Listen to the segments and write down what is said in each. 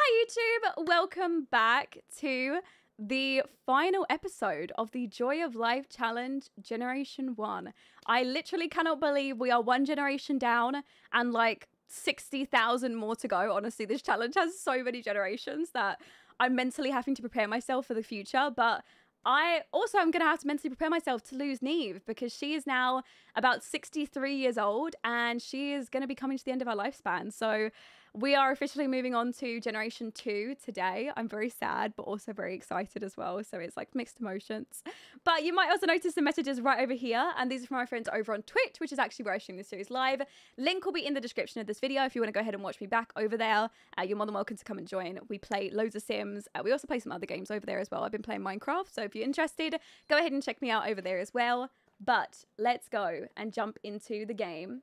Hi YouTube, welcome back to the final episode of the Joy of Life Challenge Generation 1. I literally cannot believe we are one generation down and like 60,000 more to go. Honestly, this challenge has so many generations that I'm mentally having to prepare myself for the future, but I also am going to have to mentally prepare myself to lose Niamh because she is now about 63 years old and she is going to be coming to the end of her lifespan. So we are officially moving on to generation 2 today. I'm very sad, but also very excited as well. So it's like mixed emotions. But you might also notice the messages right over here. And these are from my friends over on Twitch, which is actually where I stream this series live. Link will be in the description of this video. If you want to go ahead and watch me back over there, you're more than welcome to come and join. We play loads of Sims. We also play some other games over there as well. I've been playing Minecraft. So if you're interested, go ahead and check me out over there as well. But let's go and jump into the game,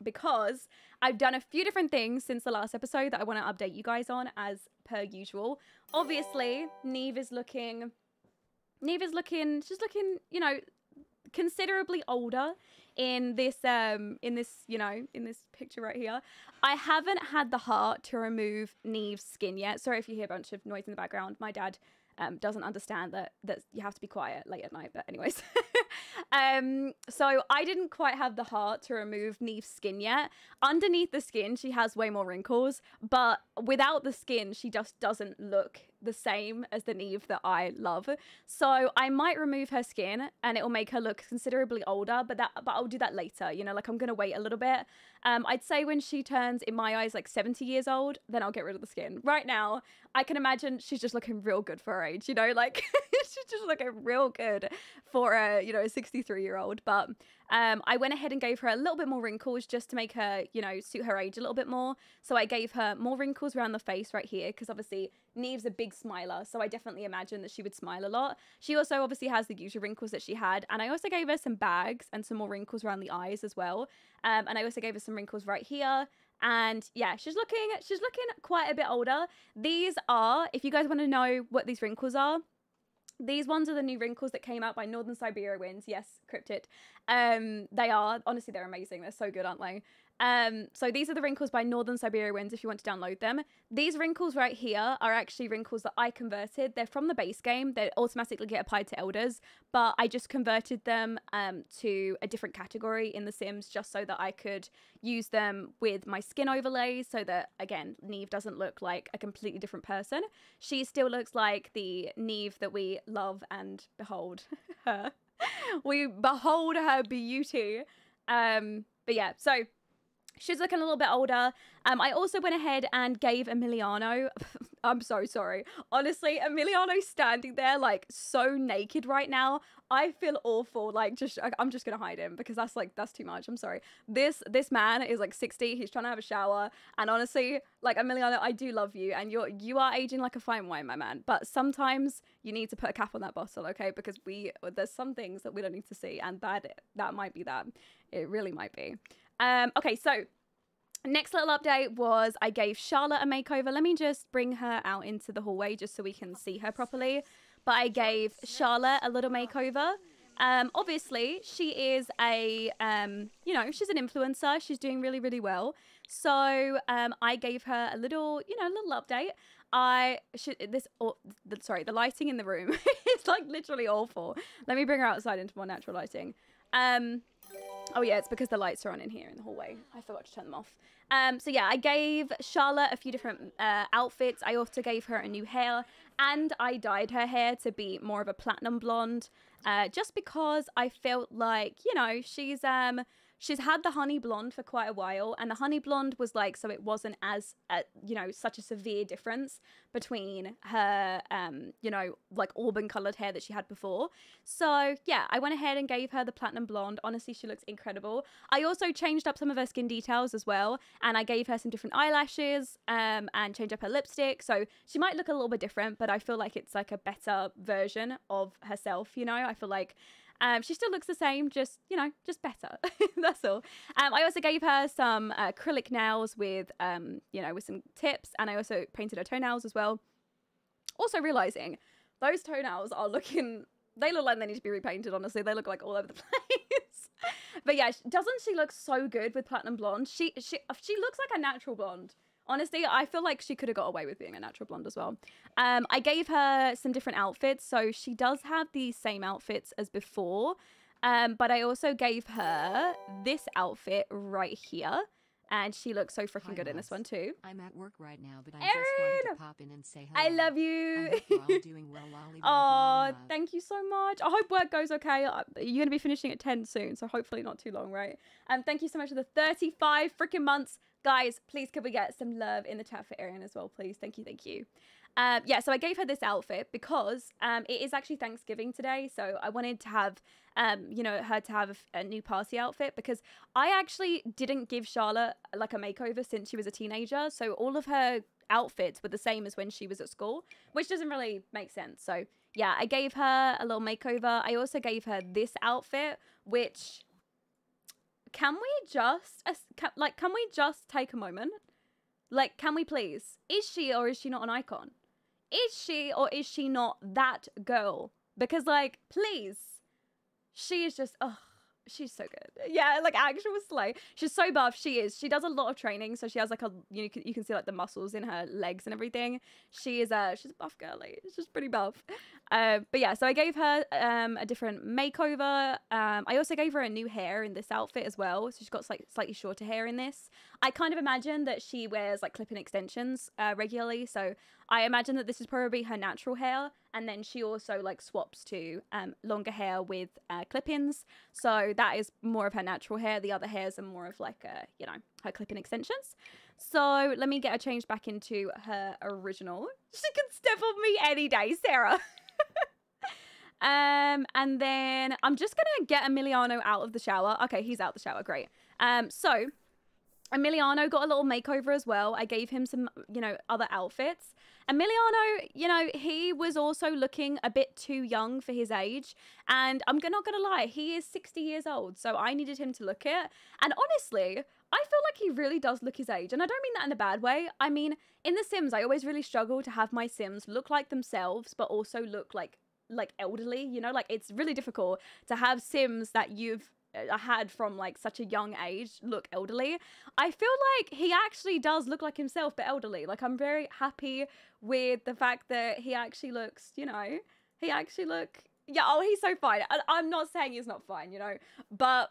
because I've done a few different things since the last episode that I want to update you guys on as per usual. Obviously, Niamh is looking, you know, considerably older in this picture right here. I haven't had the heart to remove Niamh's skin yet. Sorry if you hear a bunch of noise in the background. My dad doesn't understand that you have to be quiet late at night, but anyways. So I didn't quite have the heart to remove Niamh's skin yet. Underneath the skin, she has way more wrinkles, but without the skin, she just doesn't look the same as the Niamh that I love. So I might remove her skin and it will make her look considerably older, but I'll do that later. You know, like I'm going to wait a little bit. I'd say when she turns, in my eyes, like 70 years old, then I'll get rid of the skin. Right now, I can imagine she's just looking real good for her age, you know, like she's just looking real good for a, you know, 63-year-old. But I went ahead and gave her a little bit more wrinkles just to make her, you know, suit her age a little bit more. So I gave her more wrinkles around the face right here because obviously Niamh's a big smiler. So I definitely imagine that she would smile a lot. She also obviously has the usual wrinkles that she had. And I also gave her some bags and some more wrinkles around the eyes as well. And I also gave her some wrinkles right here. And yeah, she's looking quite a bit older. These are, if you guys want to know what these wrinkles are, these ones are the new wrinkles that came out by Northern Siberia Winds. Yes, cryptid. They are. Honestly, they're amazing. They're so good, aren't they? So these are the wrinkles by Northern Siberia Winds if you want to download them. These wrinkles right here are actually wrinkles that I converted. They're from the base game. They automatically get applied to elders, but I just converted them to a different category in The Sims just so that I could use them with my skin overlays so that, again, Niamh doesn't look like a completely different person. She still looks like the Niamh that we love and behold her. We behold her beauty. But yeah, so she's looking a little bit older. I also went ahead and gave Emiliano, I'm so sorry. Honestly, Emiliano's standing there like so naked right now. I feel awful. Like I'm just going to hide him because that's too much. I'm sorry. This man is like 60. He's trying to have a shower. And honestly, like Emiliano, I do love you. And you are aging like a fine wine, my man. But sometimes you need to put a cap on that bottle, okay? Because there's some things that we don't need to see. And that might be that. It really might be. Okay, so next little update was I gave Charlotte a makeover. Let me just bring her out into the hallway just so we can see her properly. But I gave Charlotte a little makeover. Obviously, she is a, you know, she's an influencer. She's doing really, really well. So I gave her a little, you know, little update. The lighting in the room is like literally awful. Let me bring her outside into more natural lighting. Oh yeah, it's because the lights are on in here in the hallway. I forgot to turn them off. So yeah, I gave Charlotte a few different outfits. I also gave her a new hair and I dyed her hair to be more of a platinum blonde just because I felt like, you know, she's had the honey blonde for quite a while, and the honey blonde was like, so it wasn't as, you know, such a severe difference between her, you know, like auburn colored hair that she had before. So yeah, I went ahead and gave her the platinum blonde. Honestly, she looks incredible. I also changed up some of her skin details as well. And I gave her some different eyelashes and changed up her lipstick. So she might look a little bit different, but I feel like it's like a better version of herself. You know, I feel like she still looks the same, just, you know, just better. That's all. I also gave her some acrylic nails with, you know, with some tips. And I also painted her toenails as well. Also realizing those toenails are looking, they look like they need to be repainted, honestly. They look like all over the place. But yeah, doesn't she look so good with platinum blonde? She looks like a natural blonde. honestly, I feel like she could have got away with being a natural blonde as well. I gave her some different outfits. So she does have the same outfits as before. But I also gave her this outfit right here. And she looks so freaking good in this one too. I'm at work right now, but I just wanted to pop in and say hello. I love you. I hope you're all doing well, Lolly. Oh, thank you so much. I hope work goes okay. You're gonna be finishing at 10 soon, so hopefully not too long, right? Thank you so much for the 35 freaking months, guys. Please, could we get some love in the chat for Arian as well, please? Thank you, thank you. Yeah, so I gave her this outfit because it is actually Thanksgiving today, so I wanted to have, you know, her to have a new party outfit, because I actually didn't give Charlotte like a makeover since she was a teenager, so all of her outfits were the same as when she was at school, which doesn't really make sense. So yeah, I gave her a little makeover. I also gave her this outfit, which can we just take a moment? Like, can we please? Is she or is she not an icon? Is she or is she not that girl? Because, like, please, she is just, oh, she's so good. Yeah, like, actual slay. She's so buff. She is. She does a lot of training, so she has, like, a, you can see, like, the muscles in her legs and everything. She is a, she's a buff girl. Like, she's pretty buff. But, yeah, so I gave her a different makeover. I also gave her a new hair in this outfit as well, so she's got, like, slightly shorter hair in this. I kind of imagine that she wears, like, clip-in extensions regularly, so I imagine that this is probably her natural hair, and then she also like swaps to longer hair with clip-ins. So that is more of her natural hair. The other hairs are more of like, you know, her clip-in extensions. So let me get her changed back into her original. She can step on me any day, Sarah. And then I'm just gonna get Emiliano out of the shower. Okay, he's out the shower, great. So Emiliano got a little makeover as well. I gave him some, you know, other outfits. Emiliano, you know, he was also looking a bit too young for his age. And I'm not going to lie, he is 60 years old. So I needed him to look it. And honestly, I feel like he really does look his age. And I don't mean that in a bad way. I mean, in The Sims, I always really struggle to have my Sims look like themselves, but also look like elderly, you know, like it's really difficult to have Sims that you've had from like such a young age look elderly. I feel like he actually does look like himself but elderly. Like I'm very happy with the fact that he actually looks, you know, he actually look, yeah, oh, he's so fine. I'm not saying he's not fine, you know, but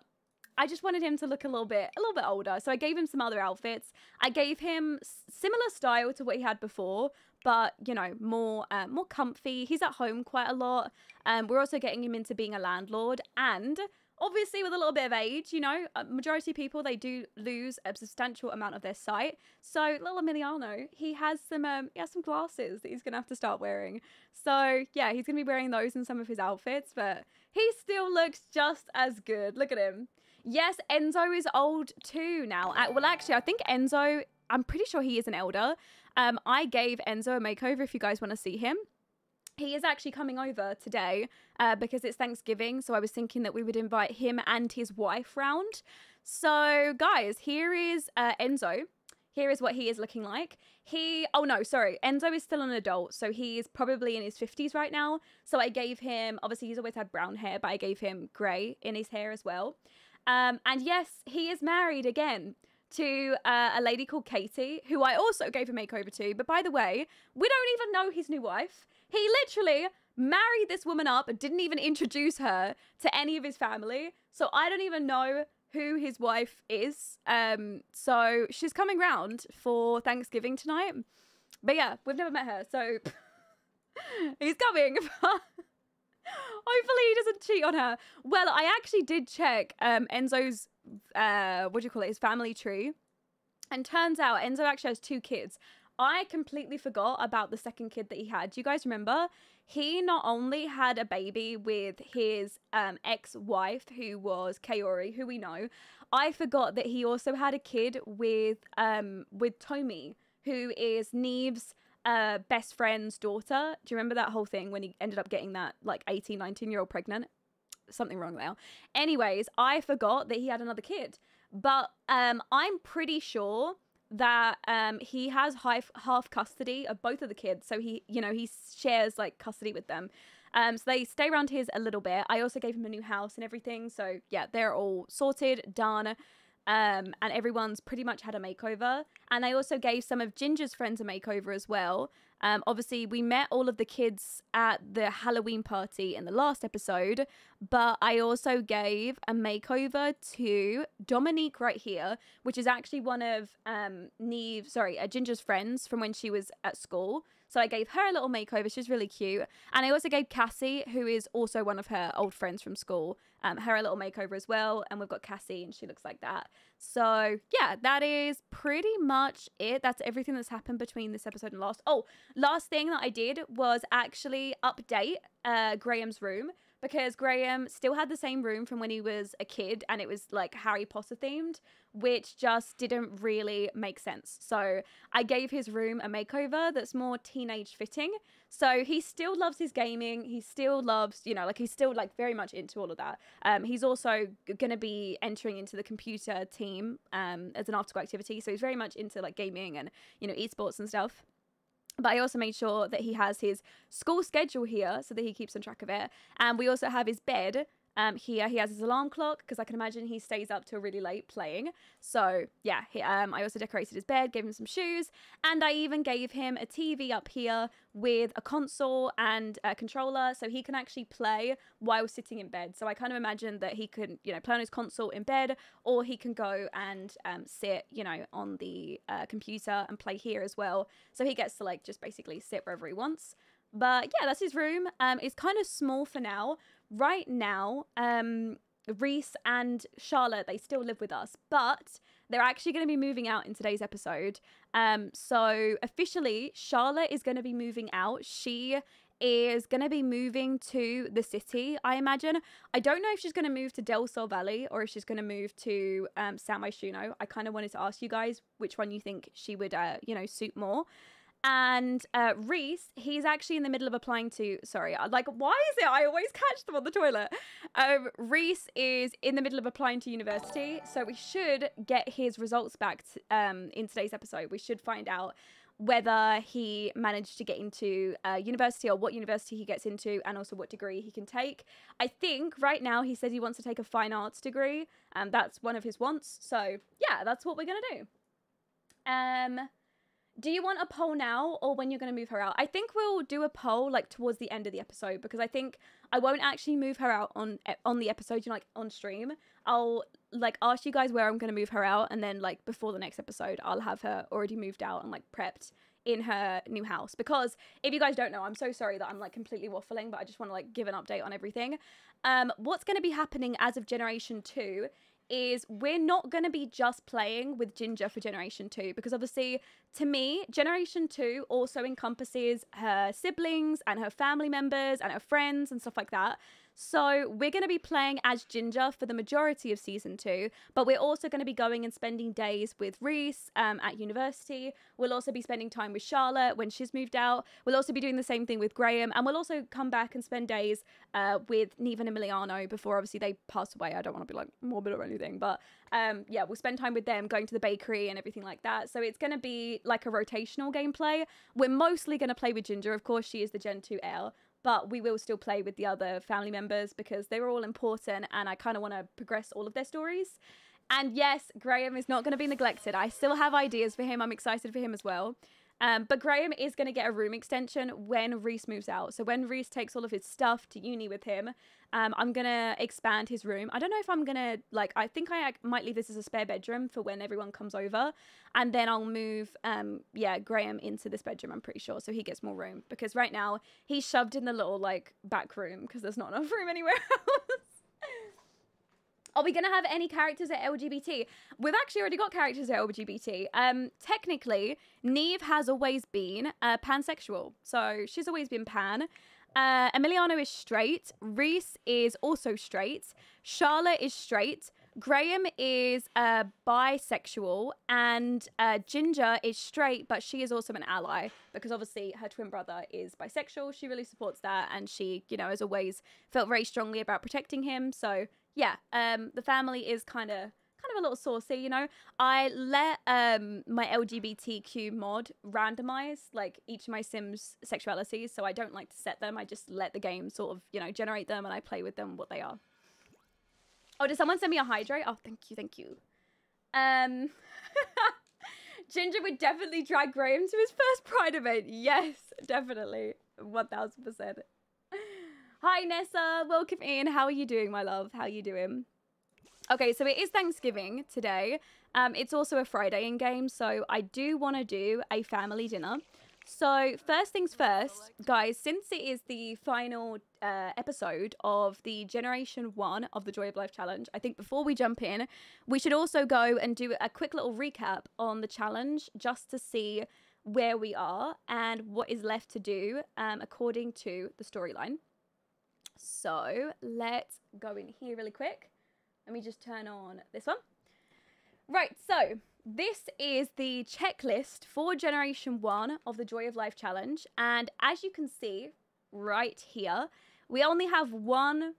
I just wanted him to look a little bit older. So I gave him some other outfits. I gave him similar style to what he had before, but, you know, more comfy. He's at home quite a lot. We're also getting him into being a landlord, and obviously, with a little bit of age, you know, majority of people, they do lose a substantial amount of their sight. So little Emiliano, he has some glasses that he's going to have to start wearing. So yeah, he's going to be wearing those in some of his outfits, but he still looks just as good. Look at him. Yes, Enzo is old too now. Well, actually, I think Enzo, I'm pretty sure he is an elder. I gave Enzo a makeover if you guys want to see him. He is actually coming over today because it's Thanksgiving, so I was thinking that we would invite him and his wife round. So, guys, here is Enzo. Here is what he is looking like. Oh no, sorry. Enzo is still an adult, so he is probably in his 50s right now. So I gave him, obviously he's always had brown hair, but I gave him grey in his hair as well. And yes, he is married again to a lady called Katie, who I also gave a makeover to. But by the way, we don't even know his new wife. He literally married this woman up and didn't even introduce her to any of his family. So I don't even know who his wife is. So she's coming round for Thanksgiving tonight. But yeah, we've never met her. So he's coming. Hopefully he doesn't cheat on her. Well, I actually did check Enzo's, his family tree. And turns out Enzo actually has two kids. I completely forgot about the second kid that he had. Do you guys remember? He not only had a baby with his ex-wife, who was Kaori, who we know. I forgot that he also had a kid with Tommy, who is Niamh's best friend's daughter. Do you remember that whole thing when he ended up getting that like 18, 19-year-old pregnant? Something wrong now. Anyways, I forgot that he had another kid. But I'm pretty sure that he has half custody of both of the kids, so he shares like custody with them, so they stay around his a little bit. I also gave him a new house and everything, so yeah, they're all sorted, done, and everyone's pretty much had a makeover. And I also gave some of Ginger's friends a makeover as well. Obviously, we met all of the kids at the Halloween party in the last episode, but I also gave a makeover to Dominique right here, which is actually one of Ginger's friends from when she was at school. So I gave her a little makeover. She's really cute. And I also gave Cassie, who is also one of her old friends from school, her a little makeover as well. And we've got Cassie and she looks like that. So yeah, that is pretty much it. That's everything that's happened between this episode and last. Oh, last thing that I did was actually update Graham's room, because Graham still had the same room from when he was a kid and it was like Harry Potter themed, which just didn't really make sense. So I gave his room a makeover that's more teenage fitting. So he still loves his gaming. He still loves, you know, like he's still like very much into all of that. He's also going to be entering into the computer team as an after-school activity. So he's very much into like gaming and, you know, esports and stuff. But I also made sure that he has his school schedule here so that he keeps on track of it. And we also have his bed here. He has his alarm clock because I can imagine he stays up till really late playing. So yeah, I also decorated his bed, gave him some shoes, and I even gave him a TV up here with a console and a controller so he can actually play while sitting in bed. So I kind of imagine that he could, you know, play on his console in bed, or he can go and sit, you know, on the computer and play here as well. So he gets to like just basically sit wherever he wants. But yeah, that's his room. It's kind of small for now. Right now, Reese and Charlotte, they still live with us, but they're actually going to be moving out in today's episode. So officially, Charlotte is going to be moving out. She is going to be moving to the city, I imagine. I don't know if she's going to move to Del Sol Valley or if she's going to move to San Myshuno. I kind of wanted to ask you guys which one you think she would, you know, suit more. And Reese, he's actually in the middle of applying to, sorry, like, why is it I always catch them on the toilet? Reese is in the middle of applying to university, so we should get his results back in today's episode. We should find out whether he managed to get into university, or what university he gets into, and also what degree he can take. I think right now he said he wants to take a fine arts degree, and that's one of his wants. So yeah, that's what we're going to do. Do you want a poll now, or when you're going to move her out? I think we'll do a poll like towards the end of the episode, because I think I won't actually move her out on the episode, you know, like on stream. I'll like ask you guys where I'm going to move her out, and then like before the next episode, I'll have her already moved out and like prepped in her new house. Because if you guys don't know, I'm so sorry that I'm like completely waffling, but I just want to like give an update on everything. What's going to be happening as of Generation 2 is we're not going to be just playing with Ginger for Generation 2, because obviously to me, Generation 2 also encompasses her siblings and her family members and her friends and stuff like that. So we're going to be playing as Ginger for the majority of Season 2, but we're also going to be going and spending days with Reese at university. We'll also be spending time with Charlotte when she's moved out. We'll also be doing the same thing with Graham, and we'll also come back and spend days with Niamh and Emiliano before obviously they pass away. I don't want to be like morbid or anything, but yeah, we'll spend time with them, going to the bakery and everything like that. So it's going to be like a rotational gameplay. We're mostly going to play with Ginger. Of course, she is the Gen 2 heir, but we will still play with the other family members because they're all important and I kind of want to progress all of their stories. And yes, Graham is not going to be neglected. I still have ideas for him. I'm excited for him as well. But Graham is going to get a room extension when Reese moves out. So when Reese takes all of his stuff to uni with him, I'm going to expand his room. I don't know if I'm going to, like, I think I might leave this as a spare bedroom for when everyone comes over. And then I'll move, yeah, Graham into this bedroom, I'm pretty sure. So he gets more room, because right now he's shoved in the little, like, back room because there's not enough room anywhere else. Are we going to have any characters at LGBT? We've actually already got characters at LGBT. Technically, Niamh has always been pansexual. So she's always been pan. Emiliano is straight. Reese is also straight. Charlotte is straight. Graham is bisexual. And Ginger is straight, but she is also an ally, because obviously her twin brother is bisexual. She really supports that. And she, you know, has always felt very strongly about protecting him. So yeah, the family is kind of a little saucy, you know. I let my LGBTQ mod randomize like each of my Sims' sexualities, so I don't like to set them. I just let the game sort of, you know, generate them, and I play with them what they are. Oh, did someone send me a hydrate? Oh, thank you, thank you. Ginger would definitely drag Graham to his first Pride event. Yes, definitely. 1000%. Hi, Nessa. Welcome in. How are you doing, my love? How are you doing? Okay, so it is Thanksgiving today. It's also a Friday in game, so I do want to do a family dinner. So first things first, guys, since it is the final episode of the Generation 1 of the Joy of Life Challenge, I think before we jump in, we should also go and do a quick little recap on the challenge just to see where we are and what is left to do according to the storyline. So let's go in here really quick. Let me just turn on this one. Right, so this is the checklist for Generation 1 of the Joy of Life Challenge. And as you can see right here, we only have one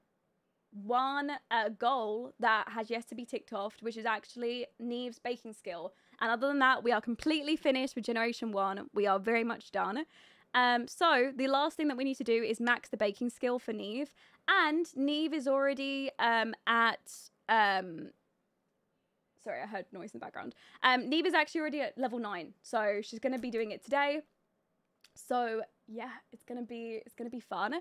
goal that has yet to be ticked off, which is actually Niamh's baking skill. And other than that, we are completely finished with Generation 1. We are very much done. So the last thing that we need to do is max the baking skill for Niamh. And Niamh is already sorry, I heard noise in the background. Niamh is actually already at level 9, so she's going to be doing it today. So yeah, it's going to be fun.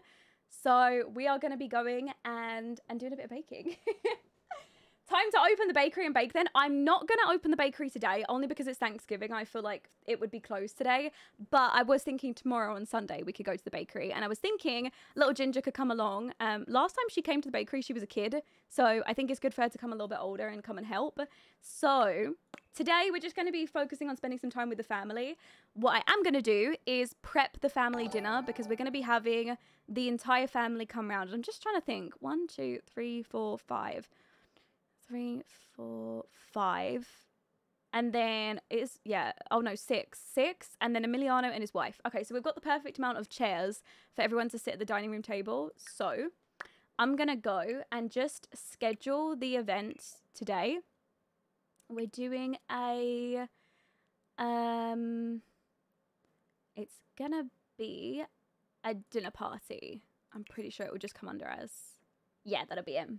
So we are going to be going and doing a bit of baking. Time to open the bakery and bake then. I'm not going to open the bakery today, only because it's Thanksgiving. I feel like it would be closed today. But I was thinking tomorrow on Sunday we could go to the bakery. And I was thinking little Ginger could come along. Last time she came to the bakery, she was a kid. So I think it's good for her to come a little bit older and come and help. So today we're just going to be focusing on spending some time with the family. What I am going to do is prep the family dinner, because we're going to be having the entire family come round. I'm just trying to think. 1, 2, 3, 4, 5. 3, 4, 5, and then it's, yeah, oh no, 6, and then Emiliano and his wife. Okay, so we've got the perfect amount of chairs for everyone to sit at the dining room table. So I'm gonna go and just schedule the event today. We're doing a it's gonna be a dinner party. I'm pretty sure it will just come under as, yeah, that'll be it.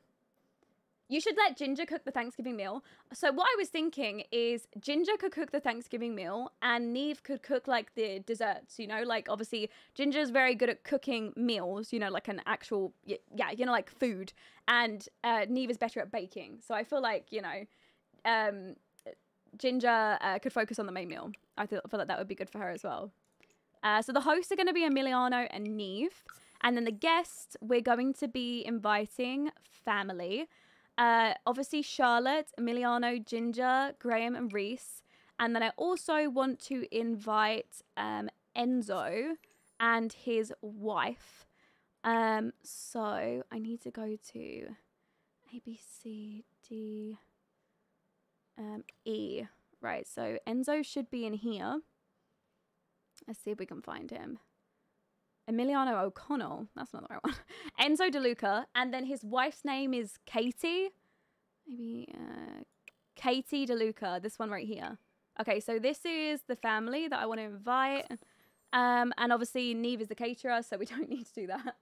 You should let Ginger cook the Thanksgiving meal. So what I was thinking is Ginger could cook the Thanksgiving meal and Niamh could cook like the desserts, you know, like obviously Ginger's very good at cooking meals, you know, like an actual, yeah, you know, like food, and Niamh is better at baking. So I feel like, you know, Ginger could focus on the main meal. I feel like that would be good for her as well. So the hosts are going to be Emiliano and Niamh. And then the guests, we're going to be inviting family. Obviously Charlotte, Emiliano, Ginger, Graham and Reese. And then I also want to invite Enzo and his wife. So I need to go to A, B, C, D, E. Right, so Enzo should be in here. Let's see if we can find him. Emiliano O'Connell, that's not the right one. Enzo DeLuca, and then his wife's name is Katie. Maybe Katie DeLuca, this one right here. Okay, so this is the family that I want to invite. And obviously Niamh is the caterer, so we don't need to do that.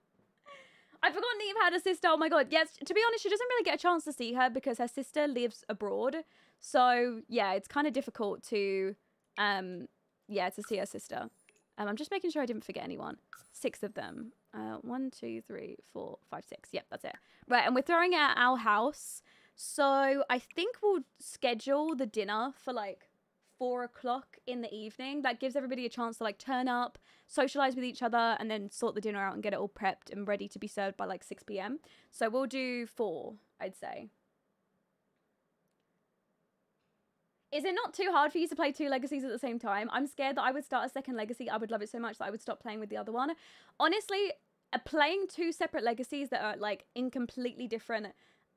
I forgot Niamh had a sister, oh my god. Yes, to be honest, she doesn't really get a chance to see her because her sister lives abroad. So yeah, it's kind of difficult to, yeah, to see her sister. I'm just making sure I didn't forget anyone. 6 of them. 1, 2, 3, 4, 5, 6. Yep, that's it. Right, and we're throwing it at our house. So I think we'll schedule the dinner for like 4 o'clock in the evening. That gives everybody a chance to like turn up, socialize with each other, and then sort the dinner out and get it all prepped and ready to be served by like 6 p.m. So we'll do 4, I'd say. Is it not too hard for you to play 2 legacies at the same time? I'm scared that I would start a second legacy. I would love it so much that I would stop playing with the other one. Honestly, playing 2 separate legacies that are like in completely different,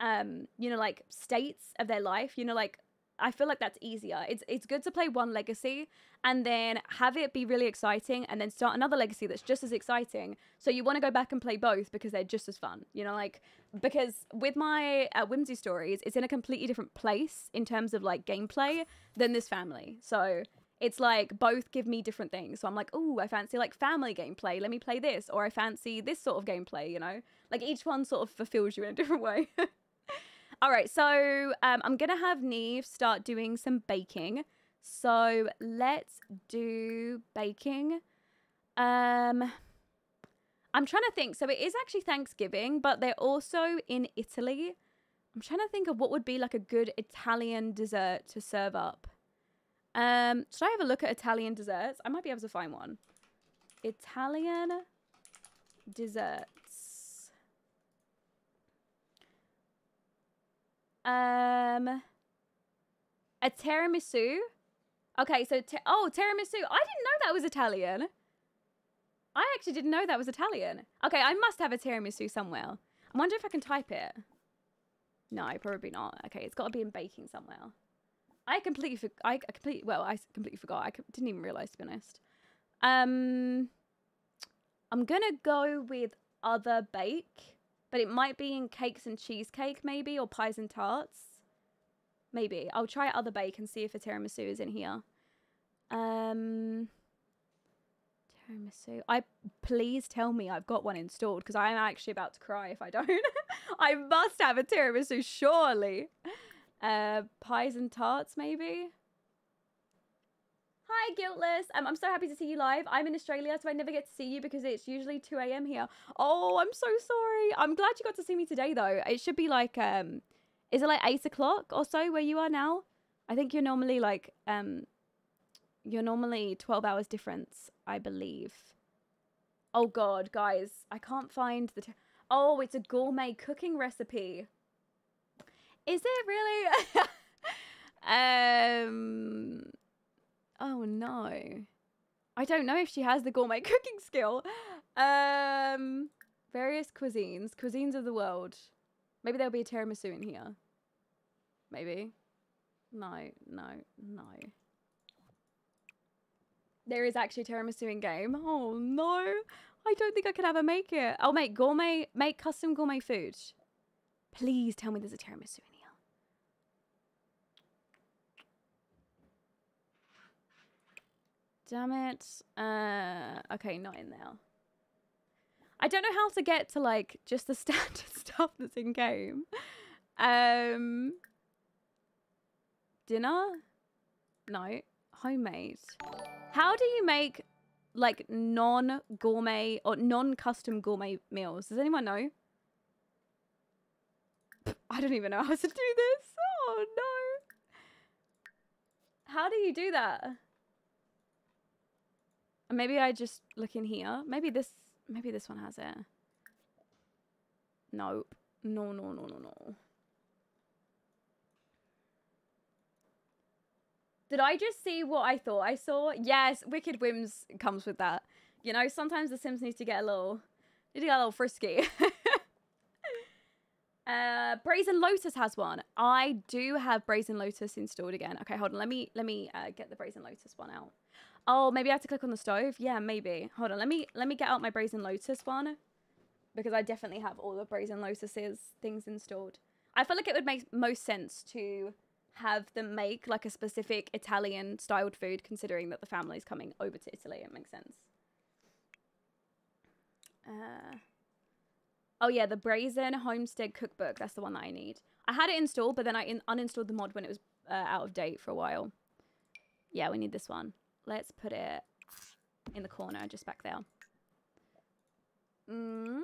you know, like states of their life, you know, like I feel like that's easier. It's good to play 1 legacy and then have it be really exciting and then start another legacy that's just as exciting. So you want to go back and play both because they're just as fun, you know, like, because with my Whimsy Stories, it's in a completely different place in terms of like gameplay than this family. So it's like both give me different things. So I'm like, oh, I fancy like family gameplay. Let me play this. Or I fancy this sort of gameplay, you know, like each one sort of fulfills you in a different way. All right, so I'm going to have Niamh start doing some baking. So let's do baking. I'm trying to think. So it is actually Thanksgiving, but they're also in Italy. I'm trying to think of what would be like a good Italian dessert to serve up. Should I have a look at Italian desserts? I might be able to find one. Italian desserts. A tiramisu. Okay, so, oh, tiramisu. I didn't know that was Italian. I actually didn't know that was Italian. Okay, I must have a tiramisu somewhere. I wonder if I can type it. No, probably not. Okay, it's got to be in baking somewhere. I completely forgot. I didn't even realise, to be honest. I'm going to go with other bake, but it might be in cakes and cheesecake maybe, or pies and tarts. Maybe. I'll try other bake and see if a tiramisu is in here. Tiramisu. Please tell me I've got one installed, because I'm actually about to cry if I don't. I must have a tiramisu, surely. Pies and tarts, maybe? Hi, Guiltless. I'm so happy to see you live. I'm in Australia, so I never get to see you because it's usually 2 a.m. here. Oh, I'm so sorry. I'm glad you got to see me today, though. It should be like, is it like 8 o'clock or so where you are now? I think you're normally like, you're normally 12 hours difference, I believe. Oh, God, guys. I can't find the... Oh, it's a gourmet cooking recipe. Is it really? Oh, no. I don't know if she has the gourmet cooking skill. Various cuisines. Cuisines of the world. Maybe there'll be a tiramisu in here. Maybe. No, no, no. There is actually tiramisu in game. Oh, no. I don't think I could ever make it. I'll make gourmet, make custom gourmet food. Please tell me there's a tiramisu in here. Damn it. Okay, not in there. I don't know how to get to like just the standard stuff that's in game. Dinner? No. Homemade. How do you make like non-gourmet or non-custom gourmet meals? Does anyone know? I don't even know how to do this. Oh, no. How do you do that? Maybe I just look in here. Maybe this one has it. Nope. No, no, no, no, no. Did I just see what I thought I saw? Yes, Wicked Whims comes with that. You know, sometimes the Sims need to get a little frisky. Brazen Lotus has one. I do have Brazen Lotus installed again. Okay, hold on. Let me get the Brazen Lotus one out. Oh, maybe I have to click on the stove. Yeah, maybe. Hold on. Let me get out my Brazen Lotus one, because I definitely have all the Brazen Lotus's things installed. I feel like it would make most sense to have them make like a specific Italian styled food, considering that the family's coming over to Italy. It makes sense. Oh yeah, the Brazen Homestead Cookbook. That's the one that I need. I had it installed, but then I uninstalled the mod when it was out of date for a while. Yeah, we need this one. Let's put it in the corner, just back there. Mm.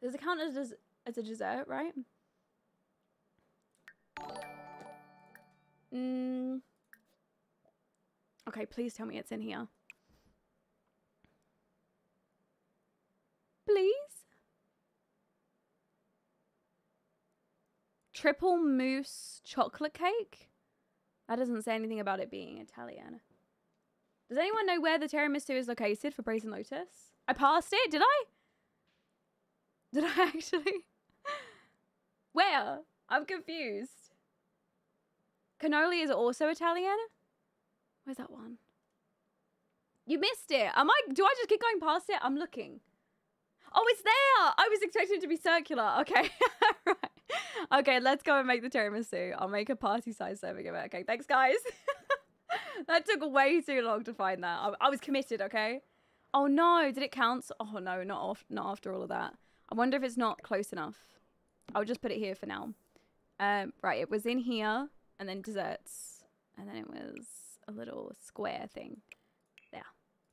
Does it count as a dessert, right? Mm. Okay, please tell me it's in here. Please? Triple mousse chocolate cake? That doesn't say anything about it being Italian. Does anyone know where the tiramisu is located for Brazen Lotus? I passed it, did I? Did I actually? Where? I'm confused. Cannoli is also Italian? Where's that one? You missed it. Do I just keep going past it? I'm looking. Oh, it's there. I was expecting it to be circular. Okay. Right. Okay, let's go and make the tiramisu. I'll make a party-sized serving of it. Okay, thanks, guys. That took way too long to find that. I was committed, okay? Oh, no. Did it count? Oh, no. Not after all of that. I wonder if it's not close enough. I'll just put it here for now. Right, it was in here, and then desserts, and then it was a little square thing. There,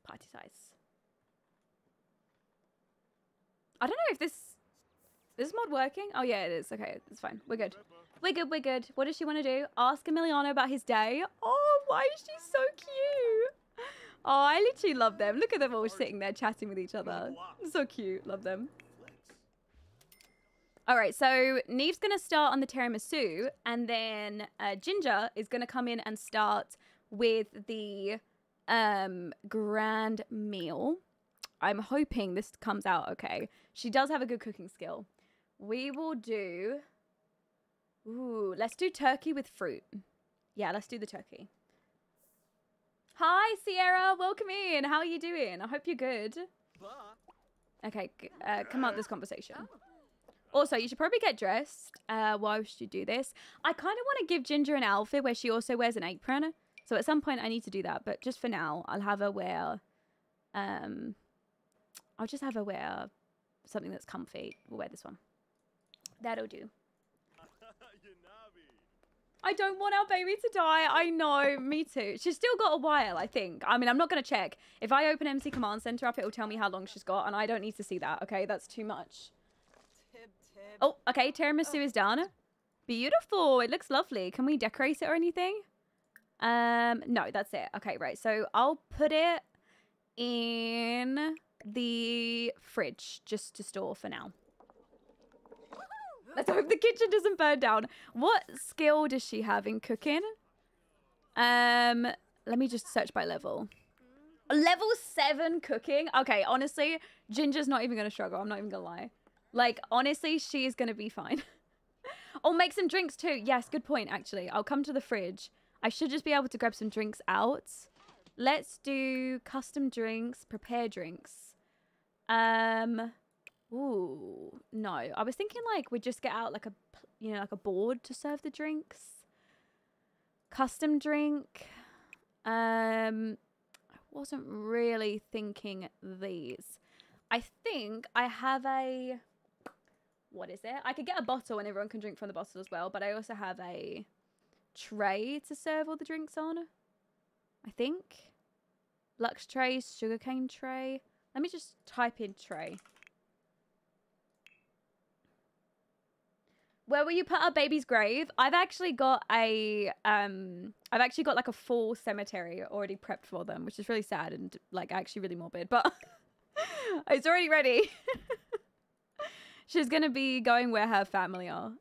party size. I don't know if this... Is this mod working? Oh yeah, it is. Okay, it's fine. We're good. We're good, we're good. What does she want to do? Ask Emiliano about his day. Oh, why is she so cute? Oh, I literally love them. Look at them all sitting there chatting with each other. So cute. Love them. All right, so Niamh's going to start on the tiramisu, and then Ginger is going to come in and start with the grand meal. I'm hoping this comes out okay. She does have a good cooking skill. We will do... Ooh, let's do turkey with fruit. Yeah, let's do the turkey. Hi, Sierra. Welcome in. How are you doing? I hope you're good. Okay, come out this conversation. Also, you should probably get dressed. Why should you do this? I kind of want to give Ginger an outfit where she also wears an apron. So at some point I need to do that. But just for now, I'll have her wear... I'll just have her wear something that's comfy. We'll wear this one. That'll do. I don't want our baby to die. I know, me too. She's still got a while, I think. I mean, I'm not going to check. If I open MC Command Center up, it'll tell me how long she's got, and I don't need to see that, okay? That's too much. Oh, okay, tiramisu is done. Beautiful. It looks lovely. Can we decorate it or anything? No, that's it. Okay, right. So I'll put it in the fridge just to store for now. Let's hope the kitchen doesn't burn down. What skill does she have in cooking? Let me just search by level. Level 7 cooking. Okay, honestly, Ginger's not even gonna struggle. I'm not even gonna lie. Like, honestly, she's gonna be fine. Oh, make some drinks too. Yes, good point, actually. I'll come to the fridge. I should just be able to grab some drinks out. Let's do custom drinks, prepare drinks. Ooh, no. I was thinking like we just get out like a, you know, like a board to serve the drinks. Custom drink. I wasn't really thinking these. I think I have a, what is it? I could get a bottle and everyone can drink from the bottle as well, but I also have a tray to serve all the drinks on, I think. Lux tray, sugarcane tray. Let me just type in tray. Where will you put our baby's grave? I've actually got a, I've actually got like a full cemetery already prepped for them, which is really sad and like actually really morbid, but it's already ready. She's going to be going where her family are.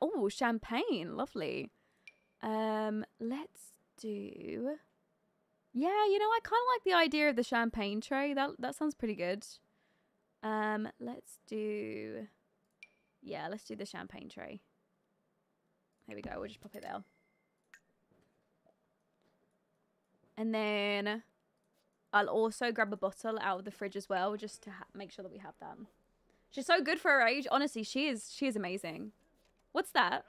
Oh, champagne. Lovely. Let's do... Yeah, you know, I kind of like the idea of the champagne tray. That sounds pretty good. Let's do... Yeah, let's do the champagne tray. There we go. We'll just pop it there. And then I'll also grab a bottle out of the fridge as well, just to make sure that we have that. She's so good for her age. Honestly, she is amazing. What's that?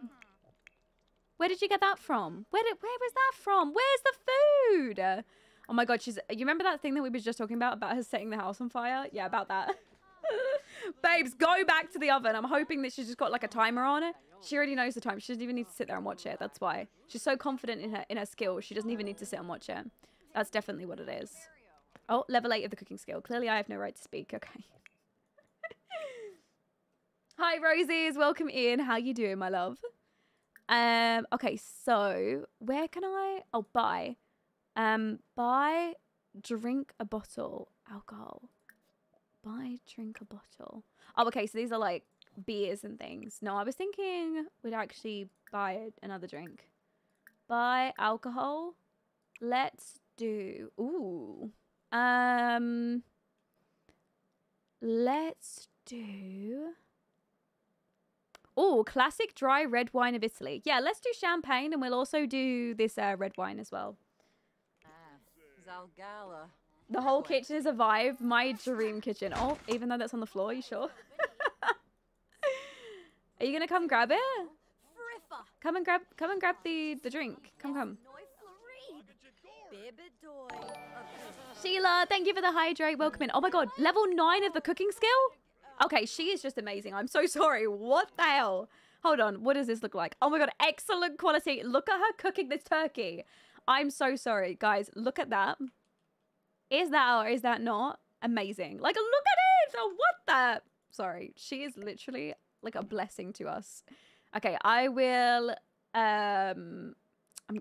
Where did you get that from? Where was that from? Where's the food? Oh my God, you remember that thing that we were just talking about her setting the house on fire? Yeah, about that. Babes, go back to the oven. I'm hoping that she's just got like a timer on it. She already knows the time. She doesn't even need to sit there and watch it. That's why. She's so confident in her skill. She doesn't even need to sit and watch it. That's definitely what it is. Oh, level 8 of the cooking skill. Clearly I have no right to speak. Okay. Hi, Rosies. Welcome in. How you doing, my love? Okay, so where can I? Oh, buy. Buy, drink a bottle. Alcohol. Buy, drink a bottle. Oh, okay, so these are like beers and things. No, I was thinking we'd actually buy another drink. Buy alcohol. Let's do... Ooh. Let's do... Oh, classic dry red wine of Italy. Yeah, let's do champagne, and we'll also do this red wine as well. Zalgala. The whole kitchen is a vibe. My dream kitchen. Oh, even though that's on the floor, you sure? Are you gonna come grab it? Come and grab the drink. Come. Sheila, thank you for the hydrate. Welcome in. Oh my God, level 9 of the cooking skill. Okay, she is just amazing. I'm so sorry. What the hell? Hold on. What does this look like? Oh my god, excellent quality. Look at her cooking this turkey. I'm so sorry, guys. Look at that. Is that or is that not amazing? Like, look at it. Oh, what the? Sorry. She is literally like a blessing to us. Okay, I will... I'm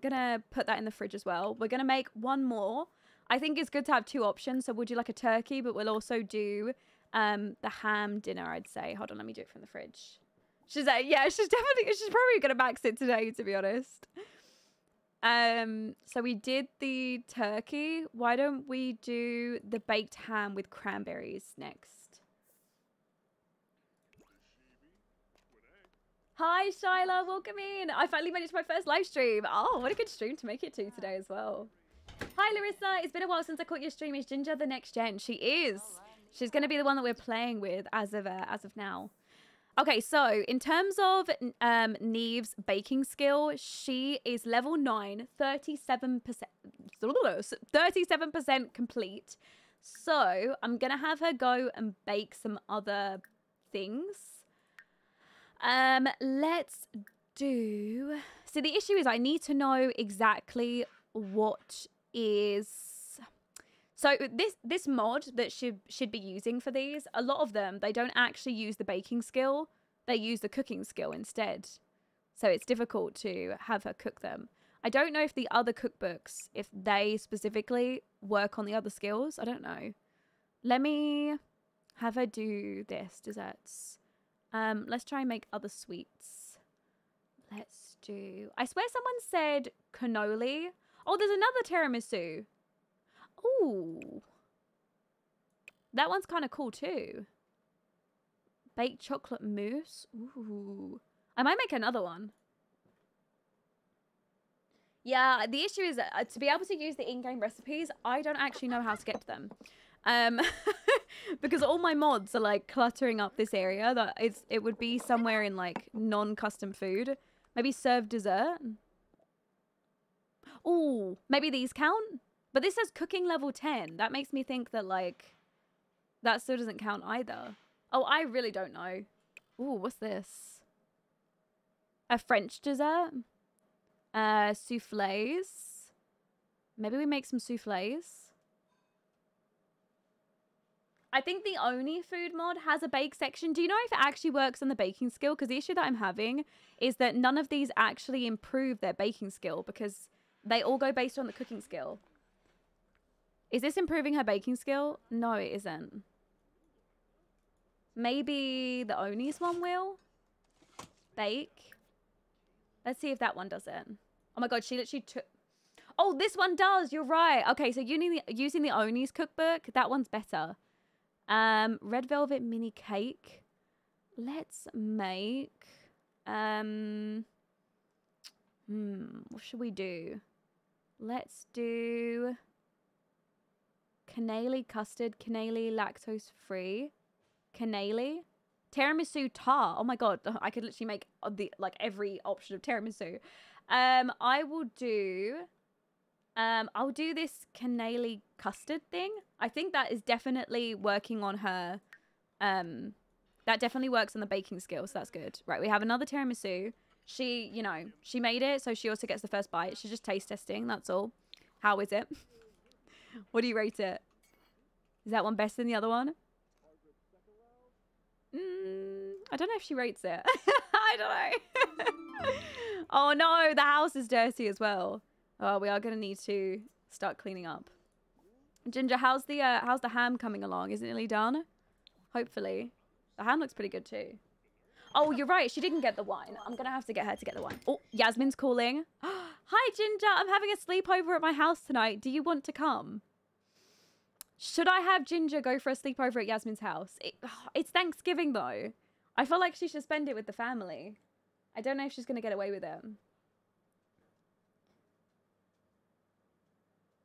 going to put that in the fridge as well. We're going to make one more. I think it's good to have two options. So we'll do like a turkey, but we'll also do the ham dinner, I'd say. Hold on, let me do it from the fridge. She's like, yeah, she's probably going to max it today, to be honest. So we did the turkey. Why don't we do the baked ham with cranberries next? Hi, Shyla, welcome in. I finally made it to my first live stream. Oh, what a good stream to make it to today as well. Hi, Larissa. It's been a while since I caught your stream. Is Ginger the next gen? She is. She's going to be the one that we're playing with as of now. Okay, so in terms of Niamh's baking skill, she is level 9, 37% complete. So I'm going to have her go and bake some other things. Let's do... So the issue is I need to know exactly what is... So this mod that she should be using for these, a lot of them, they don't actually use the baking skill. They use the cooking skill instead. So it's difficult to have her cook them. I don't know if the other cookbooks, if they specifically work on the other skills. I don't know. Let me have her do this, desserts. Let's try and make other sweets. Let's do... I swear someone said cannoli. Oh, there's another tiramisu. Ooh. That one's kind of cool too. Baked chocolate mousse. Ooh. I might make another one. Yeah, the issue is to be able to use the in-game recipes, I don't actually know how to get to them. Because all my mods are like cluttering up this area. That it would be somewhere in like non-custom food. Maybe serve dessert. Ooh, maybe these count? But this says cooking level 10. That makes me think that, like, that still doesn't count either. Oh, I really don't know. Ooh, what's this? A French dessert? Soufflés? Maybe we make some soufflés. I think the only food mod has a bake section. Do you know if it actually works on the baking skill? Because the issue that I'm having is that none of these actually improve their baking skill because they all go based on the cooking skill. Is this improving her baking skill? No, it isn't. Maybe the Oni's one will? Bake. Let's see if that one does it. Oh my god, she literally took... Oh, this one does! You're right! Okay, so using the Oni's cookbook, that one's better. Red velvet mini cake. Let's make... what should we do? Let's do... Cannoli custard, cannoli lactose free, cannoli, tiramisu tart. Oh my god, I could literally make every option of tiramisu. I'll do this cannoli custard thing. I think that is definitely working on her. That definitely works on the baking skill, so that's good. Right, we have another tiramisu. She, you know, she made it, so she also gets the first bite. She's just taste testing. That's all. How is it? What do you rate it? Is that one better than the other one? I don't know if she rates it. I don't know. Oh no, the house is dirty as well. Oh, we are going to need to start cleaning up. Ginger, how's the ham coming along? Is it nearly done? Hopefully. The ham looks pretty good too. Oh, you're right. She didn't get the wine. I'm going to have to get her to get the wine. Oh, Yasmin's calling. Hi, Ginger. I'm having a sleepover at my house tonight. Do you want to come? Should I have Ginger go for a sleepover at Yasmin's house? It's Thanksgiving, though. I feel like she should spend it with the family. I don't know if she's going to get away with it.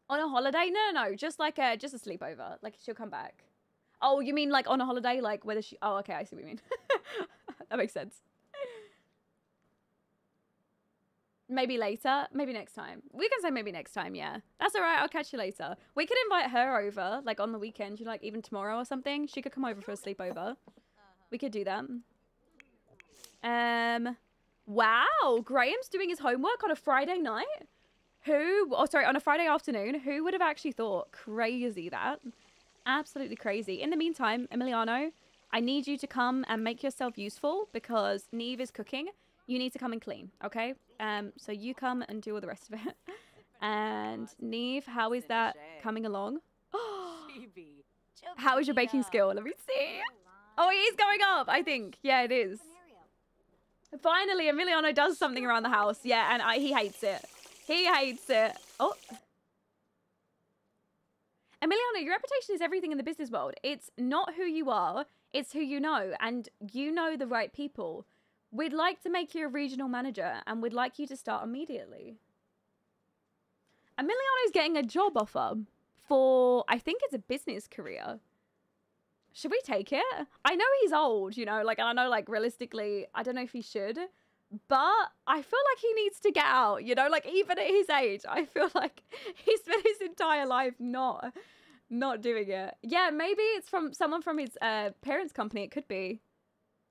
On a holiday? No. Just a sleepover. Like, she'll come back. Oh, you mean like on a holiday? Like whether she... Oh, okay. I see what you mean. That makes sense. Maybe later. Maybe next time. We can say maybe next time, yeah. That's all right. I'll catch you later. We could invite her over, like, on the weekend. You know, like, even tomorrow or something. She could come over for a sleepover. We could do that. Wow, Graham's doing his homework on a Friday night. Who, oh, sorry, on a Friday afternoon. Who would have actually thought? Crazy that. Absolutely crazy. In the meantime, Emiliano, I need you to come and make yourself useful because Niamh is cooking. You need to come and clean, okay? So you come and do all the rest of it. And Niamh, how is that coming along? How is your baking skill? Let me see. Oh, it is going up, I think. Yeah, it is. Finally, Emiliano does something around the house. Yeah, and he hates it. He hates it. Oh. Emiliano, your reputation is everything in the business world. It's not who you are, it's who you know, and you know the right people. We'd like to make you a regional manager, and we'd like you to start immediately. Emiliano's getting a job offer for, I think it's a business career. Should we take it? I know he's old, you know, like, and I know, like, realistically, I don't know if he should, but I feel like he needs to get out, you know, like, even at his age, I feel like he spent his entire life not doing it. Yeah, maybe it's from someone from his parents' company. It could be.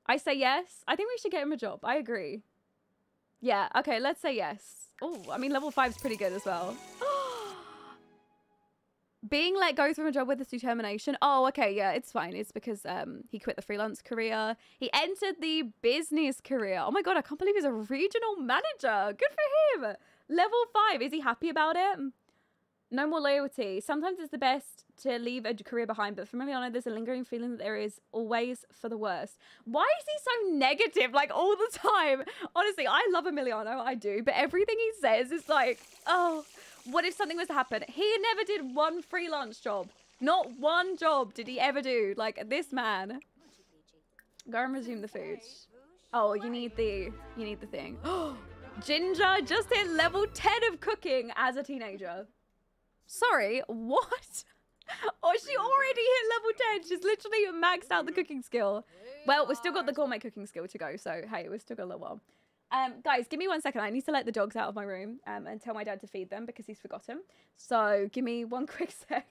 I say yes. I think we should get him a job. I agree. Yeah, okay, let's say yes. Oh, I mean, level 5's pretty good as well. Being let go from a job with this determination. Oh, okay, yeah, it's fine. It's because he quit the freelance career. He entered the business career. Oh my God, I can't believe he's a regional manager. Good for him. Level 5, is he happy about it? No more loyalty. Sometimes it's the best to leave a career behind, but for Emiliano, there's a lingering feeling that there is always for the worst. Why is he so negative, like, all the time? Honestly, I love Emiliano, I do, but everything he says is like, oh, what if something was to happen? He never did one freelance job. Not one job did he ever do. Like, this man. Go and resume the food. Oh, you need the thing. Ginger just hit level 10 of cooking as a teenager. Sorry, what? Oh, she already hit level 10. She's literally maxed out the cooking skill. Well, we've still got the gourmet cooking skill to go. So, hey, we've still got a little while. Guys, give me 1 second. I need to let the dogs out of my room and tell my dad to feed them because he's forgotten. So give me one quick sec.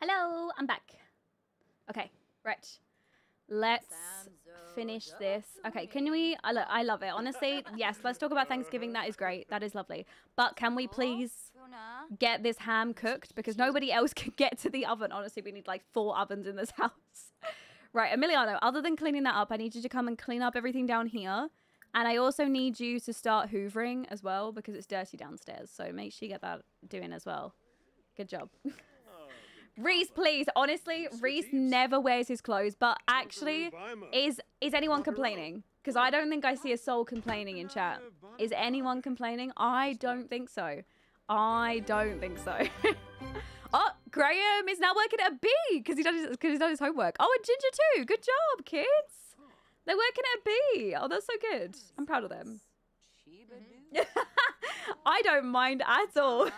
Hello, I'm back. Okay, right. Let's finish this. Okay, can we? Look, I love it. Honestly, yes, let's talk about Thanksgiving. That is great. That is lovely. But can we please get this ham cooked? Because nobody else can get to the oven. Honestly, we need like 4 ovens in this house. Right, Emiliano, other than cleaning that up, I need you to come and clean up everything down here. And I also need you to start hoovering as well because it's dirty downstairs. So make sure you get that doing as well. Good job. Reese, please. Honestly, Reese never wears his clothes, but actually, is anyone complaining? Because I don't think I see a soul complaining in chat. Is anyone complaining? I don't think so. I don't think so. Oh, Graham is now working at a B because he's done his homework. Oh, and Ginger too. Good job, kids. They're working at a B. Oh, that's so good. I'm proud of them. I don't mind at all.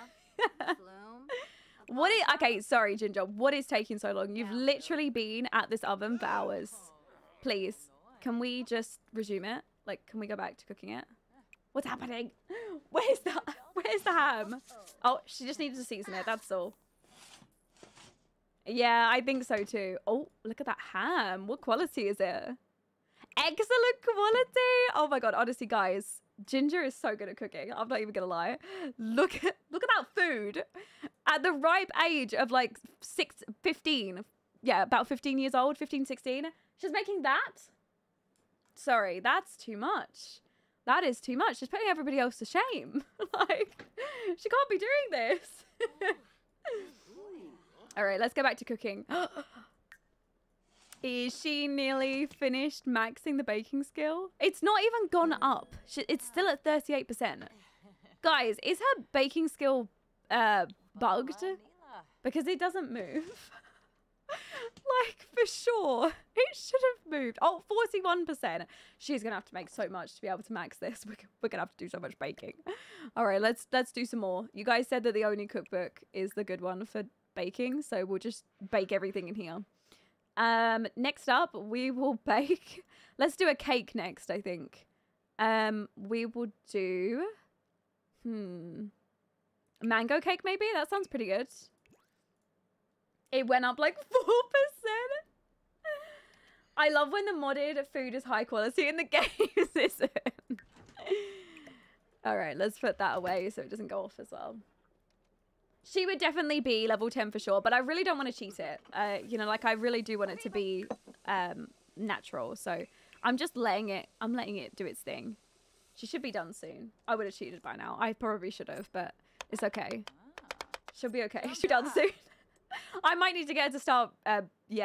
What is, okay, sorry, Ginger. What is taking so long? You've literally been at this oven for hours. Please, can we just resume it? Like, can we go back to cooking it? What's happening? Where's the ham? Oh, she just needed to season it. That's all. Yeah, I think so too. Oh, look at that ham. What quality is it? Excellent quality. Oh my God, honestly, guys. Ginger is so good at cooking. I'm not even gonna lie. Look at that food. At the ripe age of like 15, yeah, about 15 years old, 15, 16, she's making that. Sorry, that's too much. That is too much. She's putting everybody else to shame. Like, she can't be doing this. All right, let's go back to cooking. Is she nearly finished maxing the baking skill? It's not even gone up. It's still at 38%. Guys, is her baking skill bugged? Because it doesn't move. Like, for sure. It should have moved. Oh, 41%. She's going to have to make so much to be able to max this. We're going to have to do so much baking. All right, let's do some more. You guys said that the only cookbook is the good one for baking, so we'll just bake everything in here. Next up, we will bake. Let's do a cake next, I think. We will do... mango cake, maybe? That sounds pretty good. It went up like 4%. I love when the modded food is high quality and the games isn't. All right, let's put that away so it doesn't go off as well. She would definitely be level 10 for sure, but I really don't want to cheat it. You know, like I really do want it to be natural. So I'm just letting it do its thing. She should be done soon. I would have cheated by now. I probably should have, but it's okay. She'll be okay. She'll be done soon. I might need to get her to start, what do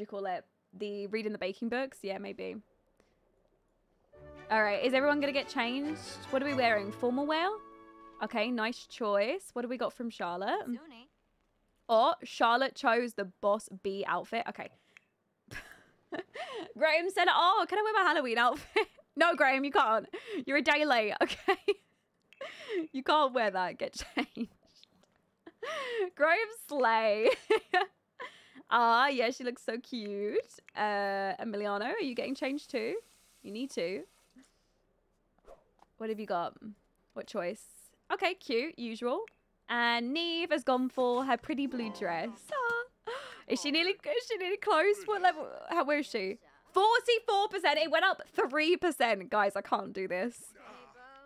you call it? The reading the baking books? Yeah, maybe. All right, is everyone going to get changed? What are we wearing? Formal wear? Okay, nice choice. What do we got from Charlotte? Oh, Charlotte chose the Boss B outfit. Okay. Graham said, oh, can I wear my Halloween outfit? No, Graham, you can't. You're a day late, okay? You can't wear that. Get changed. Graham slay. Ah, yeah, she looks so cute. Emiliano, are you getting changed too? You need to. What have you got? What choice? Okay, cute, usual. And Niamh has gone for her pretty blue dress. Aww. Is she nearly close? What level? Where is she? 44%. It went up 3%. Guys, I can't do this.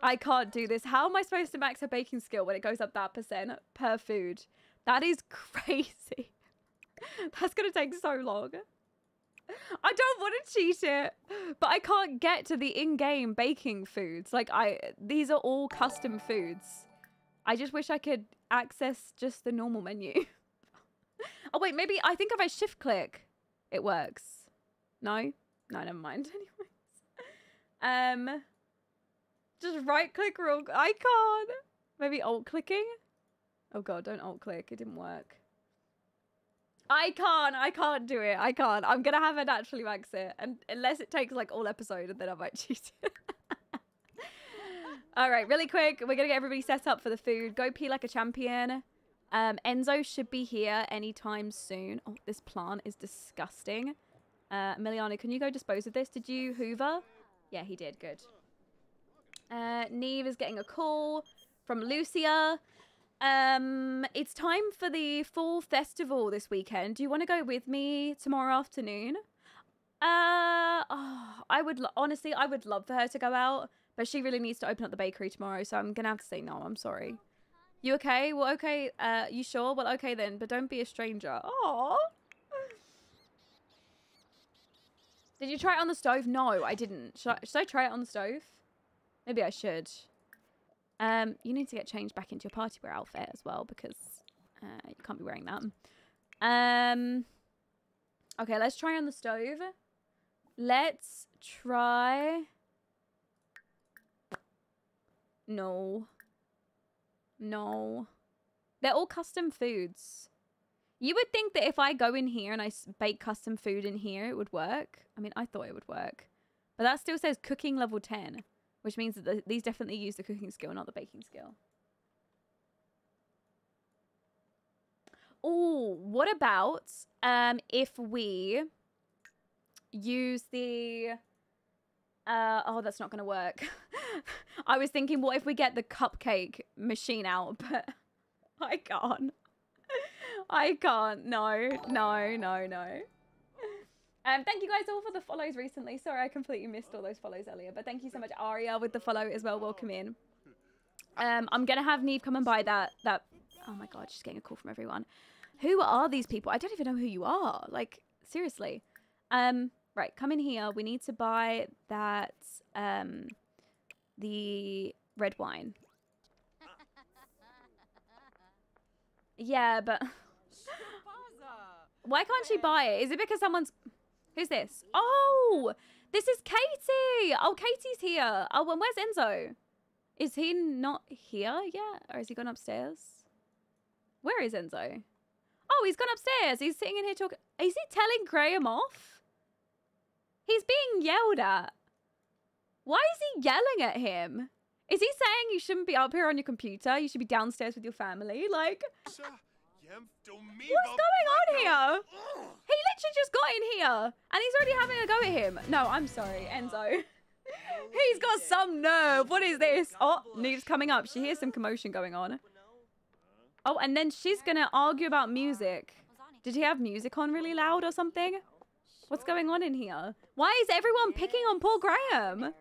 I can't do this. How am I supposed to max her baking skill when it goes up that percent per food? That is crazy. That's going to take so long. I don't want to cheat it, but I can't get to the in-game baking foods. Like, these are all custom foods. I just wish I could access just the normal menu. Oh, wait, maybe I think if I shift click, it works. No? No, never mind. Anyways. Just right click real quick. I can't. Maybe alt clicking? Oh god, don't alt click. It didn't work. I can't do it. I can't. I'm gonna have her naturally max it. And unless it takes like all episode and then I might cheat it. Alright, really quick. We're gonna get everybody set up for the food. Go pee like a champion. Enzo should be here anytime soon. Oh, this plant is disgusting. Emiliano, can you go dispose of this? Did you hoover? Yeah, he did. Good. Niamh is getting a call from Lucia. It's time for the fall festival this weekend. Do you want to go with me tomorrow afternoon? Honestly, I would love for her to go out, but she really needs to open up the bakery tomorrow, so I'm going to have to say no. I'm sorry. You okay? Well, okay. You sure? Well, okay then, but don't be a stranger. Aww. Did you try it on the stove? No, I didn't. Should I try it on the stove? Maybe I should. You need to get changed back into your party wear outfit as well because you can't be wearing that. Okay, let's try on the stove. Let's try... No. No. They're all custom foods. You would think that if I go in here and I bake custom food in here, it would work. I mean, I thought it would work. But that still says cooking level 10. Which means that these definitely use the cooking skill, not the baking skill. Oh, what about if we use the... oh, that's not going to work. I was thinking, what if we get the cupcake machine out? But I can't. I can't. No, no, no, no. Thank you guys all for the follows recently. Sorry, I completely missed all those follows earlier, but thank you so much, Aria, with the follow as well. Welcome in. I'm gonna have Niamh come and buy that. Oh my god, she's getting a call from everyone. Who are these people? I don't even know who you are. Like, seriously. Right, come in here. We need to buy that the red wine. Yeah, but Why can't she buy it? Is it because someone's... Who's this? Oh, this is Katie. Oh, Katie's here. Oh, and where's Enzo? Is he not here yet? Or has he gone upstairs? Where is Enzo? Oh, he's gone upstairs. He's sitting in here talking. Is he telling Graham off? He's being yelled at. Why is he yelling at him? Is he saying you shouldn't be up here on your computer? You should be downstairs with your family? Like... What's going on here? He literally just got in here and he's already having a go at him. No, I'm sorry, Enzo. He's got some nerve. What is this? Oh, Niamh's coming up. She hears some commotion going on. Oh, and then she's going to argue about music. Did he have music on really loud or something? What's going on in here? Why is everyone picking on poor Graham?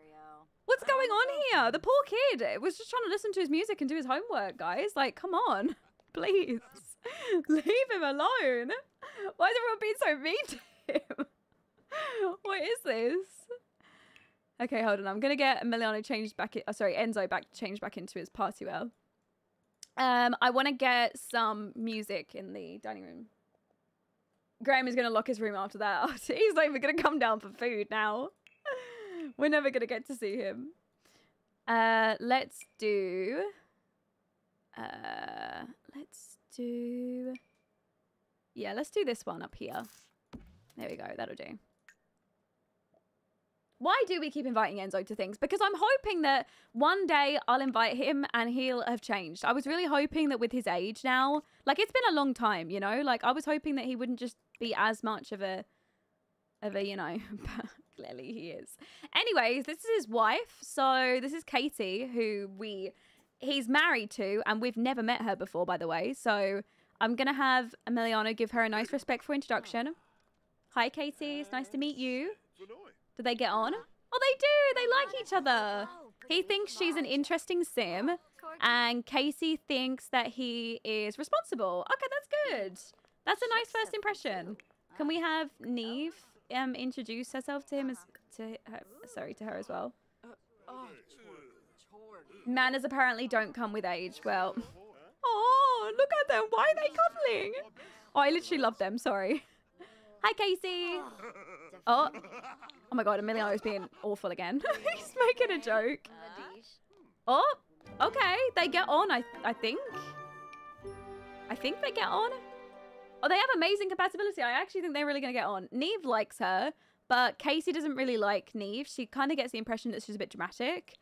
What's going on here? The poor kid was just trying to listen to his music and do his homework, guys. Like, come on. Please, leave him alone. Why is everyone being so mean to him? What is this? Okay, hold on. I'm going to get Emiliano changed back... Enzo changed back into his party wear. I want to get some music in the dining room. Graham is going to lock his room after that. He's like, we're going to come down for food now. We're never going to get to see him. Let's do... let's do this one up here. There we go, that'll do. Why do we keep inviting Enzo to things? Because I'm hoping that one day I'll invite him and he'll have changed. I was really hoping that with his age now, like it's been a long time, you know, like I was hoping that he wouldn't just be as much of a you know, but clearly he is. Anyways, this is his wife. So this is Katie, who he's married to, and we've never met her before, by the way. So I'm going to have Emiliano give her a nice respectful introduction. Hi, Katie. It's nice to meet you. Do they get on? Oh, they do. They like each other. He thinks she's an interesting sim, and Katie thinks that he is responsible. Okay, that's good. That's a nice first impression. Can we have Niamh introduce herself to him to her as well? Manners apparently don't come with age. Well, oh, look at them. Why are they cuddling? Oh, I literally love them. Sorry. Hi, Casey. Oh, oh my God. Emiliano is being awful again. He's making a joke. Oh, okay. They get on, I think. I think they get on. Oh, they have amazing compatibility. I actually think they're really going to get on. Niamh likes her, but Casey doesn't really like Niamh. She kind of gets the impression that she's a bit dramatic.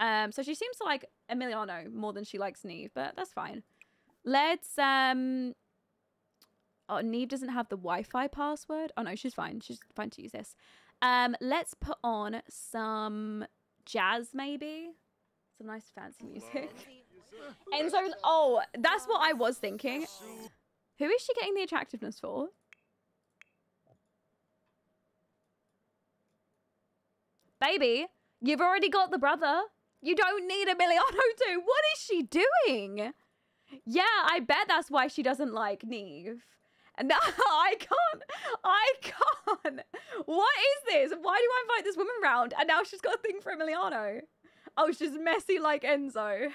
So she seems to like Emiliano more than she likes Niamh, but that's fine. Let's, oh, Niamh doesn't have the Wi-Fi password. Oh no, she's fine. She's fine to use this. Let's put on some jazz, maybe. Some nice fancy music. Enzo, oh, that's what I was thinking. Who is she getting the attractiveness for? Baby, you've already got the brother. You don't need Emiliano to. What is she doing? Yeah, I bet that's why she doesn't like Niamh. And no, I can't. What is this? Why do I invite this woman round? And now she's got a thing for Emiliano. Oh, she's messy like Enzo.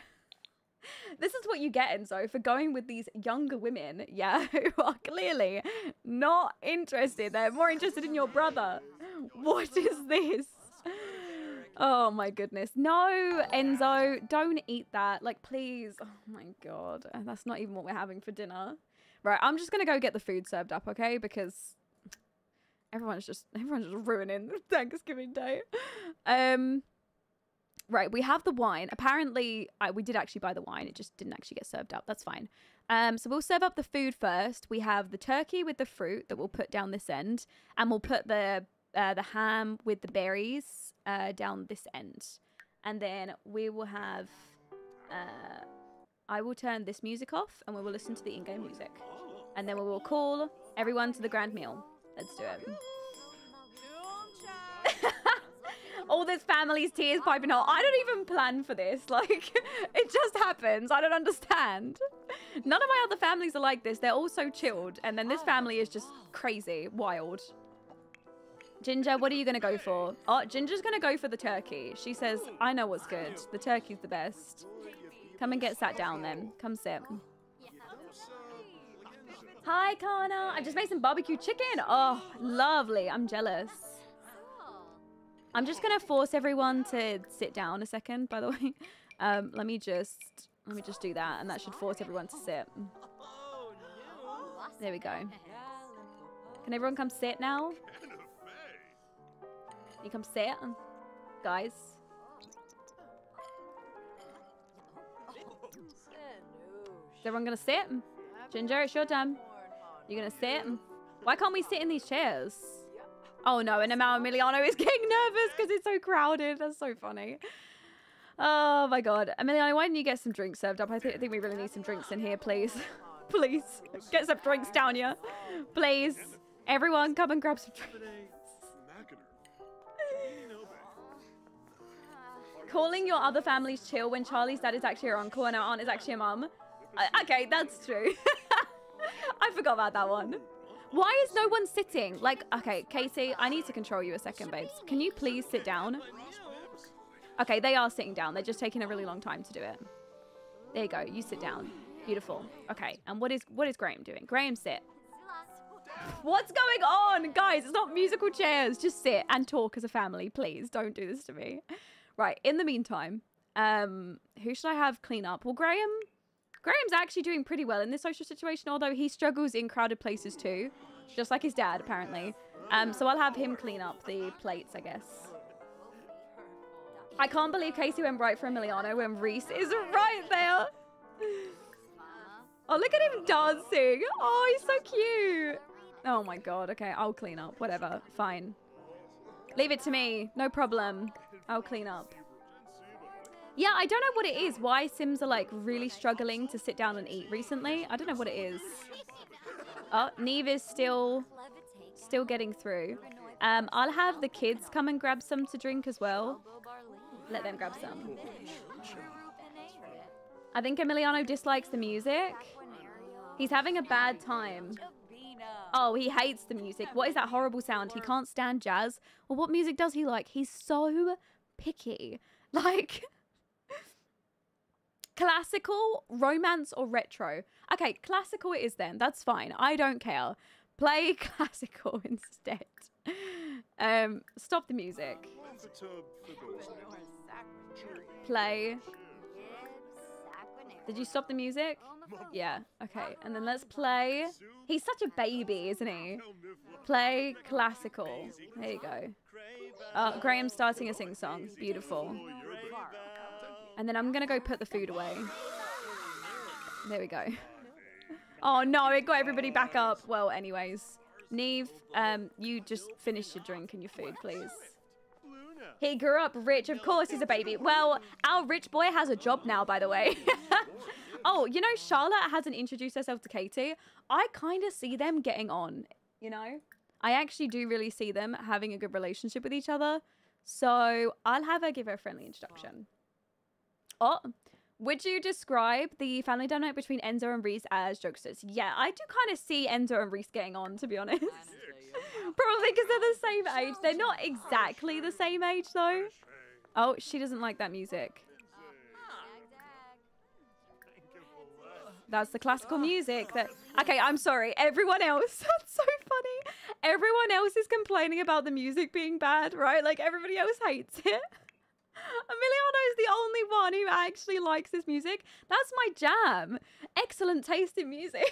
This is what you get, Enzo, for going with these younger women, yeah, who are clearly not interested. They're more interested in your brother. What is this? Oh my goodness. No, Enzo, don't eat that. Like, please. Oh my God. That's not even what we're having for dinner. Right, I'm just going to go get the food served up, okay? Because everyone's just ruining Thanksgiving Day. Right, we have the wine. Apparently, we did actually buy the wine. It just didn't actually get served up. That's fine. So we'll serve up the food first. We have the turkey with the fruit that we'll put down this end. And we'll put the ham with the berries down this end, and then we will have I will turn this music off and we will listen to the in-game music, and then we will call everyone to the grand meal. Let's do it. All this family's tears piping hot. I don't even plan for this, like it just happens. I don't understand. None of my other families are like this. They're all so chilled, and then this family is just crazy wild. Ginger, what are you going to go for? Oh, Ginger's going to go for the turkey. She says, I know what's good. The turkey's the best. Come and get sat down then. Come sit. Hi, Kana. I've just made some barbecue chicken. Oh, lovely. I'm jealous. I'm just going to force everyone to sit down a second, by the way. Let me just do that, and that should force everyone to sit. There we go. Can everyone come sit now? You come sit, guys. Is everyone gonna sit? Ginger, it's your turn. You're gonna sit? Why can't we sit in these chairs? Oh no, and now Emiliano is getting nervous because it's so crowded. That's so funny. Oh my god. Emiliano, why didn't you get some drinks served up? I think we really need some drinks in here, please. Please. Get some drinks down here. Please. Everyone, come and grab some drinks. Calling your other families chill when Charlie's dad is actually her uncle and her aunt is actually her mum. Okay, that's true. I forgot about that one. Why is no one sitting? Like, okay, Katie, I need to control you a second, babes. Can you please sit down? Okay, they are sitting down. They're just taking a really long time to do it. There you go. You sit down. Beautiful. Okay, and what is Graham doing? Graham, sit. What's going on? Guys, it's not musical chairs. Just sit and talk as a family. Please don't do this to me. Right, in the meantime, who should I have clean up? Well, Graham's actually doing pretty well in this social situation, although he struggles in crowded places too, just like his dad, apparently. So I'll have him clean up the plates, I guess. I can't believe Casey went right for Emiliano when Reese is right there. Oh, look at him dancing. Oh, he's so cute. Oh my god, okay, I'll clean up. Whatever, fine. Leave it to me. No problem. I'll clean up. Yeah, I don't know what it is. Why Sims are like really struggling to sit down and eat recently. I don't know what it is. Oh, Niamh is still getting through. I'll have the kids come and grab some to drink as well. Let them grab some. I think Emiliano dislikes the music. He's having a bad time. Oh, he hates the music. What is that horrible sound? He can't stand jazz. Well, what music does he like? He's so picky. Like, classical, romance, or retro? Okay, classical it is then. That's fine. I don't care. Play classical instead. Stop the music. Play. Did you stop the music? Yeah, okay. And then let's play. He's such a baby, isn't he? Play classical. There you go. Oh, Graham's starting a sing-song. Beautiful. And then I'm going to go put the food away. There we go. Oh, no, it got everybody back up. Well, anyways. Niamh, you just finish your drink and your food, please. He grew up rich. Of course he's a baby. Well, our rich boy has a job now, by the way. Oh, you know, Charlotte hasn't introduced herself to Katie. I kind of see them getting on, you know? I actually do really see them having a good relationship with each other. So I'll have her give her a friendly introduction. Oh, would you describe the family dynamic between Enzo and Reese as jokesters? Yeah, I do kind of see Enzo and Reese getting on, to be honest. Probably because they're the same age. They're not exactly the same age, though. Oh, she doesn't like that music. That's the classical music. That okay, I'm sorry. Everyone else. That's so funny. Everyone else is complaining about the music being bad, right? Like, everybody else hates it. Emiliano is the only one who actually likes this music. That's my jam. Excellent taste in music.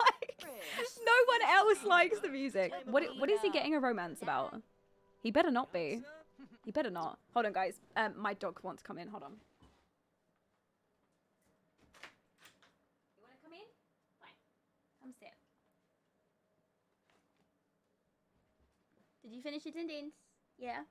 Like, no one else likes the music. What is he getting a romance about? He better not be. He better not. Hold on, guys. My dog wants to come in. Hold on. You want to come in? Fine. Come sit. Did you finish your din dins? Yeah.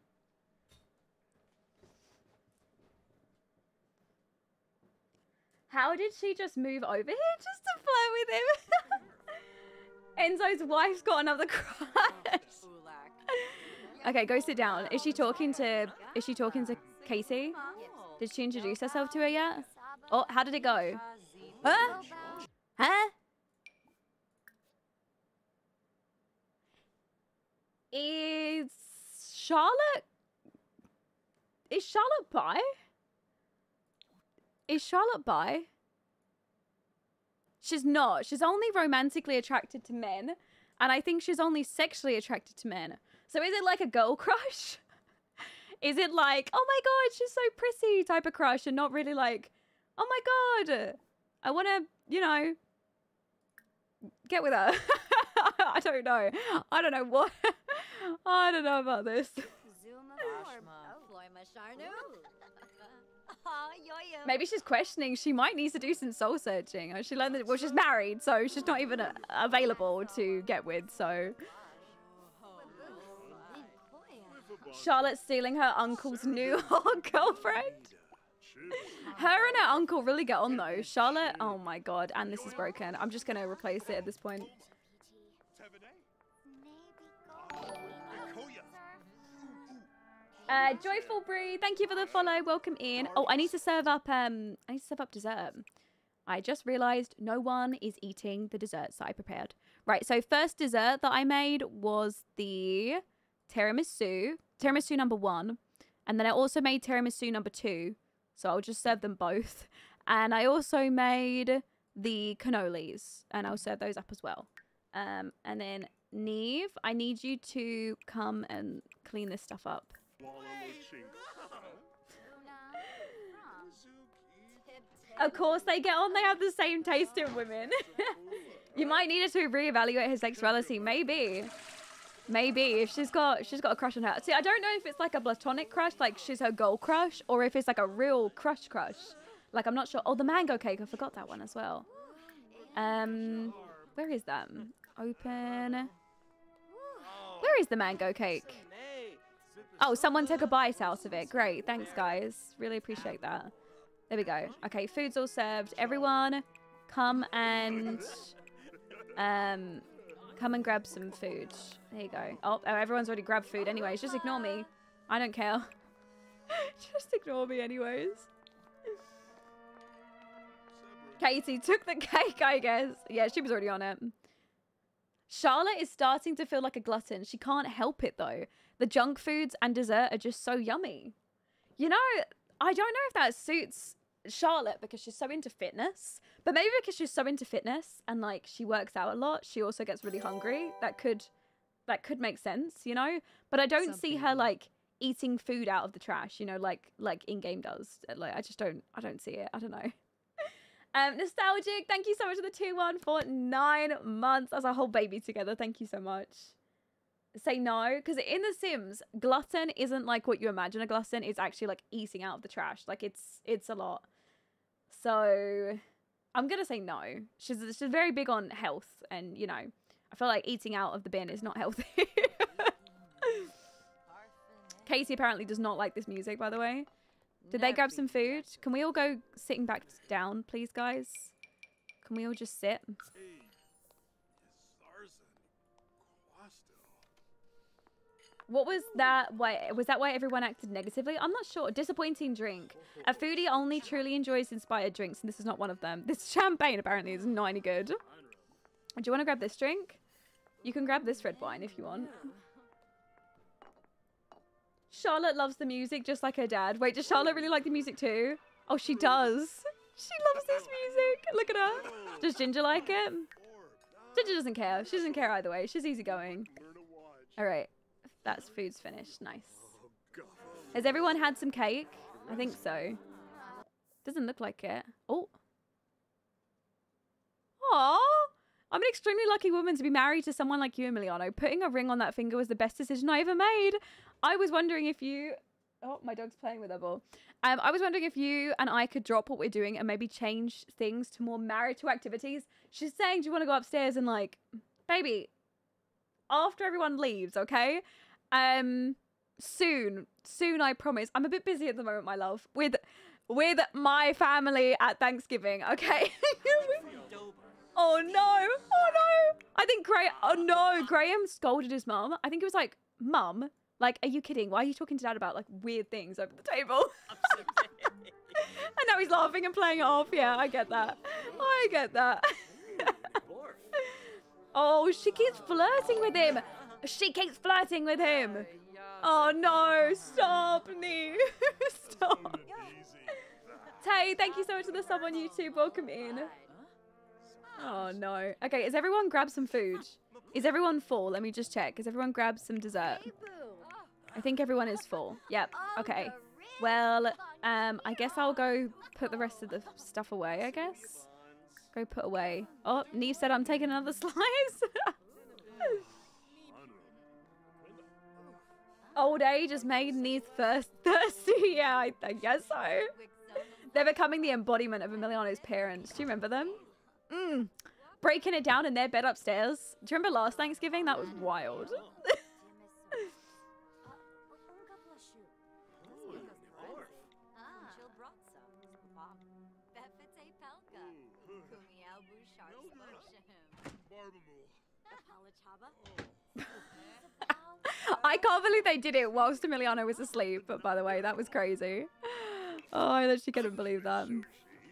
How did she just move over here just to flirt with him? Enzo's wife's got another crush. Okay, go sit down. Is she talking to Katie? Did she introduce herself to her yet? Oh, how did it go? Huh? Huh? Is Charlotte bi? Is Charlotte bi? She's not. She's only romantically attracted to men. And I think she's only sexually attracted to men. So is it like a girl crush? Is it like, oh my god, she's so pretty type of crush, and not really like, oh my god, I want to, you know, get with her. I don't know. I don't know what. I don't know about this. Maybe she's questioning. She might need to do some soul searching. She learned that, well, she's married, so she's not even available to get with, so. Charlotte stealing her uncle's new hot girlfriend. Her and her uncle really get on though. Charlotte, oh my god, and this is broken. I'm just gonna replace it at this point. Joyful Bree, thank you for the follow. Welcome in. Oh, I need to serve up dessert. I just realized no one is eating the desserts that I prepared. Right, so first dessert that I made was the tiramisu number 1, and then I also made tiramisu number 2, so I'll just serve them both. And I also made the cannolis, and I'll serve those up as well. And then Niamh, I need you to come and clean this stuff up. Of course they get on, they have the same taste in women. You might need her to reevaluate her sexuality, maybe. Maybe if she's got a crush on her. See, I don't know if it's like a platonic crush, like she's her girl crush, or if it's like a real crush. Like I'm not sure. Oh, the mango cake, I forgot that one as well. Where is that? Open. Where is the mango cake? Oh, someone took a bite out of it. Great, thanks guys. Really appreciate that. There we go. Okay, food's all served. Everyone, come and grab some food. There you go. Oh, everyone's already grabbed food anyways. Just ignore me. I don't care. Just ignore me anyways. Katie took the cake, I guess. Yeah, she was already on it. Charlotte is starting to feel like a glutton. She can't help it though. The junk foods and dessert are just so yummy. You know, I don't know if that suits Charlotte because she's so into fitness, but maybe because she's so into fitness and like she works out a lot, she also gets really hungry. That could make sense, you know. But I don't see her like eating food out of the trash, you know, like in game does. Like I don't see it. I don't know. Nostalgic, thank you so much for the 2-1 for 9 months as a whole baby together. Thank you so much. Say no, because in The Sims, glutton isn't like what you imagine a glutton. It's actually like eating out of the trash. Like it's a lot. So I'm gonna say no. She's very big on health, and you know, I feel like eating out of the bin is not healthy. Casey apparently does not like this music, by the way. Did they grab some food? Can we all go sitting back down, please, guys? Can we all just sit? What was that? Why was that? Why everyone acted negatively? I'm not sure. Disappointing drink. A foodie only truly enjoys inspired drinks, and this is not one of them. This champagne apparently is not any good. Do you want to grab this drink? You can grab this red wine if you want. Charlotte loves the music just like her dad. Wait, does Charlotte really like the music too? Oh, she does. She loves this music. Look at her. Does Ginger like it? Ginger doesn't care. She doesn't care either way. She's easygoing. All right. That's food's finished. Nice. Has everyone had some cake? I think so. Doesn't look like it. Oh. Aww. I'm an extremely lucky woman to be married to someone like you, Emiliano. Putting a ring on that finger was the best decision I ever made. I was wondering if you... Oh, my dog's playing with her ball. I was wondering if you and I could drop what we're doing and maybe change things to more marital activities. She's saying, do you want to go upstairs and like... Baby, after everyone leaves, okay? Soon, I promise. I'm a bit busy at the moment, my love. With my family at Thanksgiving, okay? Oh no, oh no. I think Graham scolded his mum. I think it was like, Mum, like, are you kidding? Why are you talking to Dad about like weird things over the table? And now he's laughing and playing it off. Yeah, I get that. I get that. Oh, she keeps flirting with him. She keeps flirting with him. Oh no, stop me. Stop. Tay, thank you so much for the sub on YouTube. Welcome in. Oh no. Okay, is everyone grab some food? Is everyone full? Let me just check. Has everyone grabbed some dessert? I think everyone is full. Yep. Okay. Well, I guess I'll go put the rest of the stuff away, I guess. Go put away. Oh, Niamh said I'm taking another slice. Old age has made Niamh thirsty. Yeah, I guess so. They're becoming the embodiment of Emiliano's parents. Do you remember them? Mm. Breaking it down in their bed upstairs. Do you remember last Thanksgiving? That was wild. I can't believe they did it whilst Emiliano was asleep, but by the way, that was crazy. Oh, I literally couldn't believe that.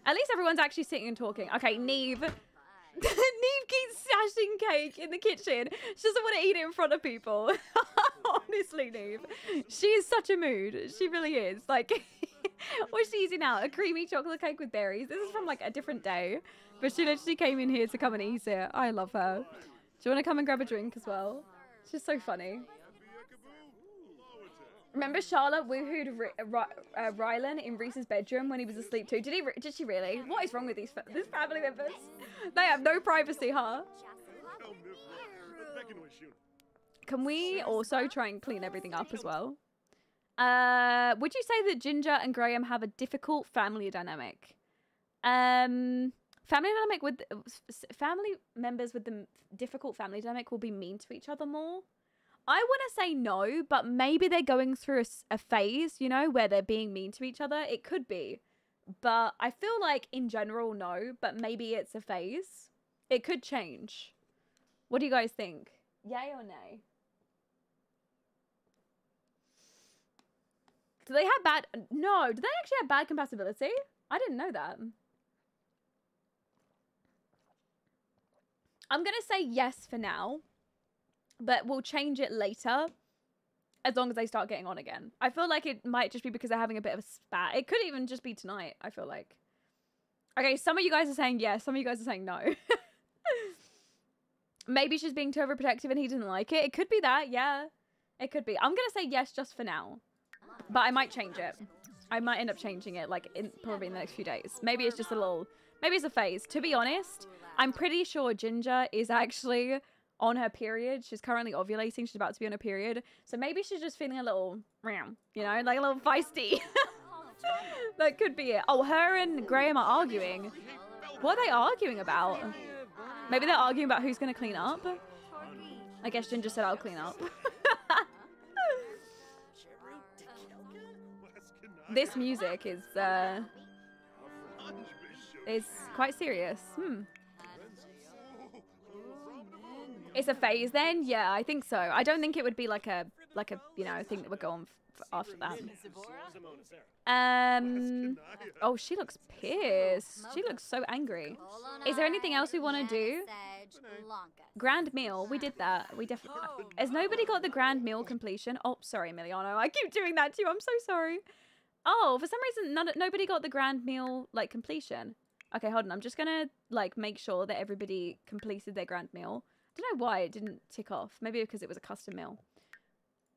At least everyone's actually sitting and talking. Okay, Niamh. Niamh keeps stashing cake in the kitchen. She doesn't want to eat it in front of people. Honestly, Niamh. She is such a mood. She really is. Like, what's she eating now? A creamy chocolate cake with berries. This is from like a different day. But she literally came in here to come and eat it. I love her. Do you want to come and grab a drink as well? She's so funny. Remember Charlotte woohooed Raelynn in Reese's bedroom when he was asleep too? Did she really? What is wrong with these family members? They have no privacy, huh? Can we also try and clean everything up as well? Would you say that Ginger and Graham have a difficult family dynamic? Family members with the difficult family dynamic will be mean to each other more. I want to say no, but maybe they're going through a phase, you know, where they're being mean to each other. It could be. But I feel like in general, no, but maybe it's a phase. It could change. What do you guys think? Yay or nay? Do they have bad... No, do they actually have bad compatibility? I didn't know that. I'm going to say yes for now. But we'll change it later as long as they start getting on again. I feel like it might just be because they're having a bit of a spat. It could even just be tonight, I feel like. Okay, some of you guys are saying yes. Some of you guys are saying no. Maybe she's being too overprotective and he didn't like it. It could be that, yeah. It could be. I'm going to say yes just for now. But I might change it. I might end up changing it like probably in the next few days. Maybe it's just a little... Maybe it's a phase. To be honest, I'm pretty sure Ginger is actually... on her period. She's currently ovulating. She's about to be on her period. So maybe she's just feeling a little, you know, like a little feisty. That could be it. Oh, her and Graham are arguing. What are they arguing about? Maybe they're arguing about who's going to clean up. I guess Ginger said I'll clean up. This music is quite serious. It's a phase then? Yeah, I think so. I don't think it would be like a you know, thing that would go on after that. Oh, she looks pissed. She looks so angry. Is there anything else we want to do? Grand meal. We did that. We definitely... Has nobody got the grand meal completion? Oh, sorry, Emiliano. I keep doing that to you. I'm so sorry. Oh, for some reason, nobody got the grand meal, like, completion. Okay, hold on. I'm just going to, like, make sure that everybody completed their grand meal. I don't know why it didn't tick off. Maybe because it was a custom meal.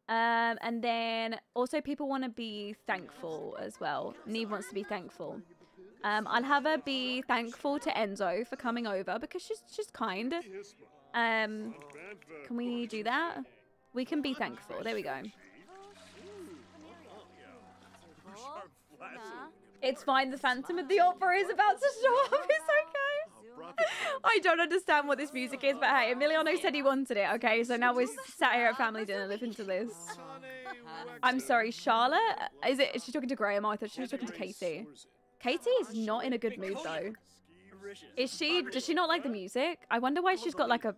And then also people want to be thankful as well. Niamh wants to be thankful. I'll have her be thankful to Enzo for coming over because she's kind. Can we do that? We can be thankful. There we go. It's fine. The Phantom of the Opera is about to show up. It's okay. I don't understand what this music is, but hey, Emiliano said he wanted it. Okay, so now we're sat here at family dinner listening to this. I'm sorry, Charlotte? Is she talking to Graham? I thought she was talking to Katie. Katie is not in a good mood though. Is she? Does she not like the music? I wonder why she's got like a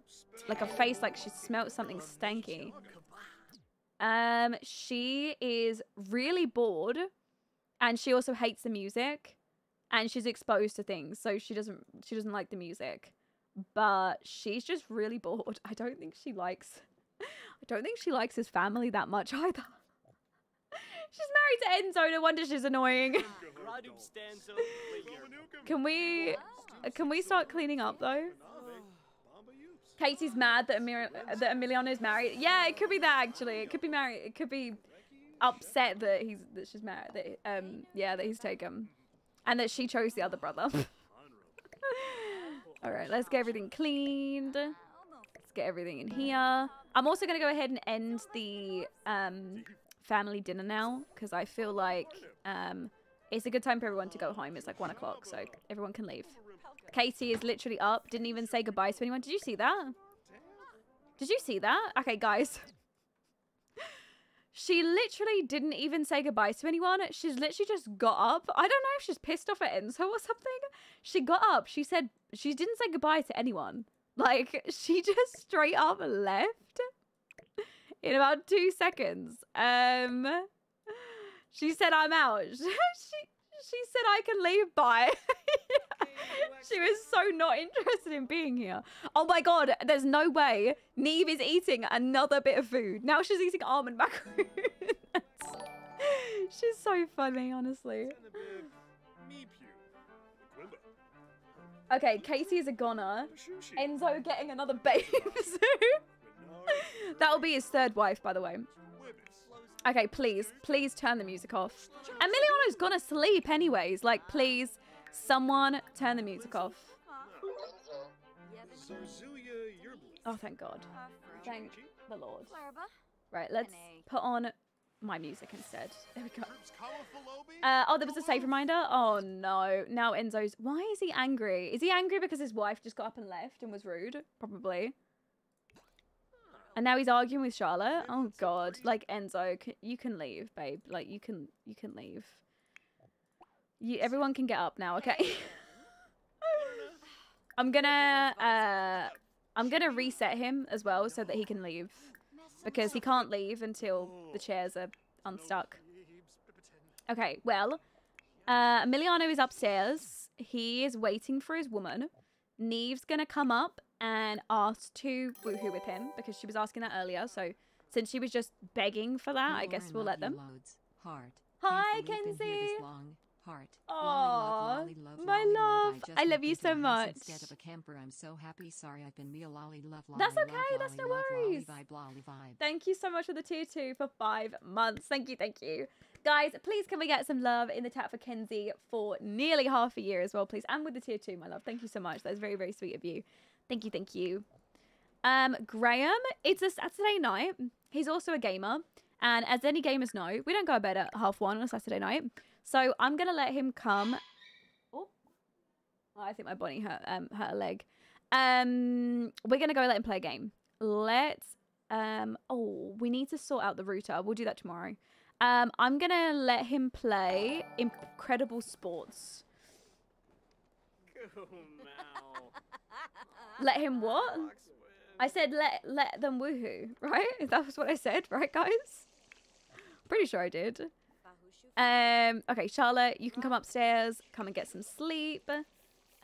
face like she smelled something stanky. She is really bored, and she also hates the music. And she's exposed to things, so she doesn't like the music. But she's just really bored. I don't think she likes his family that much either. She's married to Enzo. No wonder she's annoying. Can we start cleaning up though? Katie's mad that Emiliano's married. Yeah, it could be that actually. It could be married. It could be upset that she's married. That, yeah, that he's taken, and that she chose the other brother. All right, let's get everything cleaned. Let's get everything in here. I'm also gonna go ahead and end the family dinner now because I feel like it's a good time for everyone to go home. It's like 1 o'clock, so everyone can leave. Katie is literally up. Didn't even say goodbye to anyone. Did you see that? Did you see that? Okay, guys. She literally didn't even say goodbye to anyone. She's literally just got up. I don't know if she's pissed off at Enzo or something. She got up. She said she didn't say goodbye to anyone. Like, she just straight up left in about 2 seconds. She said, I'm out. She said, I can leave, bye. Yeah. She was so not interested in being here. Oh my God, there's no way. Niamh is eating another bit of food. Now she's eating almond macaroons. She's so funny, honestly. Okay, Casey is a goner. Enzo getting another babe soon. That'll be his third wife, by the way. Okay, please, please turn the music off. Emiliano's gonna sleep anyways. Like, please, someone turn the music off. Oh, thank God. Thank the Lord. Right, let's put on my music instead. There we go. Oh, there was a save reminder. Oh, no. Now Enzo's... Why is he angry? Is he angry because his wife just got up and left and was rude? Probably. And now he's arguing with Charlotte. Oh God, like Enzo, you can leave, babe. Like you can leave. Everyone can get up now, okay? I'm gonna reset him as well so that he can leave, because he can't leave until the chairs are unstuck. Okay, well, Emiliano is upstairs. He is waiting for his woman. Niamh's gonna come up and asked to woohoo with him because she was asking that earlier. So since she was just begging for that, I guess we'll let them. Hi, Kenzie. Oh, my love. I love you so much. That's okay. That's no worries. Thank you so much for the tier 2 for 5 months. Thank you. Thank you. Guys, please can we get some love in the chat for Kenzie for nearly half a year as well, please. And with the tier 2, my love. Thank you so much. That is very, very sweet of you. Thank you, thank you. Graham, it's a Saturday night. He's also a gamer. And as any gamers know, we don't go to bed at 1:30 on a Saturday night. So I'm going to let him come. Oh, I think my Bonnie hurt her leg. We're going to go let him play a game. Oh, we need to sort out the router. We'll do that tomorrow. I'm going to let him play Incredible Sports. Oh, no. Let him what? I said let them woohoo, right? That was what I said, right, guys? Pretty sure I did. Okay, Charlotte, you can come upstairs, come and get some sleep.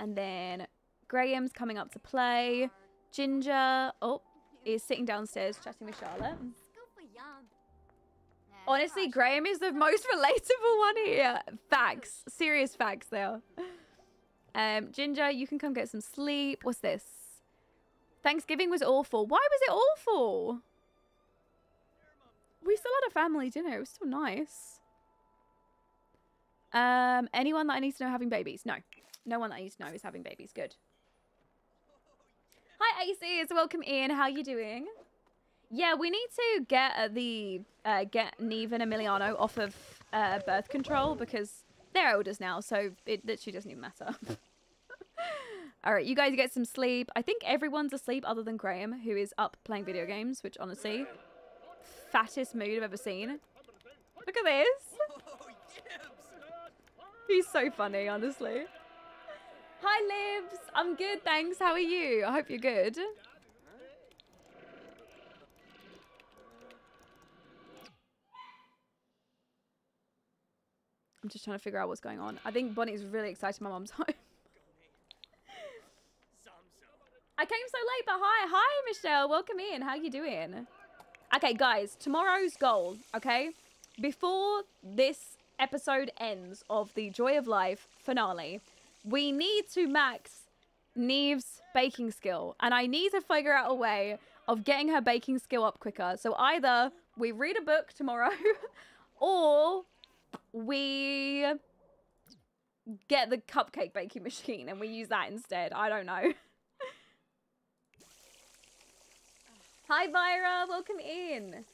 And then Graham's coming up to play. Ginger, is sitting downstairs chatting with Charlotte. Honestly, Graham is the most relatable one here. Facts. Serious facts there. Ginger, you can come get some sleep. What's this? Thanksgiving was awful. Why was it awful? We still had a family dinner. It was still nice. Anyone that I need to know having babies? No. No one that I need to know is having babies. Good. Hi, Aces. Welcome in. How are you doing? Yeah, we need to get Niamh and Emiliano off of birth control because... they're elders now, so it literally doesn't even matter. All right, you guys get some sleep. I think everyone's asleep other than Graham, who is up playing video games, which honestly, fattest mood I've ever seen. Look at this. He's so funny, honestly. Hi, Libs. I'm good, thanks. How are you? I hope you're good. I'm just trying to figure out what's going on. I think Bonnie's really excited my mum's home. I came so late, but hi. Hi, Michelle. Welcome in. How are you doing? Okay, guys. Tomorrow's goal, okay? before this episode ends of the Joy of Life finale, we need to max Niamh's baking skill. And I need to figure out a way of getting her baking skill up quicker. So either we read a book tomorrow or we get the cupcake baking machine and we use that instead. I don't know. Hi, Vyra. Welcome in.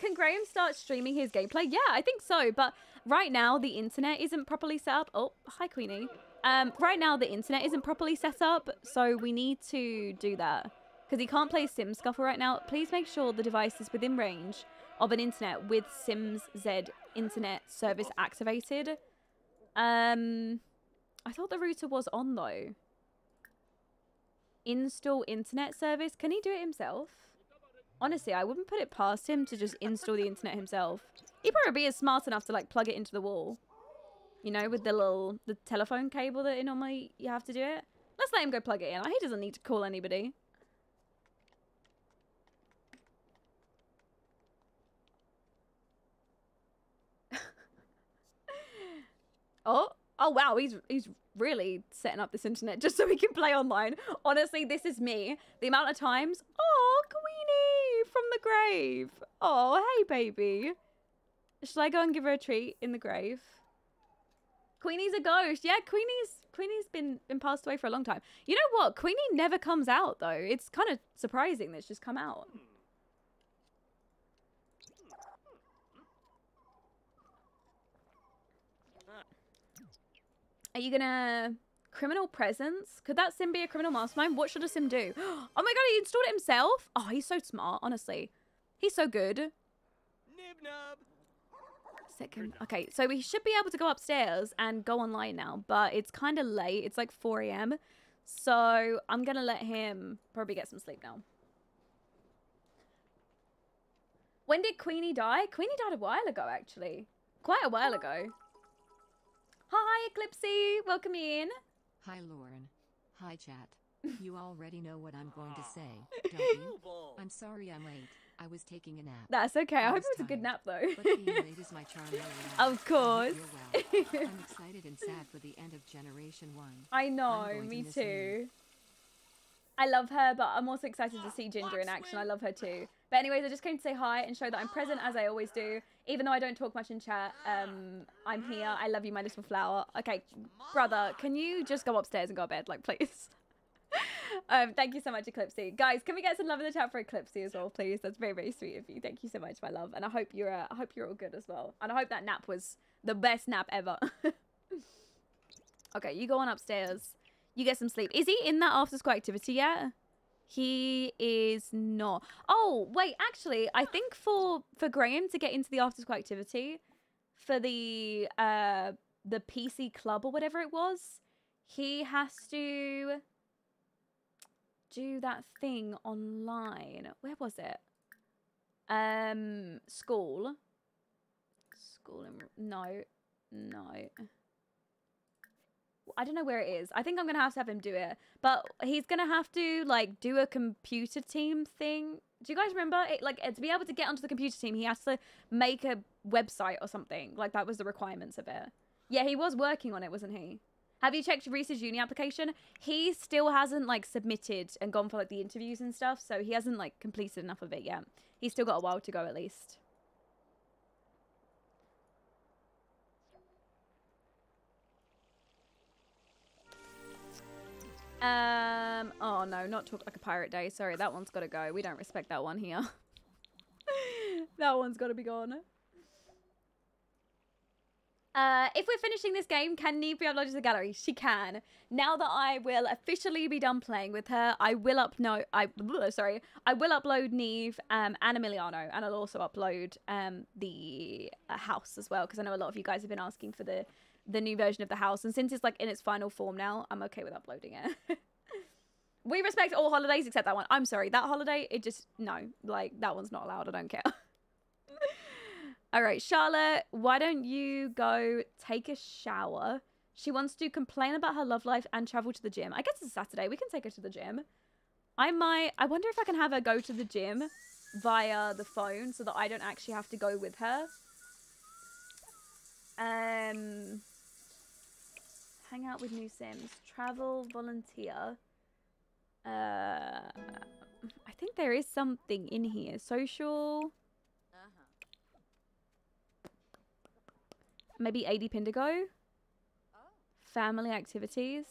Can Graham start streaming his gameplay? Yeah, I think so. But right now, the internet isn't properly set up. Oh, hi, Queenie. Right now, the internet isn't properly set up. So we need to do that. Because he can't play Sim Scuffle right now. Please make sure the device is within range of an internet with Sims Z internet service activated. I thought the router was on, though. Install internet service. Can he do it himself? Honestly, I wouldn't put it past him to just install the internet himself. He'd probably be smart enough to, like, plug it into the wall. You know, with the little telephone cable that normally you have to do it. Let's let him go plug it in. He doesn't need to call anybody. Oh, wow, he's really setting up this internet just so we can play online. Honestly, this is me. The amount of times... Oh, Queenie from the grave. Oh, hey, baby. Shall I go and give her a treat in the grave? Queenie's a ghost. Yeah, Queenie's been passed away for a long time. You know what? Queenie never comes out, though. It's kind of surprising that she's come out. Are you gonna... Criminal presence? Could that Sim be a criminal mastermind? What should a Sim do? Oh my god, he installed it himself? Oh, he's so smart, honestly. He's so good. Second. Okay, so we should be able to go upstairs and go online now, but it's kind of late. It's like 4 AM. So I'm gonna let him probably get some sleep now. When did Queenie die? Queenie died a while ago, actually. Quite a while ago. Hi, Eclipsey. Welcome in. Hi, Lauren. Hi, chat. You already know what I'm going to say, don't you? I'm sorry I'm late. I was taking a nap. That's okay. I hope it was a good nap, though. But being late is my charm. Of course. I hope you're well. I'm excited and sad for the end of Generation 1. I know. Me too. I love her, but I'm also excited to see Ginger in action. I love her, too. But anyways, I just came to say hi and show that I'm present, as I always do. Even though I don't talk much in chat, I'm here. I love you, my little flower. Okay, brother, can you just go upstairs and go to bed? Like, please. Thank you so much, Eclipsey. Guys, can we get some love in the chat for Eclipsey as well, please? That's very, very sweet of you. Thank you so much, my love. And I hope you're all good as well. And I hope that nap was the best nap ever. Okay, you go on upstairs. You get some sleep. Is he in that after school activity yet? He is not. Oh, wait, actually, I think for Graham to get into the after school activity for the PC club or whatever it was, he has to do that thing online. Where was it? School. School and... No. No. I don't know where it is. I think I'm going to have him do it. But he's going to have to, like, do a computer team thing. Do you guys remember? Like, to be able to get onto the computer team, he has to make a website or something. Like, that was the requirements of it. Yeah, he was working on it, wasn't he? Have you checked Reese's uni application? He still hasn't, like, submitted and gone for, like, the interviews and stuff. So he hasn't, like, completed enough of it yet. He's still got a while to go, at least. Oh no, not Talk Like a Pirate Day. Sorry, that one's gotta go. We don't respect that one here. That one's gotta be gone. If we're finishing this game, can Niamh be uploaded to the gallery? She can. Now that I will officially be done playing with her, I will I will upload Niamh and Emiliano, and I'll also upload the house as well, because I know a lot of you guys have been asking for the new version of the house, and since it's like in its final form now, I'm okay with uploading it. We respect all holidays except that one. I'm sorry, that holiday, it just, no, like that one's not allowed. I don't care. All right, Charlotte, why don't you go take a shower? She wants to complain about her love life and travel to the gym. I guess it's Saturday, we can take her to the gym. I wonder if I can have her go to the gym via the phone so that I don't actually have to go with her. Hang out with new Sims. Travel, volunteer. I think there is something in here. Social. Maybe AD Pindigo. Family activities.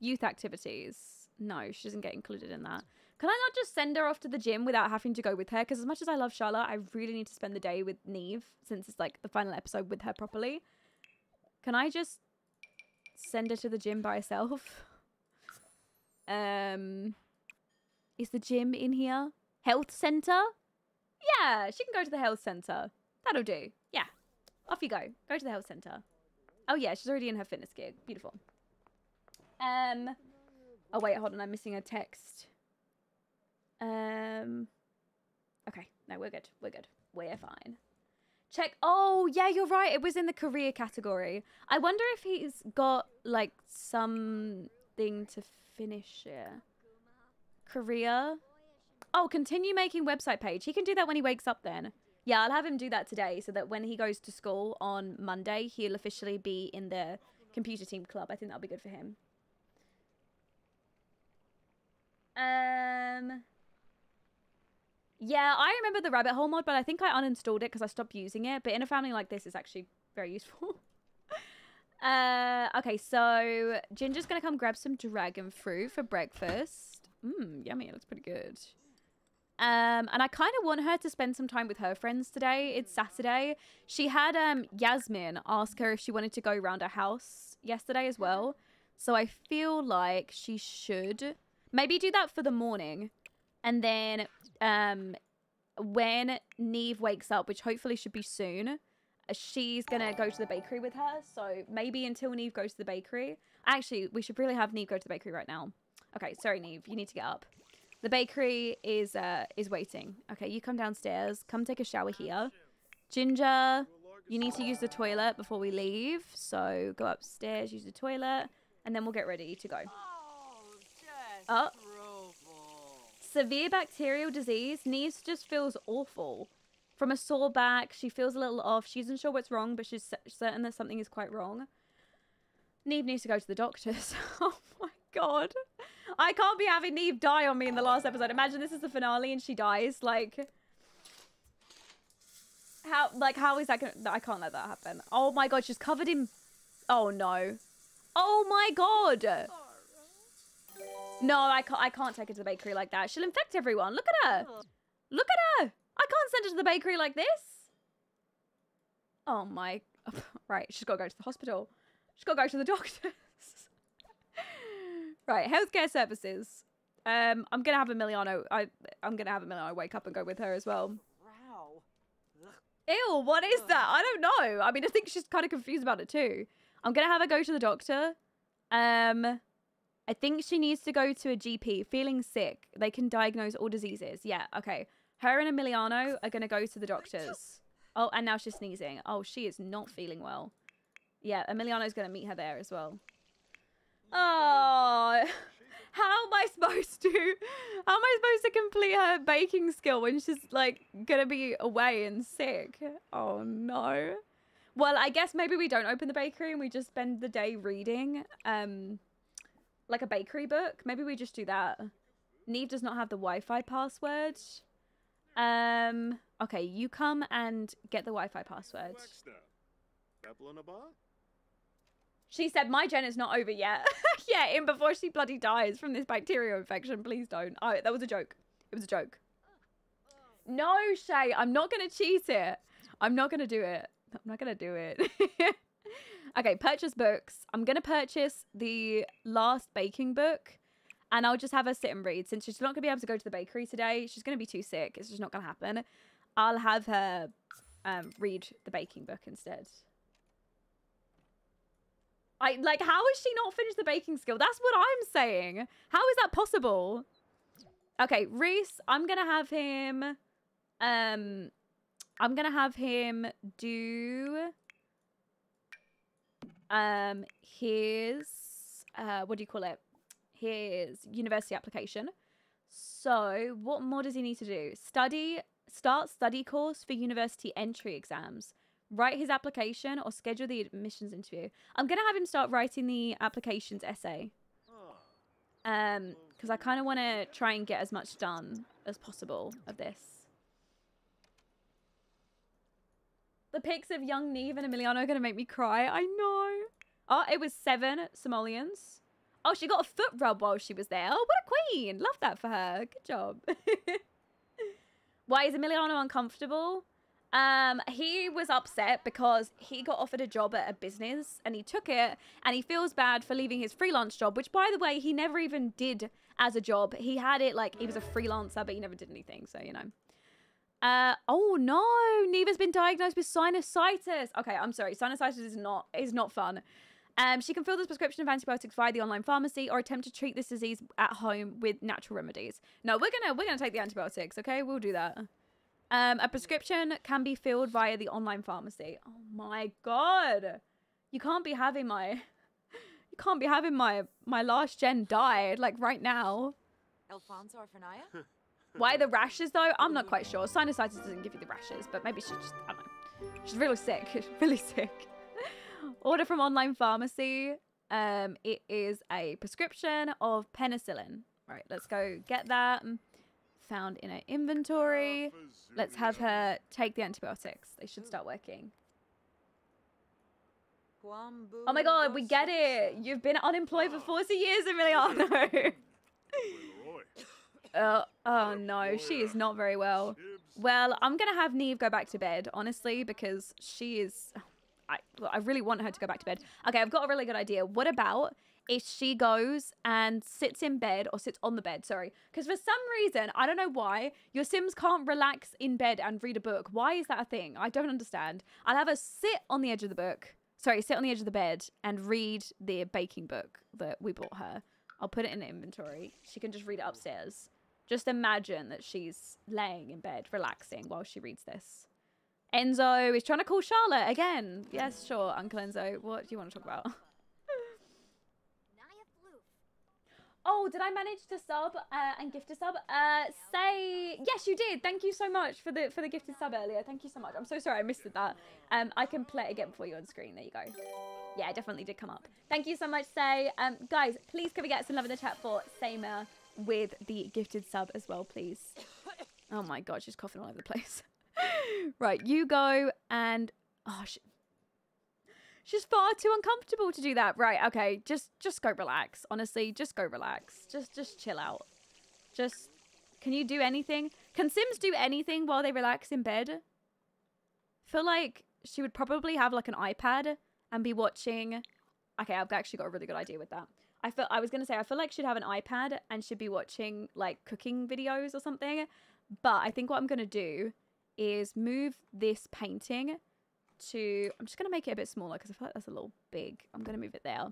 Youth activities. No, she doesn't get included in that. Can I not just send her off to the gym without having to go with her? Because as much as I love Charlotte, I really need to spend the day with Niamh since it's like the final episode with her properly. Can I just send her to the gym by herself? Is the gym in here? Health center? Yeah, she can go to the health center. That'll do. Yeah. Off you go. Go to the health center. Oh yeah, she's already in her fitness gear. Beautiful. Oh wait, hold on, I'm missing a text. Okay, no, we're good. We're good. We're fine. Check. Oh yeah, you're right. It was in the career category. I wonder if he's got like something to finish here. Career. Oh, continue making website page. He can do that when he wakes up then. Yeah, I'll have him do that today so that when he goes to school on Monday, he'll officially be in the computer team club. I think that'll be good for him. Yeah, I remember the rabbit hole mod, but I think I uninstalled it because I stopped using it. But in a family like this, it's actually very useful. Okay, so Ginger's going to come grab some dragon fruit for breakfast. Mmm, yummy. It looks pretty good. And I kind of want her to spend some time with her friends today. It's Saturday. She had Yasmin ask her if she wanted to go around her house yesterday as well. So I feel like she should... Maybe do that for the morning. And then when Niamh wakes up, which hopefully should be soon, she's going to go to the bakery with her. So maybe until Niamh goes to the bakery. Actually, we should really have Niamh go to the bakery right now. Okay, sorry, Niamh. You need to get up. The bakery is waiting. Okay, you come downstairs. Come take a shower here. Ginger, you need to use the toilet before we leave. So go upstairs, use the toilet, and then we'll get ready to go. Oh, severe bacterial disease. Niamh just feels awful. From a sore back, she feels a little off. She isn't sure what's wrong, but she's certain that something is quite wrong. Niamh needs to go to the doctors. Oh my god. I can't be having Niamh die on me in the last episode. Imagine this is the finale and she dies. Like how is that gonna... I can't let that happen. Oh my god, she's covered in... Oh no. Oh my god. No, I can't take her to the bakery like that. She'll infect everyone. Look at her. Look at her. I can't send her to the bakery like this. Oh my. Right, she's got to go to the hospital. She's got to go to the doctors. Right, healthcare services. I'm going to have Emiliano. I'm going to have Emiliano wake up and go with her as well. Wow. Ew, what is that? I don't know. I mean, I think she's kind of confused about it too. I'm going to have her go to the doctor. I think she needs to go to a GP. Feeling sick. They can diagnose all diseases. Yeah, okay. Her and Emiliano are going to go to the doctors. Oh, and now she's sneezing. Oh, she is not feeling well. Yeah, Emiliano's going to meet her there as well. Oh, how am I supposed to complete her baking skill when she's like going to be away and sick? Oh, no. Well, I guess maybe we don't open the bakery and we just spend the day reading. Like a bakery book. Maybe we just do that. Niamh does not have the Wi-Fi password. Okay, you come and get the Wi-Fi password. She said, my gen is not over yet. Yeah, in before she bloody dies from this bacterial infection. Please don't. Oh, that was a joke. It was a joke. No, Shay, I'm not going to cheat it. I'm not going to do it. I'm not going to do it. Okay, purchase books. I'm going to purchase the last baking book and I'll just have her sit and read. Since she's not going to be able to go to the bakery today, she's going to be too sick. It's just not going to happen. I'll have her read the baking book instead. How has she not finished the baking skill? That's what I'm saying. How is that possible? Okay, Reese, I'm going to have him... I'm going to have him do... his what do you call it, his university application. So what more does he need to do? Start study course for university entry exams. Write his application or schedule the admissions interview. I'm going to have him start writing the applications essay. Because I kind of want to try and get as much done as possible of this. The pics of young Niamh and Emiliano are going to make me cry. I know. Oh, it was 7 Somalians. Oh, she got a foot rub while she was there. Oh, what a queen. Love that for her. Good job. Why is Emiliano uncomfortable? He was upset because he got offered a job at a business and he took it, and he feels bad for leaving his freelance job, which, by the way, he never even did as a job. He had it like he was a freelancer, but he never did anything. So, you know. Oh no, Niamh's been diagnosed with sinusitis. Okay, I'm sorry. Sinusitis is not fun. She can fill this prescription of antibiotics via the online pharmacy or attempt to treat this disease at home with natural remedies. No, we're gonna take the antibiotics, okay? We'll do that. A prescription can be filled via the online pharmacy. Oh my god. You can't be having my my last gen died like right now. Alfonso Orfanaya? Why the rashes though? I'm not quite sure. Sinusitis doesn't give you the rashes, but maybe she's just, I don't know. She's really sick. She's really sick. Order from online pharmacy. It is a prescription of penicillin. Right, let's go get that. Found in her inventory. Let's have her take the antibiotics. They should start working. Oh my god, we get it. You've been unemployed for 40 years, Emiliano. Oh no, she is not very well. Well, I'm going to have Niamh go back to bed, honestly, because she is... I really want her to go back to bed. Okay, I've got a really good idea. What about if she goes and sits in bed, or sits on the bed, sorry. Because for some reason, I don't know why, your Sims can't relax in bed and read a book. Why is that a thing? I don't understand. I'll have her sit on the edge of the book. Sorry, sit on the edge of the bed and read the baking book that we bought her. I'll put it in the inventory. She can just read it upstairs. Just imagine that she's laying in bed, relaxing while she reads this. Enzo is trying to call Charlotte again. Yes, sure, Uncle Enzo. What do you want to talk about? Oh, did I manage to sub and gift a sub? Say yes, you did. Thank you so much for the gifted sub earlier. Thank you so much. I'm so sorry I missed that. I can play it again for you on screen. There you go. Yeah, it definitely did come up. Thank you so much, Say. Guys, please can we get some love in the chat for Sayma with the gifted sub as well, please? Oh my god, she's coughing all over the place. Right, you go and oh, she's far too uncomfortable to do that. Right, okay, just go relax. Honestly, just go relax. Just chill out. Just can you do anything? Can Sims do anything while they relax in bed? I feel like she would probably have like an iPad and be watching. Okay, I've actually got a really good idea with that. I feel like she'd have an iPad and she'd be watching like cooking videos or something. But I think what I'm gonna do is move this painting to, I'm just going to make it a bit smaller because I feel like that's a little big. I'm going to move it there.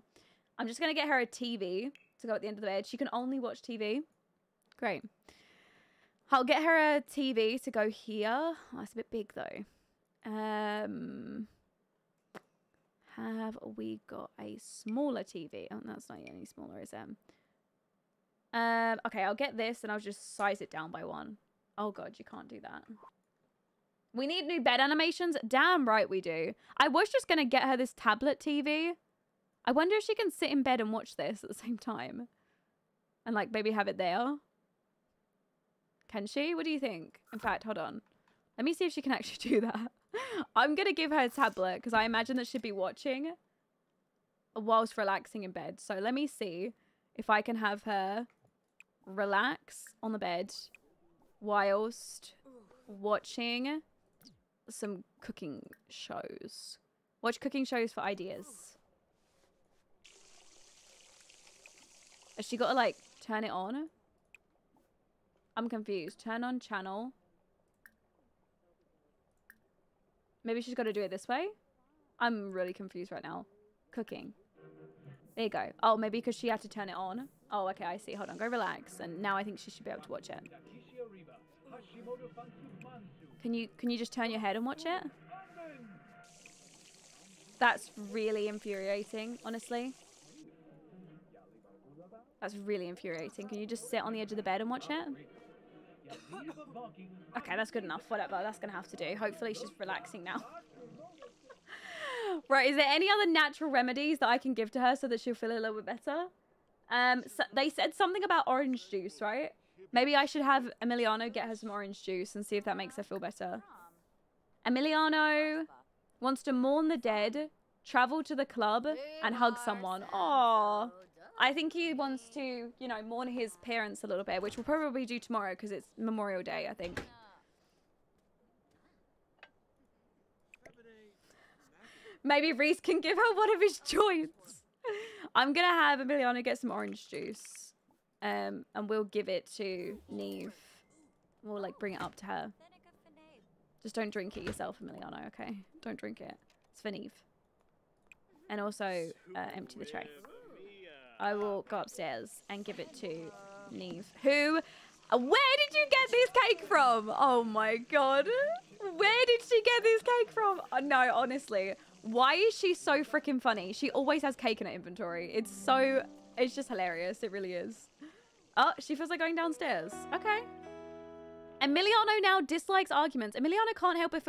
I'm just going to get her a TV to go at the end of the bed. She can only watch TV. Great. I'll get her a TV to go here. Oh, that's a bit big though. Have we got a smaller TV? Oh, that's not any smaller, is it? Okay, I'll get this and I'll just size it down by 1. Oh god, you can't do that. We need new bed animations. Damn right we do. I was just going to get her this tablet TV. I wonder if she can sit in bed and watch this at the same time. And like maybe have it there. Can she? What do you think? In fact, hold on. Let me see if she can actually do that. I'm going to give her a tablet because I imagine that she'd be watching whilst relaxing in bed. So let me see if I can have her relax on the bed whilst watching... some cooking shows. Watch cooking shows for ideas. Has she got to like turn it on? I'm confused. Turn on channel. Maybe she's got to do it this way. I'm really confused right now. Cooking. There you go. Oh, maybe because she had to turn it on. Oh, okay, I see. Hold on, go relax. And now I think she should be able to watch it. Can you just turn your head and watch it? That's really infuriating, honestly. That's really infuriating. Can you just sit on the edge of the bed and watch it? Okay, that's good enough. Whatever, that's going to have to do. Hopefully she's relaxing now. Right, is there any other natural remedies that I can give to her so that she'll feel a little bit better? So they said something about orange juice, right? Maybe I should have Emiliano get her some orange juice and see if that makes her feel better. Emiliano wants to mourn the dead, travel to the club, and hug someone. Aww. I think he wants to, you know, mourn his parents a little bit, which we'll probably do tomorrow because it's Memorial Day, I think. Maybe Reese can give her one of his joints. I'm going to have Emiliano get some orange juice. And we'll give it to Niamh. We'll, like, bring it up to her. Just don't drink it yourself, Emiliano, okay? Don't drink it. It's for Niamh. And also, empty the tray. I will go upstairs and give it to Niamh. Who? Where did you get this cake from? Oh, my God. Where did she get this cake from? Oh, no, honestly. Why is she so freaking funny? She always has cake in her inventory. It's so... It's just hilarious. It really is. Oh, she feels like going downstairs. Okay. Emiliano now dislikes arguments. Emiliano can't help but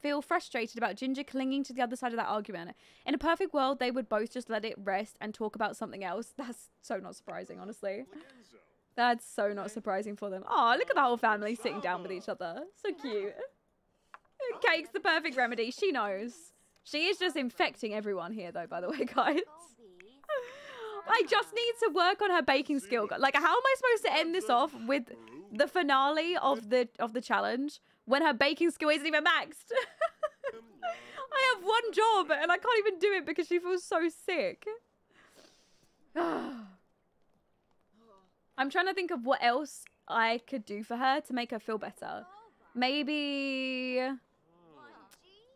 feel frustrated about Ginger clinging to the other side of that argument. In a perfect world, they would both just let it rest and talk about something else. That's so not surprising, honestly. That's so not surprising for them. Oh, look at the whole family sitting down with each other. So cute. Cake's the perfect remedy. She knows. She is just infecting everyone here, though, by the way, guys. I just need to work on her baking skill. Like, how am I supposed to end this off with the finale of the challenge when her baking skill isn't even maxed? I have one job and I can't even do it because she feels so sick. I'm trying to think of what else I could do for her to make her feel better. Maybe...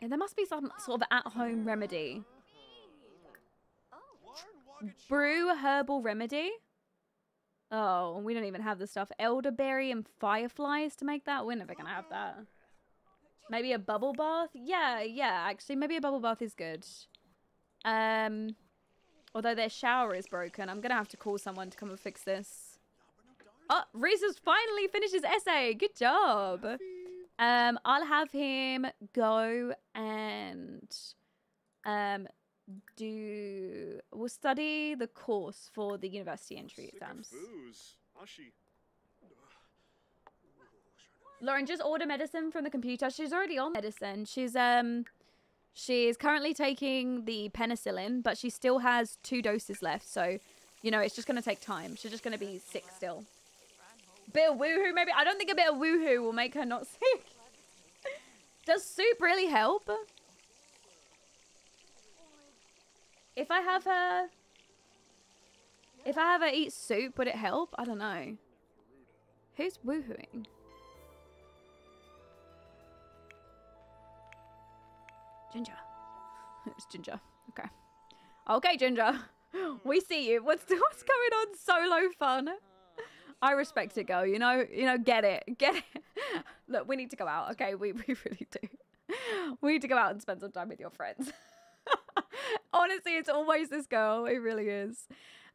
Yeah, there must be some sort of at-home remedy. Brew herbal remedy. Oh, we don't even have the stuff. Elderberry and fireflies to make that? We're never gonna have that. Maybe a bubble bath? Yeah, yeah, actually, maybe a bubble bath is good. Although their shower is broken. I'm gonna have to call someone to come and fix this. Oh, Reese has finally finished his essay. Good job. I'll have him go and we'll study the course for the university entry exams. Lauren, just order medicine from the computer. She's already on medicine. She's currently taking the penicillin, but she still has 2 doses left, so you know, it's just gonna take time. She's just gonna be sick still. Bit of woohoo, maybe. I don't think a bit of woohoo will make her not sick. Does soup really help? If I have her eat soup, would it help? I don't know. Who's woohooing? Ginger. It's Ginger. Okay. Okay, Ginger. We see you. What's going on? Solo fun. I respect it, girl. You know, get it. Get it. Look, we need to go out, okay? We really do. We need to go out and spend some time with your friends. Honestly, it's always this girl. It really is.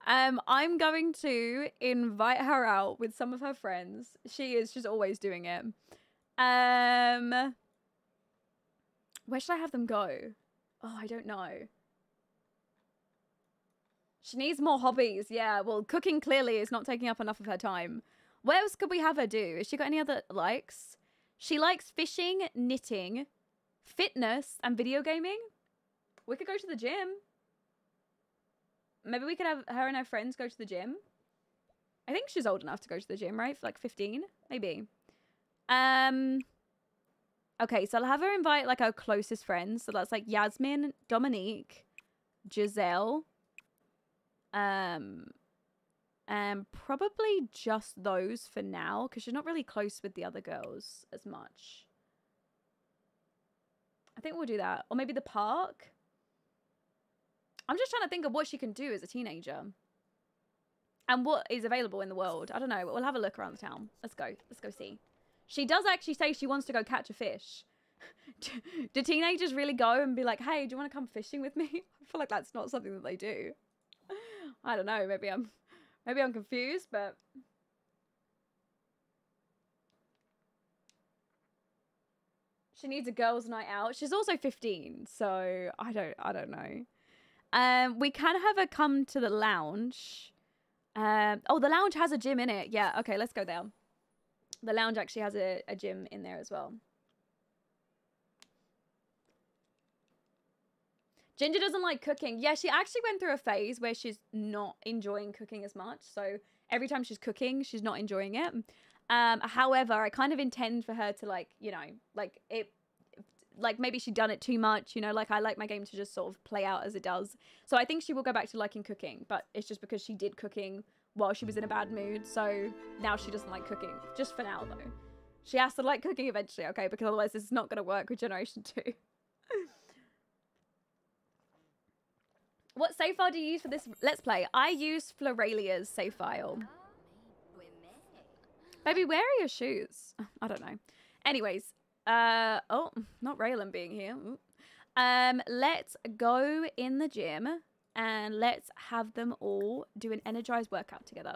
I'm going to invite her out with some of her friends. She's always doing it. Where should I have them go? Oh, I don't know. She needs more hobbies. Yeah, well, cooking clearly is not taking up enough of her time. Where else could we have her do? Has she got any other likes? She likes fishing, knitting, fitness, and video gaming. We could go to the gym. Maybe we could have her and her friends go to the gym. I think she's old enough to go to the gym, right? For like 15, maybe. Okay, so I'll have her invite like her closest friends. So that's like Yasmin, Dominique, Giselle, and probably just those for now, because she's not really close with the other girls as much. I think we'll do that. Or maybe the park. I'm just trying to think of what she can do as a teenager and what is available in the world. I don't know. We'll have a look around the town. Let's go. Let's go see. She does actually say she wants to go catch a fish. Do teenagers really go and be like, hey, do you want to come fishing with me? I feel like that's not something that they do. I don't know. Maybe I'm confused, but... She needs a girls' night out. She's also 15, so I don't know. We can have her come to the lounge. Oh, the lounge has a gym in it. Yeah, okay, let's go there. The lounge actually has a gym in there as well. Ginger doesn't like cooking. Yeah, she actually went through a phase where she's not enjoying cooking as much. So every time she's cooking, she's not enjoying it. However, I kind of intend for her to like, you know, like it, like maybe she'd done it too much, you know, like I like my game to just sort of play out as it does. So I think she will go back to liking cooking, but it's just because she did cooking while she was in a bad mood. So now she doesn't like cooking, just for now though. She has to like cooking eventually, okay? Because otherwise this is not going to work with Generation 2. What save file do you use for this Let's Play? I use Floralia's save file. Baby, where are your shoes? I don't know. Anyways, oh, not Raelynn being here. Let's go in the gym and let's have them all do an energized workout together.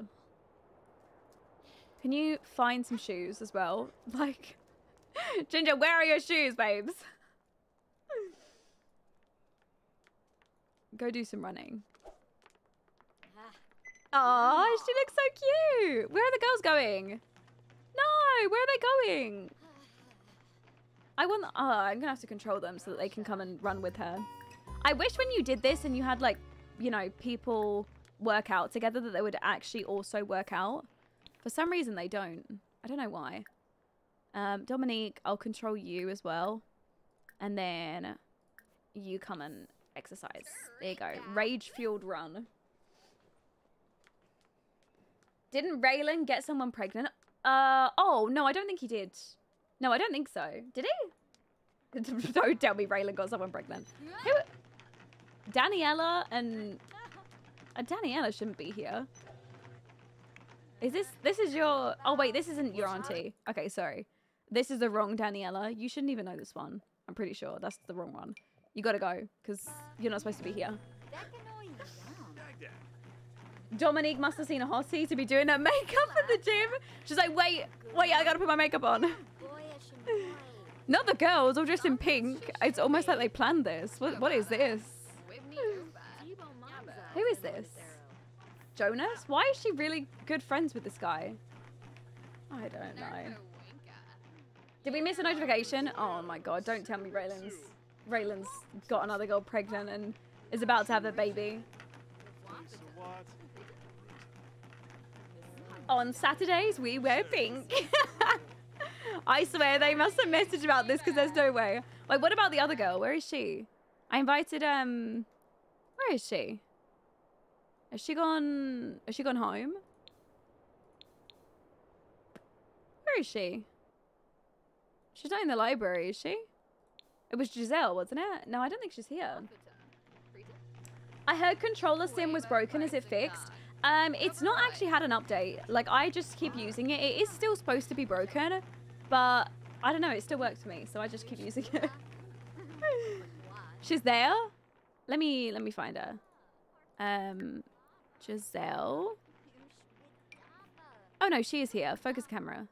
Can you find some shoes as well? Like, Ginger, where are your shoes, babes? Go do some running. Oh, she looks so cute. Where are the girls going? No, where are they going? I want... Oh, I'm going to have to control them so that they can come and run with her. I wish when you did this and you had, like, you know, people work out together that they would actually also work out. For some reason, they don't. I don't know why. Dominique, I'll control you as well. And then you come and... exercise. There you go. Rage-fueled run. Didn't Raelynn get someone pregnant? Oh, no, I don't think he did. No, I don't think so. Did he? Don't tell me Raelynn got someone pregnant. Who? Daniela and... Daniela shouldn't be here. Is this... This is your... Oh, wait, this isn't your auntie. Okay, sorry. This is the wrong Daniela. You shouldn't even know this one. I'm pretty sure. That's the wrong one. You gotta go, because you're not supposed to be here. Dominique must have seen a hottie to be doing her makeup at the gym. She's like, wait, I gotta put my makeup on. Not the girls, all dressed in pink. It's almost like they planned this. What is this? Who is this? Jonas? Why is she really good friends with this guy? I don't know. Did we miss a notification? Oh my god, don't tell me Raylan's got another girl pregnant and is about to have a baby. On Saturdays, we wear pink. I swear they must have messaged about this because there's no way. Wait, what about the other girl? Where is she? I invited, where is she? Has she gone home? Where is she? She's not in the library, is she? It was Giselle, wasn't it? No, I don't think she's here. I heard controller sim was broken. Is it fixed? It's not actually had an update. Like, I just keep using it. It is still supposed to be broken, but I don't know. It still works for me, so I just keep using it. She's there. Let me find her. Giselle. Oh, no, she is here. Focus camera.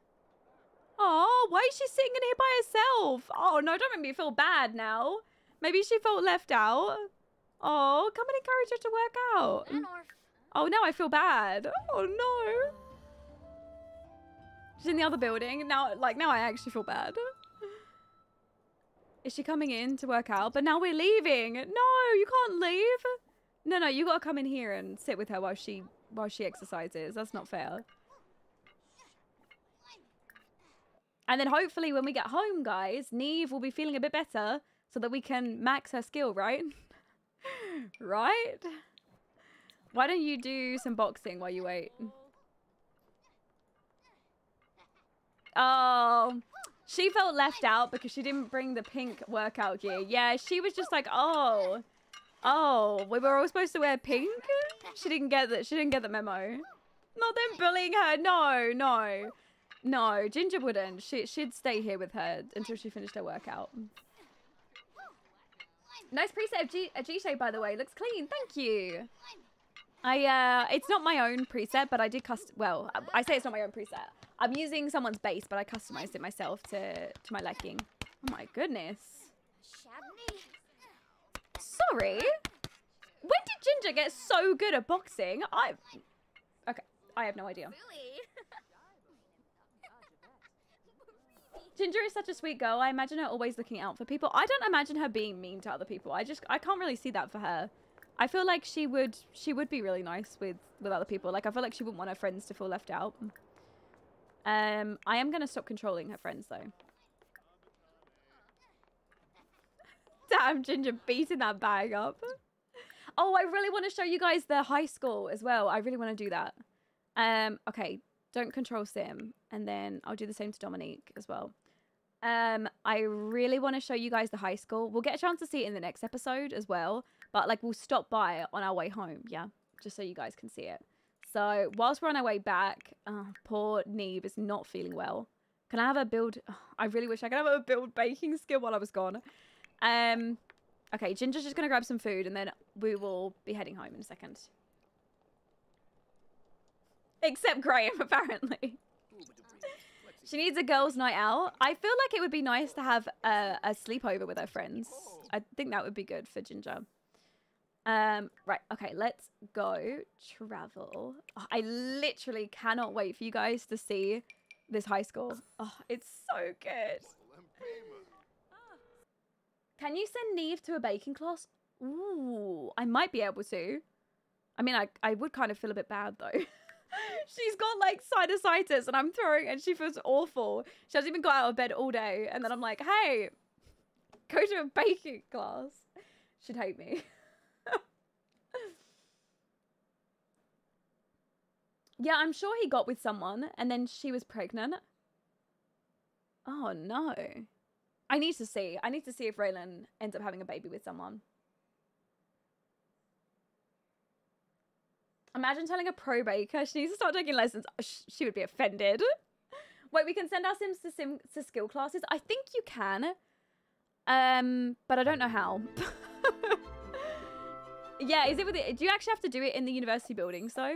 Oh, why is she sitting in here by herself? Oh, no, don't make me feel bad now. Maybe she felt left out. Oh, come and encourage her to work out. Oh, now I feel bad. Oh, no. She's in the other building. Now I actually feel bad. Is she coming in to work out? But now we're leaving. No, you can't leave. No, you got to come in here and sit with her while she exercises. That's not fair. And then hopefully when we get home, guys, Niamh will be feeling a bit better so that we can max her skill, right? Right? Why don't you do some boxing while you wait? Oh, she felt left out because she didn't bring the pink workout gear. Yeah, she was just like, oh, we were all supposed to wear pink? She didn't get the memo. Not them bullying her. No. No, Ginger wouldn't. She'd stay here with her until she finished her workout. Nice preset of G-Shade, by the way. Looks clean. Thank you. It's not my own preset, but I did well, I say it's not my own preset. I'm using someone's base, but I customized it myself to my liking. Oh my goodness. Sorry? When did Ginger get so good at boxing? Okay, I have no idea. Ginger is such a sweet girl. I imagine her always looking out for people. I don't imagine her being mean to other people. I can't really see that for her. I feel like she would be really nice with other people. Like, I feel like she wouldn't want her friends to feel left out. I am going to stop controlling her friends, though. Damn, Ginger beating that bag up. Oh, I really want to show you guys the high school as well. I really want to do that. Okay, don't control Sim. And then I'll do the same to Dominique as well. I really want to show you guys the high school. We'll get a chance to see it in the next episode as well. But, like, we'll stop by on our way home, yeah? Just so you guys can see it. So, whilst we're on our way back, poor Niamh is not feeling well. Can I have a build? Oh, I really wish I could have a build baking skill while I was gone. Okay, Ginger's just going to grab some food, and then we will be heading home in a second. Except Graham, apparently. She needs a girls' night out. I feel like it would be nice to have a sleepover with her friends. I think that would be good for Ginger. Right, okay, let's go travel. Oh, I literally cannot wait for you guys to see this high school. Oh, it's so good. Can you send Niamh to a baking class? Ooh, I might be able to. I mean, I would kind of feel a bit bad, though. She's got, like, sinusitis, and I'm throwing, and she feels awful. She hasn't even got out of bed all day, and then I'm like, hey, go to a baking class. She'd hate me. Yeah, I'm sure he got with someone, and then she was pregnant. Oh, no. I need to see. I need to see if Raelynn ends up having a baby with someone. Imagine telling a pro baker she needs to start taking lessons. She would be offended. Wait, we can send our Sims to skill classes? I think you can. But I don't know how. Yeah, is it with it? Do you actually have to do it in the university building, so?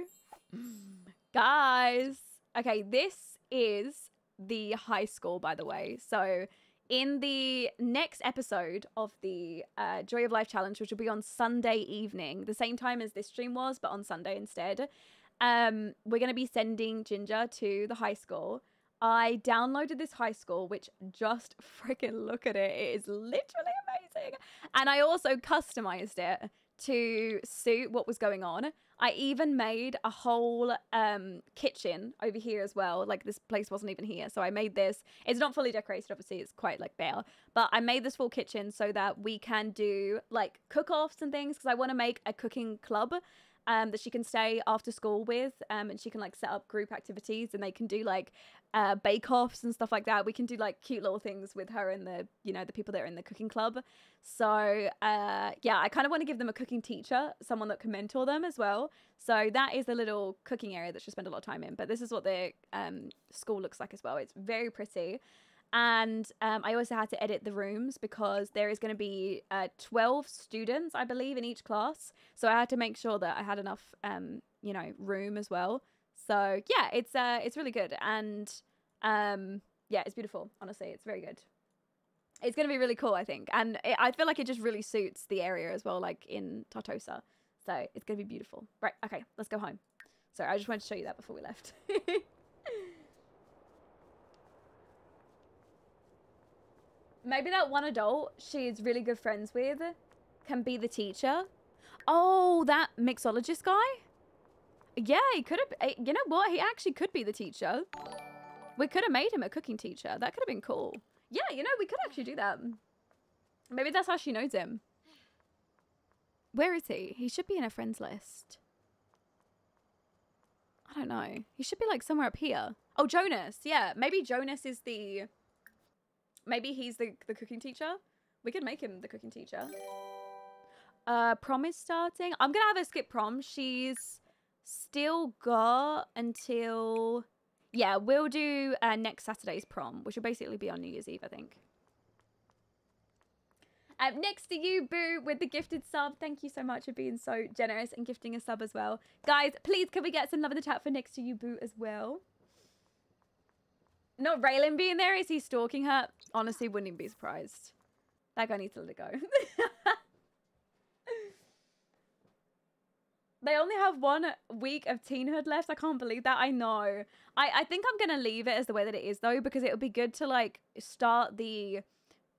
Guys, okay, this is the high school, by the way. So in the next episode of the Joy of Life Challenge, which will be on Sunday evening, the same time as this stream was, but on Sunday instead, we're going to be sending Ginger to the high school. I downloaded this high school, which just freaking look at it. It is literally amazing. And I also customized it to suit what was going on. I even made a whole kitchen over here as well. Like, this place wasn't even here, so I made this. It's not fully decorated, obviously, it's quite like bare, but I made this full kitchen so that we can do like cook-offs and things, because I want to make a cooking club that she can stay after school with, and she can like set up group activities, and they can do like bake-offs and stuff like that. We can do like cute little things with her and the, you know, the people that are in the cooking club. So yeah, I kind of want to give them a cooking teacher, someone that can mentor them as well. So that is the little cooking area that she'll spend a lot of time in, but this is what the school looks like as well. It's very pretty. And I also had to edit the rooms because there is going to be 12 students, I believe, in each class. So I had to make sure that I had enough, you know, room as well. So yeah, it's really good. And yeah, it's beautiful. Honestly, it's very good. It's going to be really cool, I think. And I feel like it just really suits the area as well, like in Tartosa. So it's going to be beautiful. Right. Okay, let's go home. Sorry, I just wanted to show you that before we left. Maybe that one adult she's really good friends with can be the teacher. Oh, that mixologist guy? Yeah, he could have... You know what? He actually could be the teacher. We could have made him a cooking teacher. That could have been cool. Yeah, you know, we could actually do that. Maybe that's how she knows him. Where is he? He should be in her friends list. I don't know. He should be, like, somewhere up here. Oh, Jonas. Yeah, maybe Jonas is the... Maybe he's the cooking teacher. We could make him the cooking teacher. Prom is starting. I'm going to have her skip prom. She's still got until... Yeah, we'll do next Saturday's prom, which will basically be on New Year's Eve, I think. Next to you, Boo, with the gifted sub. Thank you so much for being so generous and gifting a sub as well. Guys, please, can we get some love in the chat for Next to You, Boo, as well? Not Raelynn being there, is he stalking her? Honestly, wouldn't even be surprised. That guy needs to let it go. They only have 1 week of teenhood left. I can't believe that. I know. I think I'm going to leave it as the way that it is, though, because it would be good to, like, start the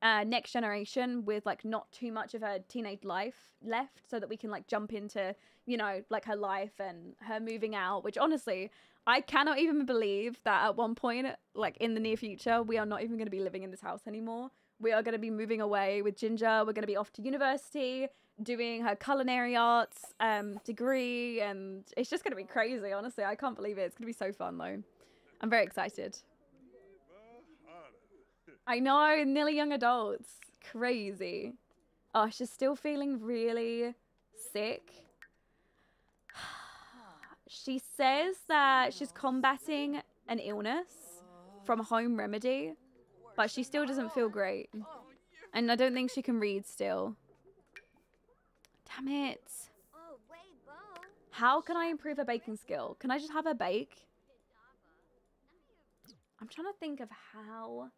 next generation with, like, not too much of her teenage life left so that we can, like, jump into, you know, like, her life and her moving out, which, honestly, I cannot even believe that at one point, like, in the near future, we are not even going to be living in this house anymore. We are going to be moving away with Ginger. We're going to be off to university, doing her culinary arts degree, and it's just going to be crazy, honestly. I can't believe it. It's going to be so fun, though. I'm very excited. I know, nearly young adults. Crazy. Oh, she's still feeling really sick. She says that she's combating an illness from home remedy, but she still doesn't feel great. And I don't think she can read still. Damn it. How can I improve her baking skill? Can I just have her bake? I'm trying to think of how...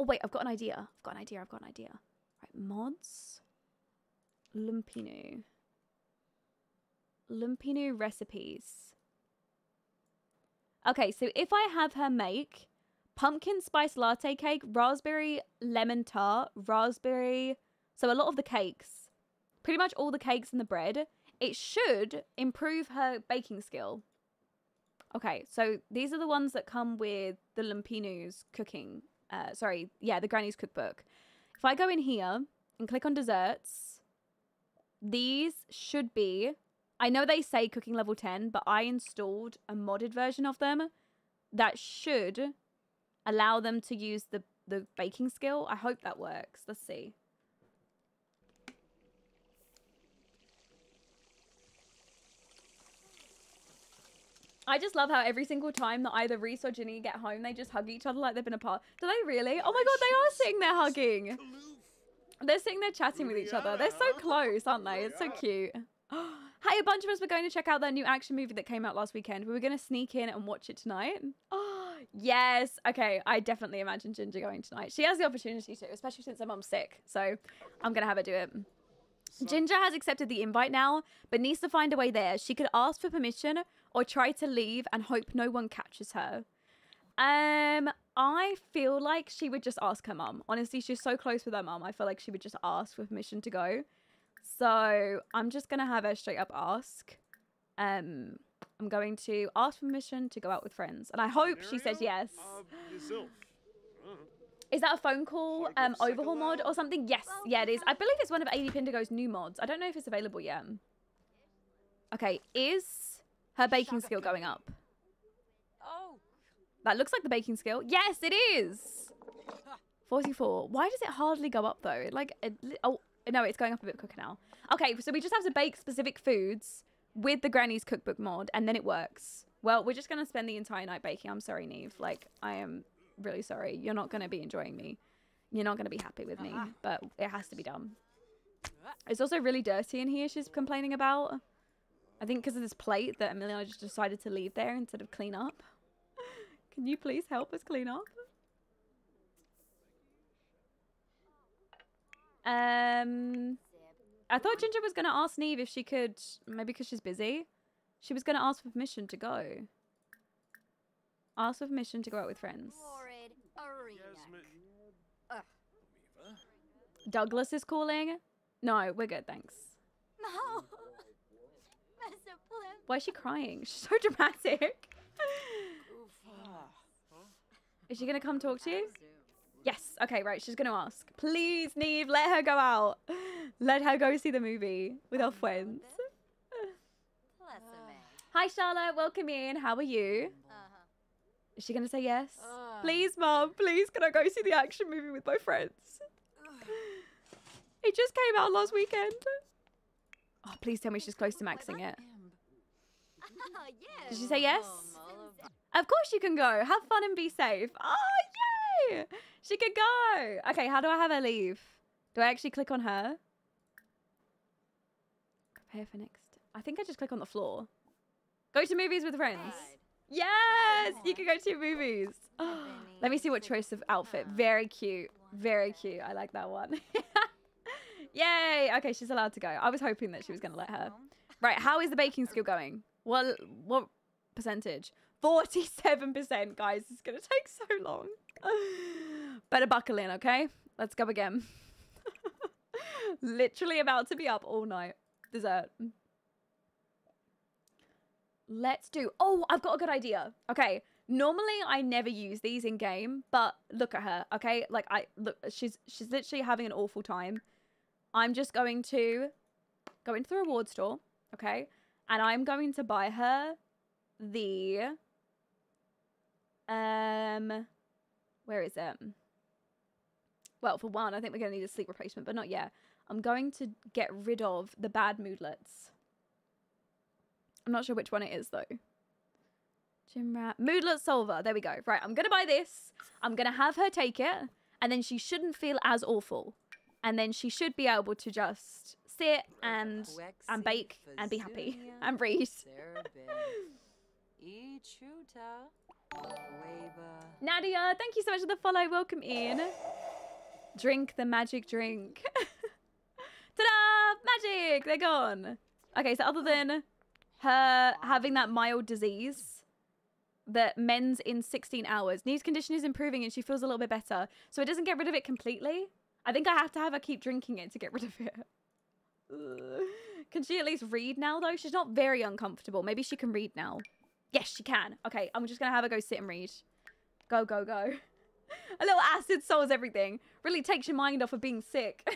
Oh, wait, I've got an idea. Right, mods. Lumpinu. Lumpinu recipes. Okay, so if I have her make... pumpkin spice latte cake, raspberry lemon tart, raspberry... So a lot of the cakes. Pretty much all the cakes and the bread. It should improve her baking skill. Okay, so these are the ones that come with the Lumpinu's cooking. Sorry, yeah, the Granny's cookbook. If I go in here and click on desserts, these should be... I know they say cooking level 10, but I installed a modded version of them that should... allow them to use the baking skill. I hope that works. Let's see. I just love how every single time that either Reese or Ginny get home, they just hug each other like they've been apart. Do they really? Oh my god, they are sitting there hugging. They're sitting there chatting with each other. They're so close, aren't they? It's so cute. Hey, a bunch of us were going to check out that new action movie that came out last weekend. We were going to sneak in and watch it tonight. Oh, yes. Okay, I definitely imagine Ginger going tonight. She has the opportunity to, especially since her mum's sick. So I'm going to have her do it. Ginger has accepted the invite now, but needs to find a way there. She could ask for permission or try to leave and hope no one catches her. I feel like she would just ask her mum. Honestly, she's so close with her mum. I feel like she would just ask for permission to go. So I'm just going to have her straight up ask. I'm going to ask permission to go out with friends. And I hope she says yes. Is that a phone call overhaul mod or something? Yes. Yeah, it is. I believe it's one of AD Pindigo's new mods. I don't know if it's available yet. Okay. Is her baking skill going up? Oh, that looks like the baking skill. Yes, it is. 44. Why does it hardly go up though? Like, oh. No, it's going up a bit quicker now. Okay, so we just have to bake specific foods with the Granny's Cookbook mod, and then it works. Well, we're just going to spend the entire night baking. I'm sorry, Niamh. Like, I am really sorry. You're not going to be enjoying me. You're not going to be happy with me, but it has to be done. It's also really dirty in here, she's complaining about. I think because of this plate that Emiliano just decided to leave there instead of clean up. Can you please help us clean up? I thought Ginger was going to ask Niamh if she could, maybe because she's busy. She was going to ask for permission to go. Ask for permission to go out with friends. Douglas is calling. No, we're good, thanks. No. Why is she crying? She's so dramatic. Is she going to come talk to you? Yes. Okay, right. She's going to ask. Please, Niamh, let her go out. Let her go see the movie with her friends. Hi, Charlotte. Welcome in. How are you? Is she going to say yes? Please, Mom. Please, can I go see the action movie with my friends? It just came out last weekend. Oh, please tell me she's close to maxing it. Did she say yes? Of course you can go. Have fun and be safe. Oh, yeah. She could go. Okay, how do I have her leave? Do I actually click on her? Prepare for next. I think I just click on the floor. Go to movies with friends. Yes, you can go to movies. Oh, Let me see what choice of outfit. Very cute. Very cute. I like that one. Yay. Okay, she's allowed to go. I was hoping that she was going to let her. Right, how is the baking skill going? Well, what percentage? 47%, guys. It's going to take so long. Better buckle in, okay? Let's go again. Literally about to be up all night. Dessert. Let's do... Oh, I've got a good idea. Okay. Normally, I never use these in game, but look at her, okay? Like, I look, she's literally having an awful time. I'm just going to go into the reward store, okay? And I'm going to buy her the... Where is it? Well, for one, I think we're going to need a sleep replacement, but not yet. I'm going to get rid of the bad moodlets. I'm not sure which one it is, though. Gym rat. Moodlet solver. There we go. Right, I'm going to buy this. I'm going to have her take it, and then she shouldn't feel as awful. And then she should be able to just sit and bake and be happy and breathe. Nadia, thank you so much for the follow. Welcome in. Drink the magic drink. Ta-da! Magic! They're gone. Okay, so other than her having that mild disease that mends in 16 hours, Niamh's condition is improving and she feels a little bit better. So it doesn't get rid of it completely. I think I have to have her keep drinking it to get rid of it. Ugh. Can she at least read now, though? She's not very uncomfortable. Maybe she can read now. Yes, she can. Okay, I'm just going to have her go sit and read. Go, go, go. A little acid solves everything. Really takes your mind off of being sick.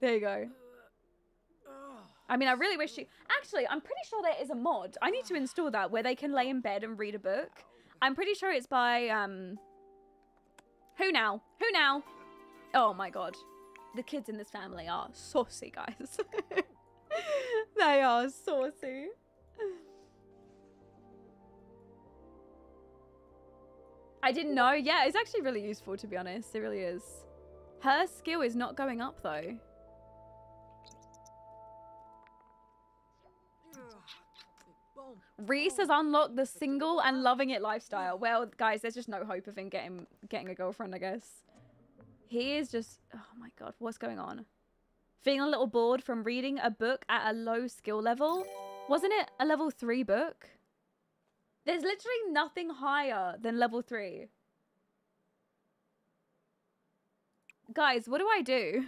There you go. I mean, I really wish you... Actually, I'm pretty sure there is a mod. I need to install that where they can lay in bed and read a book. I'm pretty sure it's by... Who now? Who now? Oh, my God. The kids in this family are saucy, guys. They are saucy. I didn't know. Yeah, it's actually really useful, to be honest. It really is. Her skill is not going up, though. Reese has unlocked the single and loving it lifestyle. Well, guys, there's just no hope of him getting a girlfriend, I guess. He is just... Oh, my God. What's going on? Feeling a little bored from reading a book at a low skill level. Wasn't it a level 3 book? There's literally nothing higher than level 3. Guys, what do I do?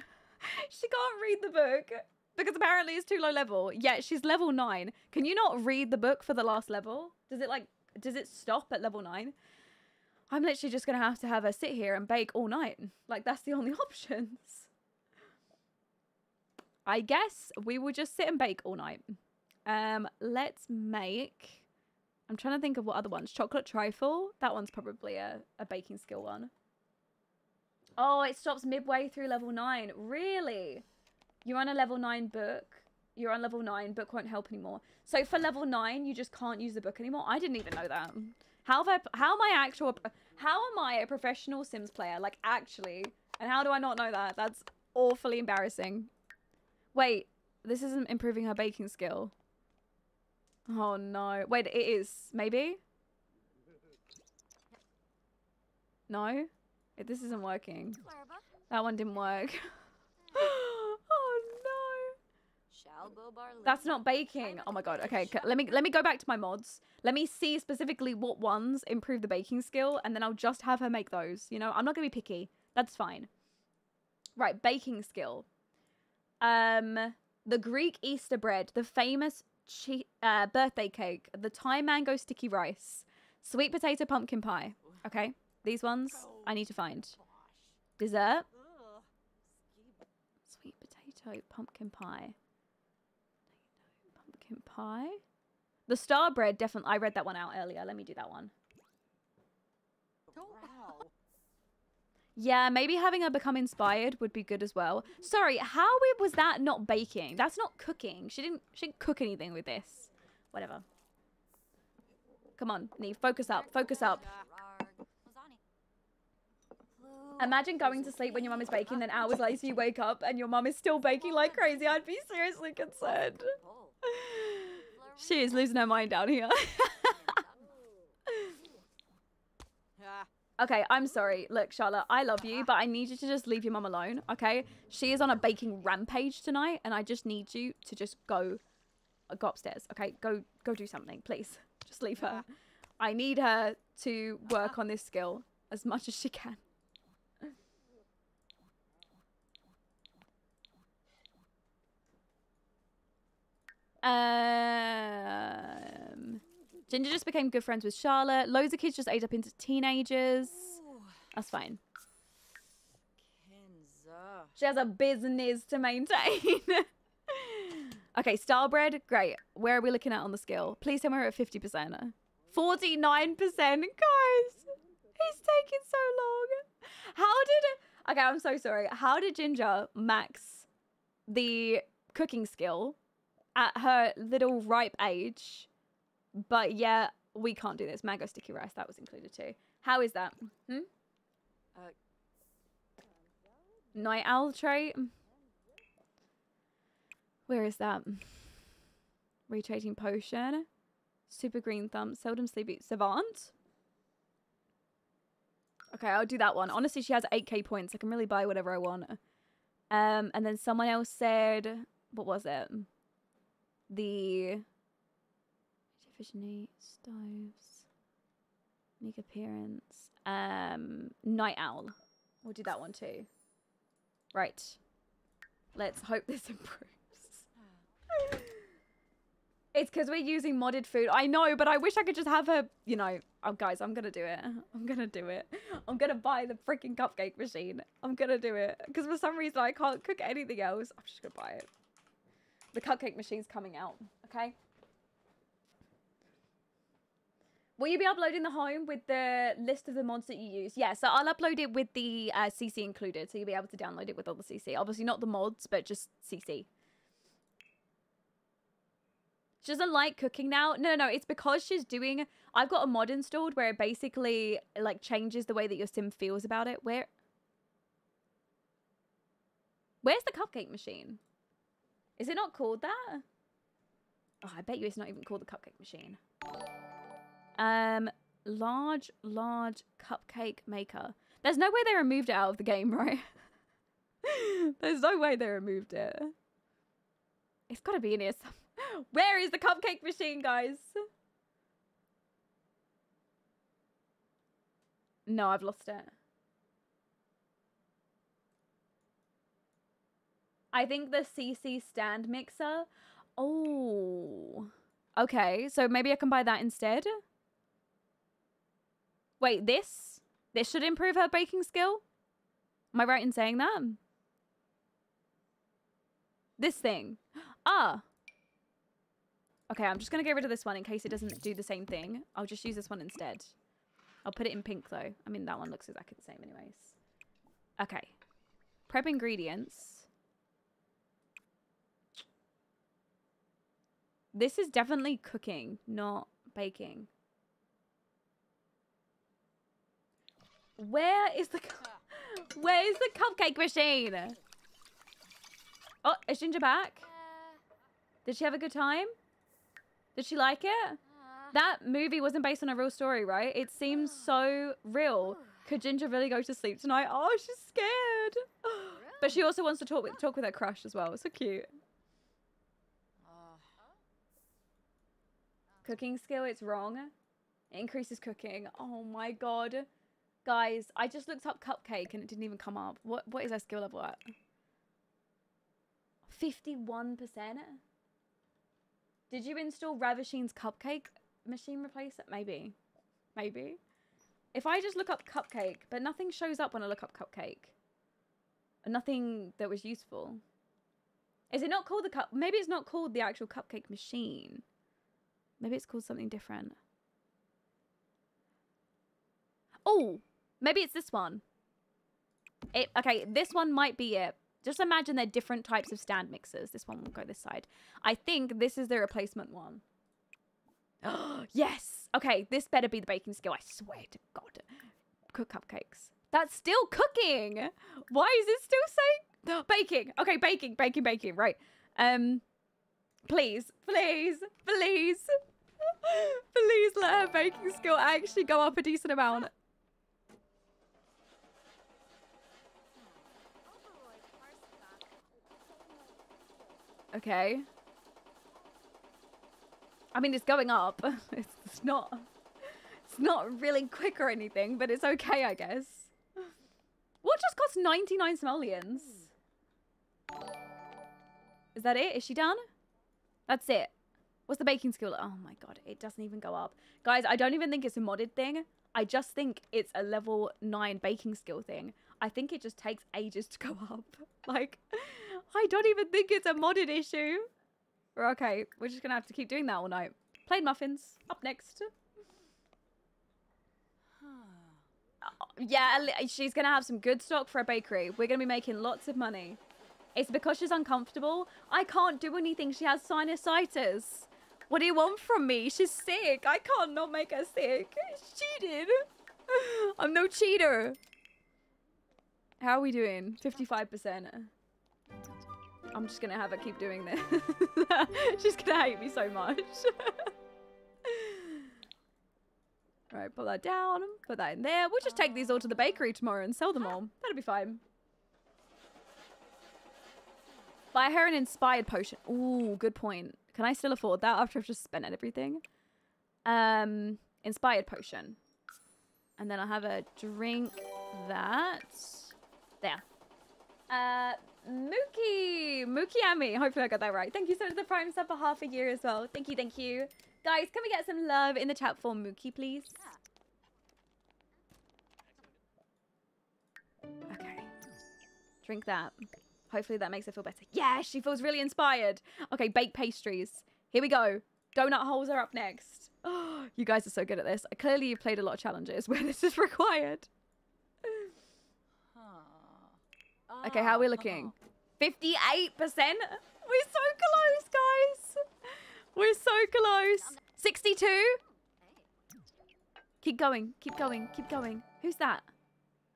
She can't read the book because apparently it's too low level. Yeah, she's level 9. Can you not read the book for the last level? Does it stop at level 9? I'm literally just going to have her sit here and bake all night. Like, that's the only options. I guess we will just sit and bake all night. Let's make... I'm trying to think of what other ones. Chocolate trifle. That one's probably a baking skill one. Oh, it stops midway through level 9. Really? You're on a level 9 book. You're on level 9. Book won't help anymore. So for level 9, you just can't use the book anymore. I didn't even know that. How am I a professional Sims player? Like, actually. And how do I not know that? That's awfully embarrassing. Wait, this isn't improving her baking skill. Oh no. Wait, it is. Maybe? No? This isn't working. That one didn't work. Oh no. That's not baking. Oh my God. Okay, let me go back to my mods. Let me see specifically what ones improve the baking skill and then I'll just have her make those. You know, I'm not going to be picky. That's fine. Right, baking skill. The Greek Easter bread, the famous birthday cake, the Thai mango sticky rice, sweet potato pumpkin pie. Okay, these ones I need to find. Dessert. Sweet potato pumpkin pie. Pumpkin pie. The star bread, definitely. I read that one out earlier. Let me do that one. Yeah, maybe having her become inspired would be good as well. Sorry, how was that not baking? That's not cooking. She didn't cook anything with this. Whatever. Come on, Niamh, focus up, focus up. Imagine going to sleep when your mum is baking, then hours later you wake up and your mum is still baking like crazy. I'd be seriously concerned. She is losing her mind down here. Okay, I'm sorry. Look, Charlotte, I love you, but I need you to just leave your mum alone, okay? She is on a baking rampage tonight, and I just need you to just go upstairs, okay? Go do something, please. Just leave her. I need her to work on this skill as much as she can. Ginger just became good friends with Charlotte. Loads of kids just ate up into teenagers. That's fine. She has a business to maintain. Okay, Starbread, great. Where are we looking at on the skill? Please tell me we're at 50%. 49%, guys. He's taking so long. Okay, I'm so sorry. How did Ginger max the cooking skill at her little ripe age? But yeah, we can't do this. Mango sticky rice, that was included too. How is that? Hmm? Night owl trait. Where is that? Retracing potion. Super green thumb. Seldom sleepy. Savant. Okay, I'll do that one. Honestly, she has 8k points. I can really buy whatever I want. And then someone else said, what was it? The... Fishing stoves, make appearance. Night owl. We'll do that one too. Right. Let's hope this improves. It's because we're using modded food. I know, but I wish I could just have her. You know, oh guys, I'm gonna do it. I'm gonna do it. I'm gonna buy the freaking cupcake machine. I'm gonna do it because for some reason I can't cook anything else. I'm just gonna buy it. The cupcake machine's coming out. Okay. Will you be uploading the home with the list of the mods that you use? Yeah, so I'll upload it with the CC included, so you'll be able to download it with all the CC. Obviously not the mods, but just CC. She doesn't like cooking now. No, it's because she's doing... I've got a mod installed where it basically like changes the way that your sim feels about it. Where's the cupcake machine? Is it not called that? Oh, I bet you it's not even called the cupcake machine. Large cupcake maker. There's no way they removed it out of the game, right? There's no way they removed it. It's got to be in here somewhere. Where is the cupcake machine, guys? No, I've lost it. I think the CC stand mixer. Oh. Okay, so maybe I can buy that instead. Wait, this? This should improve her baking skill? Am I right in saying that? This thing. Ah. Okay, I'm just going to get rid of this one in case it doesn't do the same thing. I'll just use this one instead. I'll put it in pink though. I mean, that one looks exactly the same anyways. Okay. Prep ingredients. This is definitely cooking, not baking. Where is the cupcake machine? Oh, is Ginger back? Did she have a good time? Did she like it? That movie wasn't based on a real story, right? It seems so real. Could Ginger really go to sleep tonight? Oh, she's scared. But she also wants to talk with her crush as well. It's so cute. Cooking skill, it's wrong. It increases cooking. Oh my god. Guys, I just looked up cupcake and it didn't even come up. What is our skill level at? 51%? Did you install Ravishing's cupcake machine replacer? Maybe. Maybe. If I just look up cupcake, but nothing shows up when I look up cupcake. Nothing that was useful. Is it not called the cup? Maybe it's not called the actual cupcake machine. Maybe it's called something different. Oh, maybe it's this one. Okay, this one might be it. Just imagine they're different types of stand mixers. This one will go this side. I think this is the replacement one. Oh, yes. Okay, this better be the baking skill. I swear to God. Cook cupcakes. That's still cooking. Why is it still saying baking? Okay, baking. Right. Please. Please let her baking skill actually go up a decent amount. Okay. I mean, it's going up. It's not really quick or anything, but it's okay, I guess. What just cost 99 simoleons? Is that it? Is she done? That's it. What's the baking skill? Oh my god, it doesn't even go up. Guys, I don't even think it's a modded thing. I just think it's a level 9 baking skill thing. I think it just takes ages to go up. Like, I don't even think it's a modded issue. Okay, we're just gonna have to keep doing that all night. Plain muffins, up next. Yeah, she's gonna have some good stock for a bakery. We're gonna be making lots of money. It's because she's uncomfortable. I can't do anything. She has sinusitis. What do you want from me? She's sick. I can't not make her sick. She cheated. I'm no cheater. How are we doing? 55%. I'm just gonna have her keep doing this. She's gonna hate me so much. All right, pull that down. Put that in there. We'll just take these all to the bakery tomorrow and sell them all. That'll be fine. Buy her an inspired potion. Ooh, good point. Can I still afford that after I've just spent everything? Inspired potion. And then I'll have a drink that. There. Mookie Ami. Hopefully I got that right. Thank you so much for the prime sub for half a year as well. Thank you, thank you. Guys, can we get some love in the chat for Mookie, please? Okay. Drink that. Hopefully that makes her feel better. Yeah, she feels really inspired. Okay, bake pastries. Here we go. Donut holes are up next. Oh, you guys are so good at this. Clearly you've played a lot of challenges where this is required. Okay, how are we looking? 58%? We're so close, guys. We're so close. 62? Keep going, keep going, keep going. Who's that?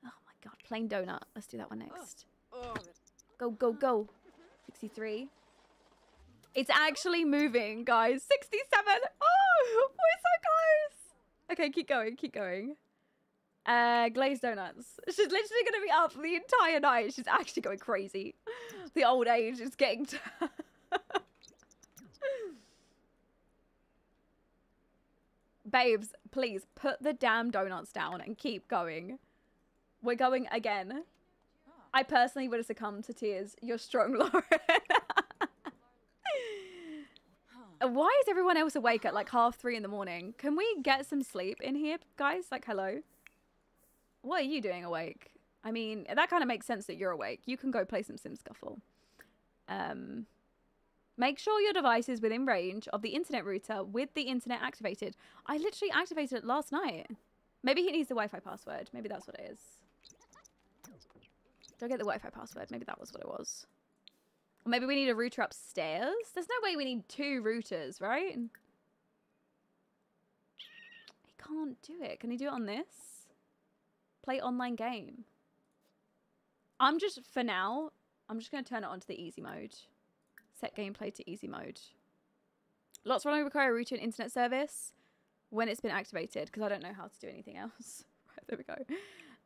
Oh my god, plain donut. Let's do that one next. Go, go, go. 63. It's actually moving, guys. 67. Oh, we're so close. Okay, keep going, keep going. Glazed donuts. She's literally going to be up the entire night. She's actually going crazy. The old age is getting to her. Babes, please put the damn donuts down and keep going. We're going again. I personally would have succumbed to tears. You're strong, Lauren. Why is everyone else awake at like 3:30 in the morning? Can we get some sleep in here, guys? Like, hello? What are you doing awake? I mean, that kind of makes sense that you're awake. You can go play some Sim Scuffle. Make sure your device is within range of the internet router with the internet activated. I literally activated it last night. Maybe he needs the Wi-Fi password. Maybe that's what it is. Don't get the Wi-Fi password. Maybe that was what it was. Or maybe we need a router upstairs. There's no way we need 2 routers, right? He can't do it. Can he do it on this? Play online game. I'm just, for now, I'm just going to turn it on to the easy mode. Set gameplay to easy mode. Lots will only require a router and internet service when it's been activated, because I don't know how to do anything else. Right, there we go.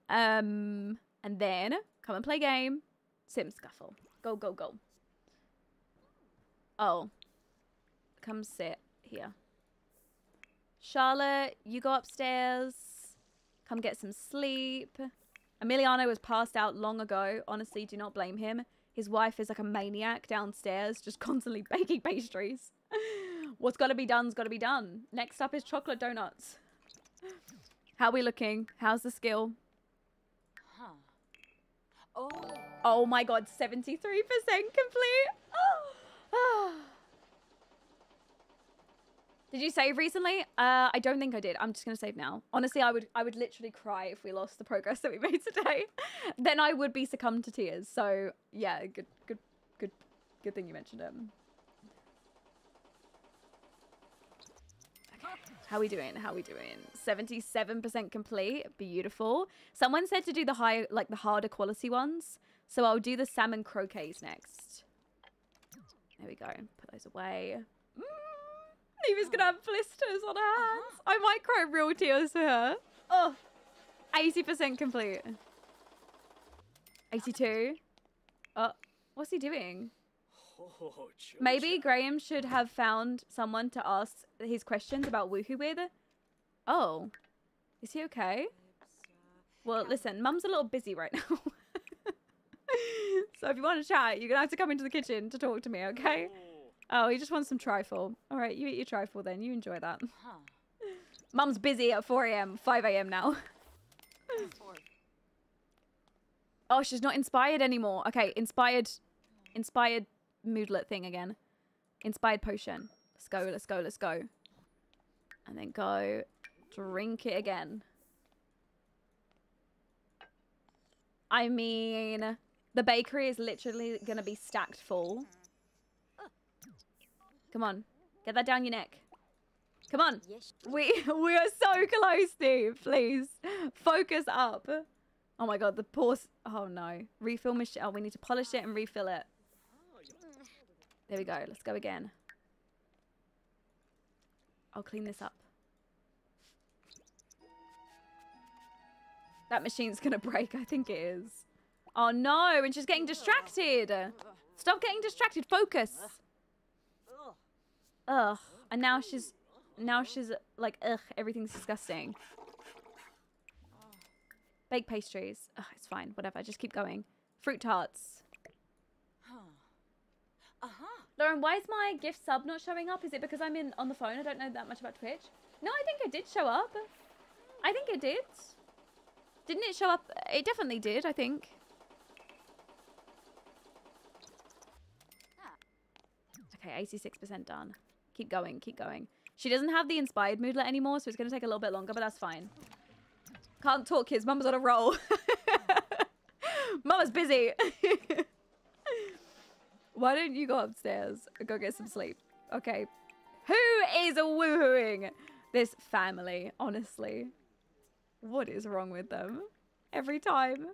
And then, come and play game. Sim Scuffle. Go, go, go. Oh. Come sit here. Charlotte, you go upstairs. Come get some sleep. Emiliano was passed out long ago. Honestly, do not blame him. His wife is like a maniac downstairs, just constantly baking pastries. What's got to be done's got to be done. Next up is chocolate donuts. How are we looking? How's the skill? Oh. Oh my god, 73% complete. Oh. Did you save recently? I don't think I did. I'm just gonna save now. Honestly, I would literally cry if we lost the progress that we made today. Then I would be succumbed to tears. So yeah, good thing you mentioned it. How we doing? How we doing? 77% complete. Beautiful. Someone said to do the high, like the harder quality ones. So I'll do the salmon croquettes next. There we go. Put those away. Niamh's gonna have blisters on her hands. I might cry real tears for her. Oh, 80% complete. 82. Oh, what's he doing? Maybe Graham should have found someone to ask his questions about woohoo with. Oh, is he okay? Well, listen, Mum's a little busy right now. So if you want to chat, you're going to have to come into the kitchen to talk to me, okay? Oh, he just wants some trifle. All right, you eat your trifle then. You enjoy that. Mum's busy at 4 a.m., 5 a.m. now. Oh, she's not inspired anymore. Okay, inspired moodlet thing again. Inspired potion. Let's go, let's go, let's go. And then go drink it again. I mean, the bakery is literally going to be stacked full. Come on. Get that down your neck. Come on. We are so close, Steve. Please. Focus up. Oh my god, the pause. Oh no. Refill machine. Oh, we need to polish it and refill it. There we go. Let's go again. I'll clean this up. That machine's gonna break. I think it is. Oh no, and she's getting distracted. Stop getting distracted. Focus. Ugh. And now she's like, ugh, everything's disgusting. Baked pastries. Ugh, it's fine. Whatever. Just keep going. Fruit tarts. Lauren, why is my gift sub not showing up? Is it because I'm on the phone? I don't know that much about Twitch. No, I think it did show up. I think it did. Didn't it show up? It definitely did, I think. Okay, 86% done. Keep going, keep going. She doesn't have the inspired moodlet anymore, so it's going to take a little bit longer, but that's fine. Can't talk, kids. Mum's on a roll. Mum's busy. Why don't you go upstairs and go get some sleep? Okay. Who is woohooing this family, honestly? What is wrong with them? Every time.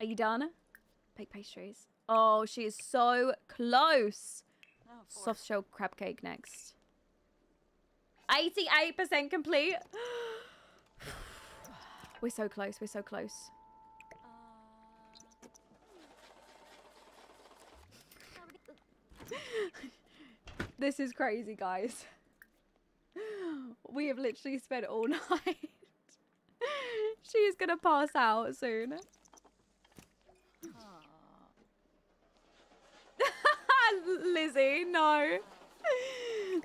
Are you done? Bake pastries. Oh, she is so close. Oh, soft shell crab cake next. 88% complete. We're so close. We're so close. This is crazy, guys. We have literally spent all night. She is going to pass out soon. Lizzie, no.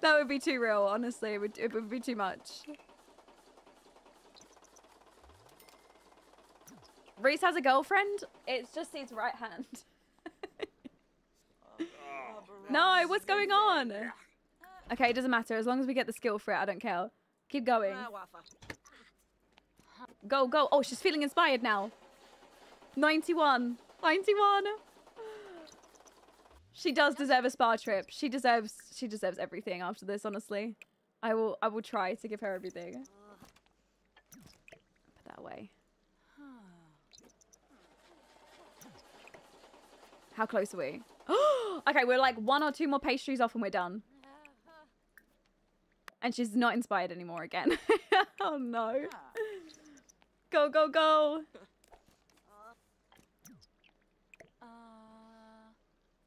That would be too real, honestly. It would be too much. Reese has a girlfriend. It's just his right hand. No, what's going on? Okay, it doesn't matter. As long as we get the skill for it, I don't care. Keep going. Go, go. Oh, she's feeling inspired now. 91. 91. She does deserve a spa trip. She deserves everything after this, honestly. I will try to give her everything. Put that away. How close are we? Okay, we're like one or two more pastries off and we're done. And she's not inspired anymore again. Oh no. Go, go, go.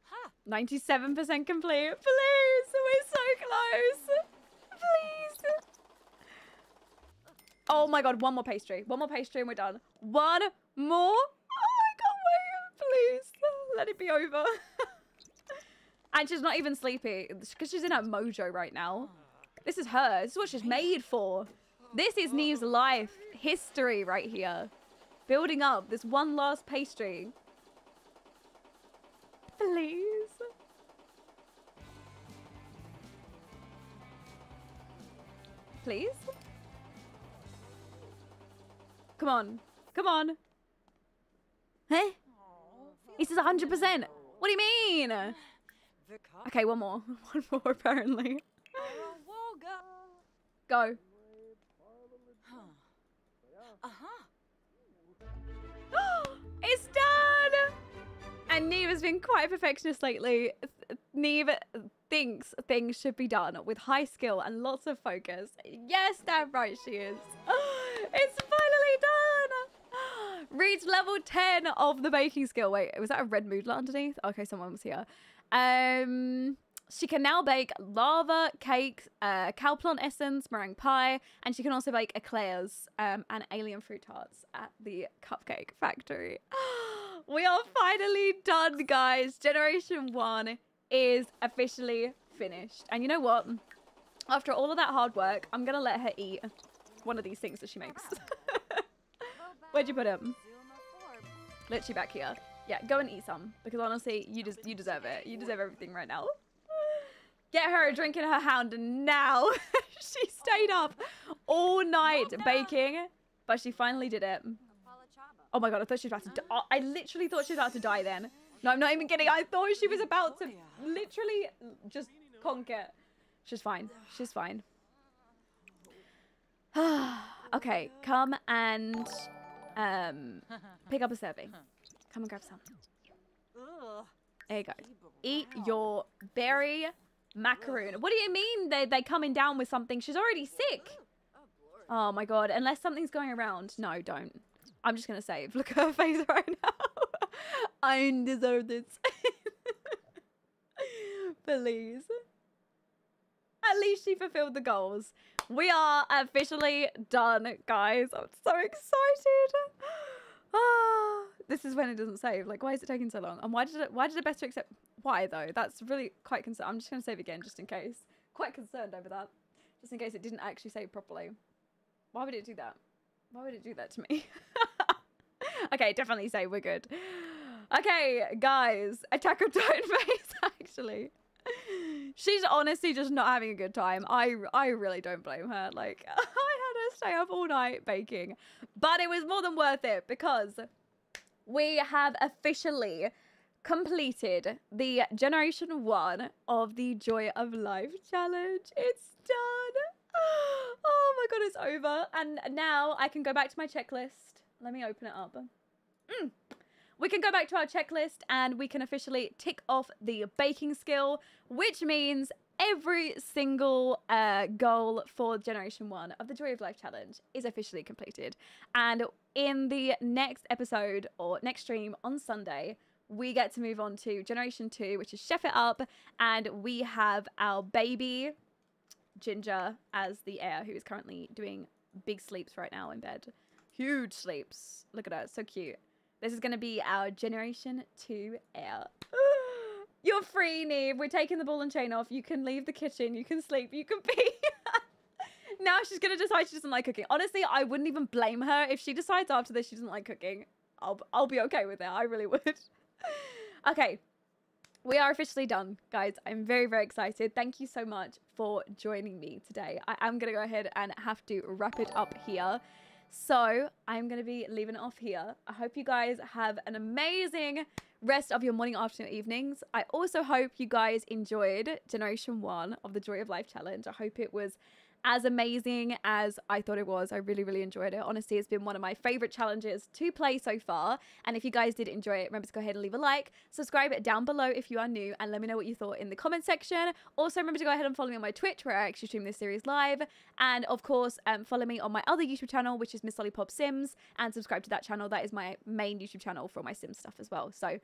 Huh. 97% complete. Please, we're so close. Please. Oh my god, one more pastry. One more pastry and we're done. One more. Oh, I can't wait. Please, let it be over. And she's not even sleepy because she's in her mojo right now. This is her. This is what she's made for. This is Niamh's life history right here. Building up this one last pastry. Please. Please. Come on. Come on. Huh? This is 100%. What do you mean? Okay, one more. One more, apparently. Go. It's done! And Niamh has been quite a perfectionist lately. Niamh thinks things should be done with high skill and lots of focus. Yes, damn right she is. It's finally done! reached level 10 of the baking skill. Wait, was that a red moodler underneath? Okay, someone was here. She can now bake lava, cakes, cow plant essence, meringue pie, and she can also bake eclairs and alien fruit tarts at the cupcake factory. We are finally done, guys. Generation 1 is officially finished. And you know what? After all of that hard work, I'm going to let her eat one of these things that she makes. Where'd you put him? Literally back here. Yeah, go and eat some. Because honestly, you deserve it. You deserve everything right now. Get her a drink in her hand and now. She stayed up all night baking, but she finally did it. Oh my God, I thought she was about to die. I literally thought she was about to die then. No, I'm not even kidding. I thought she was about to literally just conquer. She's fine. She's fine. Okay, come and pick up a serving. Come and grab some. There you go. Eat your berry macaroon. What do you mean they're coming down with something? She's already sick. Oh my God. Unless something's going around. No, don't. I'm just going to save. Look at her face right now. I deserve this. Please. At least she fulfilled the goals. We are officially done, guys. I'm so excited. Oh, this is when it doesn't save. Like, why is it taking so long? And why did it better accept? Why though? That's really quite concerned. I'm just going to save again just in case. Quite concerned over that. Just in case it didn't actually save properly. Why would it do that? Why would it do that to me? Okay, definitely save. We're good. Okay, guys. Attack of Titan face, actually. She's honestly just not having a good time. I really don't blame her. Like, I had her stay up all night baking. But it was more than worth it because we have officially completed the Generation 1 of the Joy of Life Challenge. It's done. Oh my God, it's over. And now I can go back to my checklist. Let me open it up. We can go back to our checklist and we can officially tick off the baking skill, which means every single goal for Generation 1 of the Joy of Life Challenge is officially completed. And in the next episode or next stream on Sunday, we get to move on to Generation 2, which is Chef It Up. And we have our baby, Ginger, as the heir, who is currently doing big sleeps right now in bed. Huge sleeps. Look at her. So cute. This is going to be our Generation 2 heir. You're free, Niamh. We're taking the ball and chain off. You can leave the kitchen. You can sleep. You can pee. Now she's going to decide she doesn't like cooking. Honestly, I wouldn't even blame her. If she decides after this she doesn't like cooking, I'll be okay with it. I really would. Okay. We are officially done, guys. I'm very, very excited. Thank you so much for joining me today. I am going to go ahead and have to wrap it up here. So I'm going to be leaving it off here. I hope you guys have an amazing rest of your morning, afternoon, evenings. I also hope you guys enjoyed Generation 1 of the Joy of Life Challenge. I hope it was as amazing as I thought it was. I really, really enjoyed it. Honestly, it's been one of my favorite challenges to play so far. And if you guys did enjoy it, remember to go ahead and leave a like, subscribe down below if you are new, and let me know what you thought in the comment section. Also, remember to go ahead and follow me on my Twitch, where I actually stream this series live. And of course, follow me on my other YouTube channel, which is Miss Lollipop Sims, and subscribe to that channel. That is my main YouTube channel for all my Sims stuff as well. So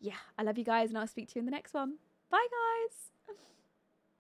yeah, I love you guys, and I'll speak to you in the next one. Bye, guys.